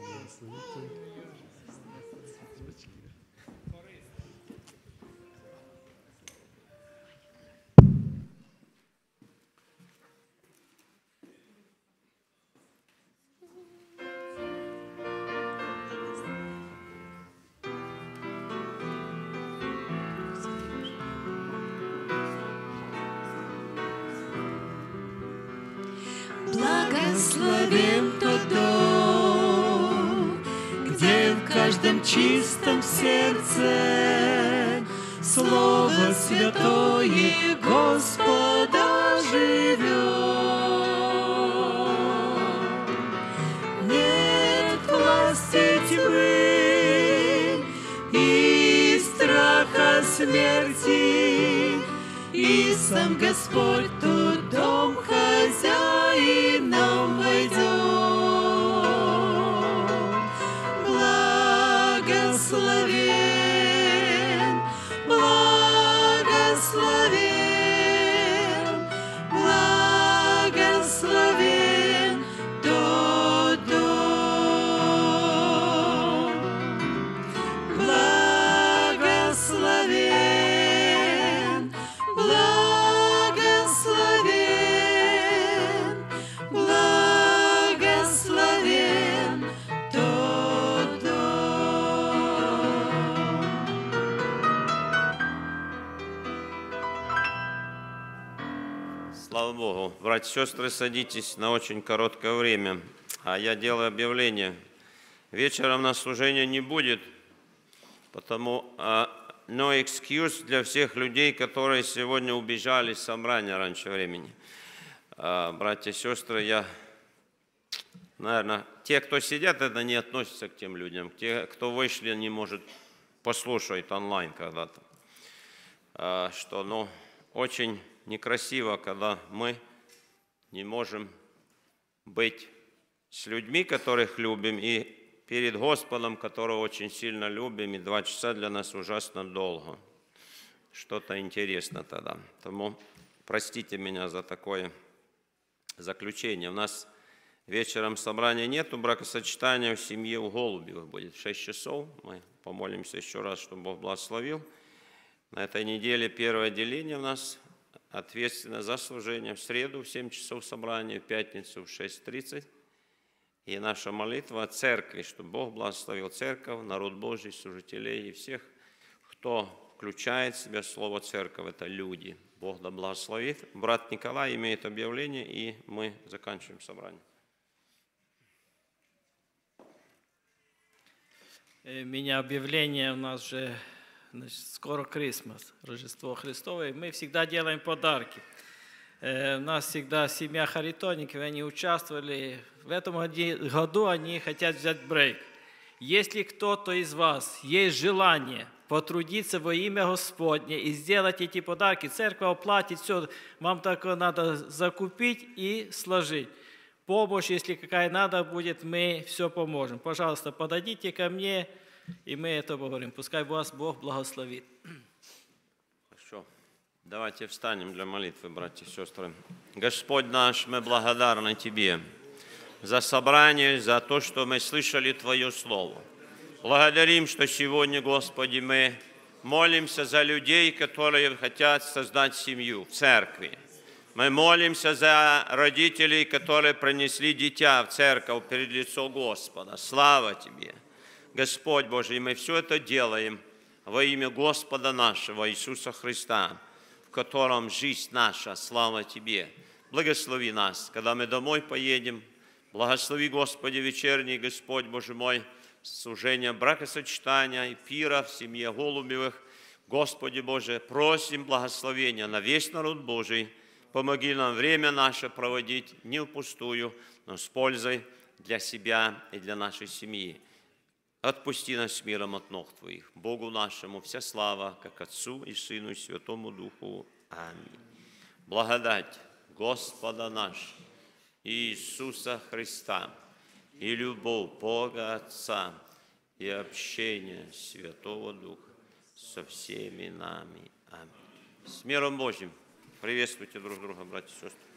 Благословен тот дом, где в каждом чистом сердце Слово Святое Господа живет. Нет власти тьмы и страха смерти, и сам Господь тут дом хозяином войдет. Благословен, благословен, благословен тот дом. Благословен. Слава Богу. Братья и сестры, садитесь на очень короткое время, а я делаю объявление. Вечером на служение не будет, потому uh, no excuse для всех людей, которые сегодня убежали из собрания раньше времени. Uh, братья и сестры, я, наверное, те, кто сидят, это не относится к тем людям. Те, кто вышли, не может послушать онлайн когда-то, uh, что, ну, очень некрасиво, когда мы не можем быть с людьми, которых любим, и перед Господом, которого очень сильно любим, и два часа для нас ужасно долго. Что-то интересно тогда. Поэтому простите меня за такое заключение. У нас вечером собрания нету, бракосочетания в семье у Голубевых будет в шесть часов. Мы помолимся еще раз, чтобы Бог благословил. На этой неделе первое отделение у нас ответственно за служение. В среду в семь часов собрания, в пятницу в шесть тридцать. И наша молитва о церкви, чтобы Бог благословил церковь, народ Божий, служителей и всех, кто включает в себя слово «церковь» – это люди. Бог да благословит. Брат Николай имеет объявление, и мы заканчиваем собрание. Меня объявление у нас же... Значит, скоро Крисмас, Рождество Христово, и мы всегда делаем подарки. Э, у нас всегда семья Харитонников, они участвовали. В этом году они хотят взять брейк. Если кто-то из вас есть желание потрудиться во имя Господне и сделать эти подарки, церковь оплатит все, вам только надо закупить и сложить. Помощь, если какая надо будет, мы все поможем. Пожалуйста, подойдите ко мне. И мы это говорим. Пускай вас Бог благословит. Хорошо. Давайте встанем для молитвы, братья и сестры. Господь наш, мы благодарны Тебе за собрание, за то, что мы слышали Твое Слово. Благодарим, что сегодня, Господи, мы молимся за людей, которые хотят создать семью в церкви. Мы молимся за родителей, которые принесли дитя в церковь перед лицо Господа. Слава Тебе! Господь Божий, мы все это делаем во имя Господа нашего Иисуса Христа, в котором жизнь наша, слава Тебе. Благослови нас, когда мы домой поедем. Благослови, Господи, вечерний, Господь Божий мой, служение бракосочетания и пира в семье Голубевых. Господи Божий, просим благословения на весь народ Божий. Помоги нам время наше проводить не впустую, но с пользой для себя и для нашей семьи. Отпусти нас с миром от ног Твоих. Богу нашему вся слава, как Отцу и Сыну и Святому Духу. Аминь. Благодать Господа нашего Иисуса Христа и любовь Бога Отца и общение Святого Духа со всеми нами. Аминь. С миром Божьим. Приветствуйте друг друга, братья и сестры.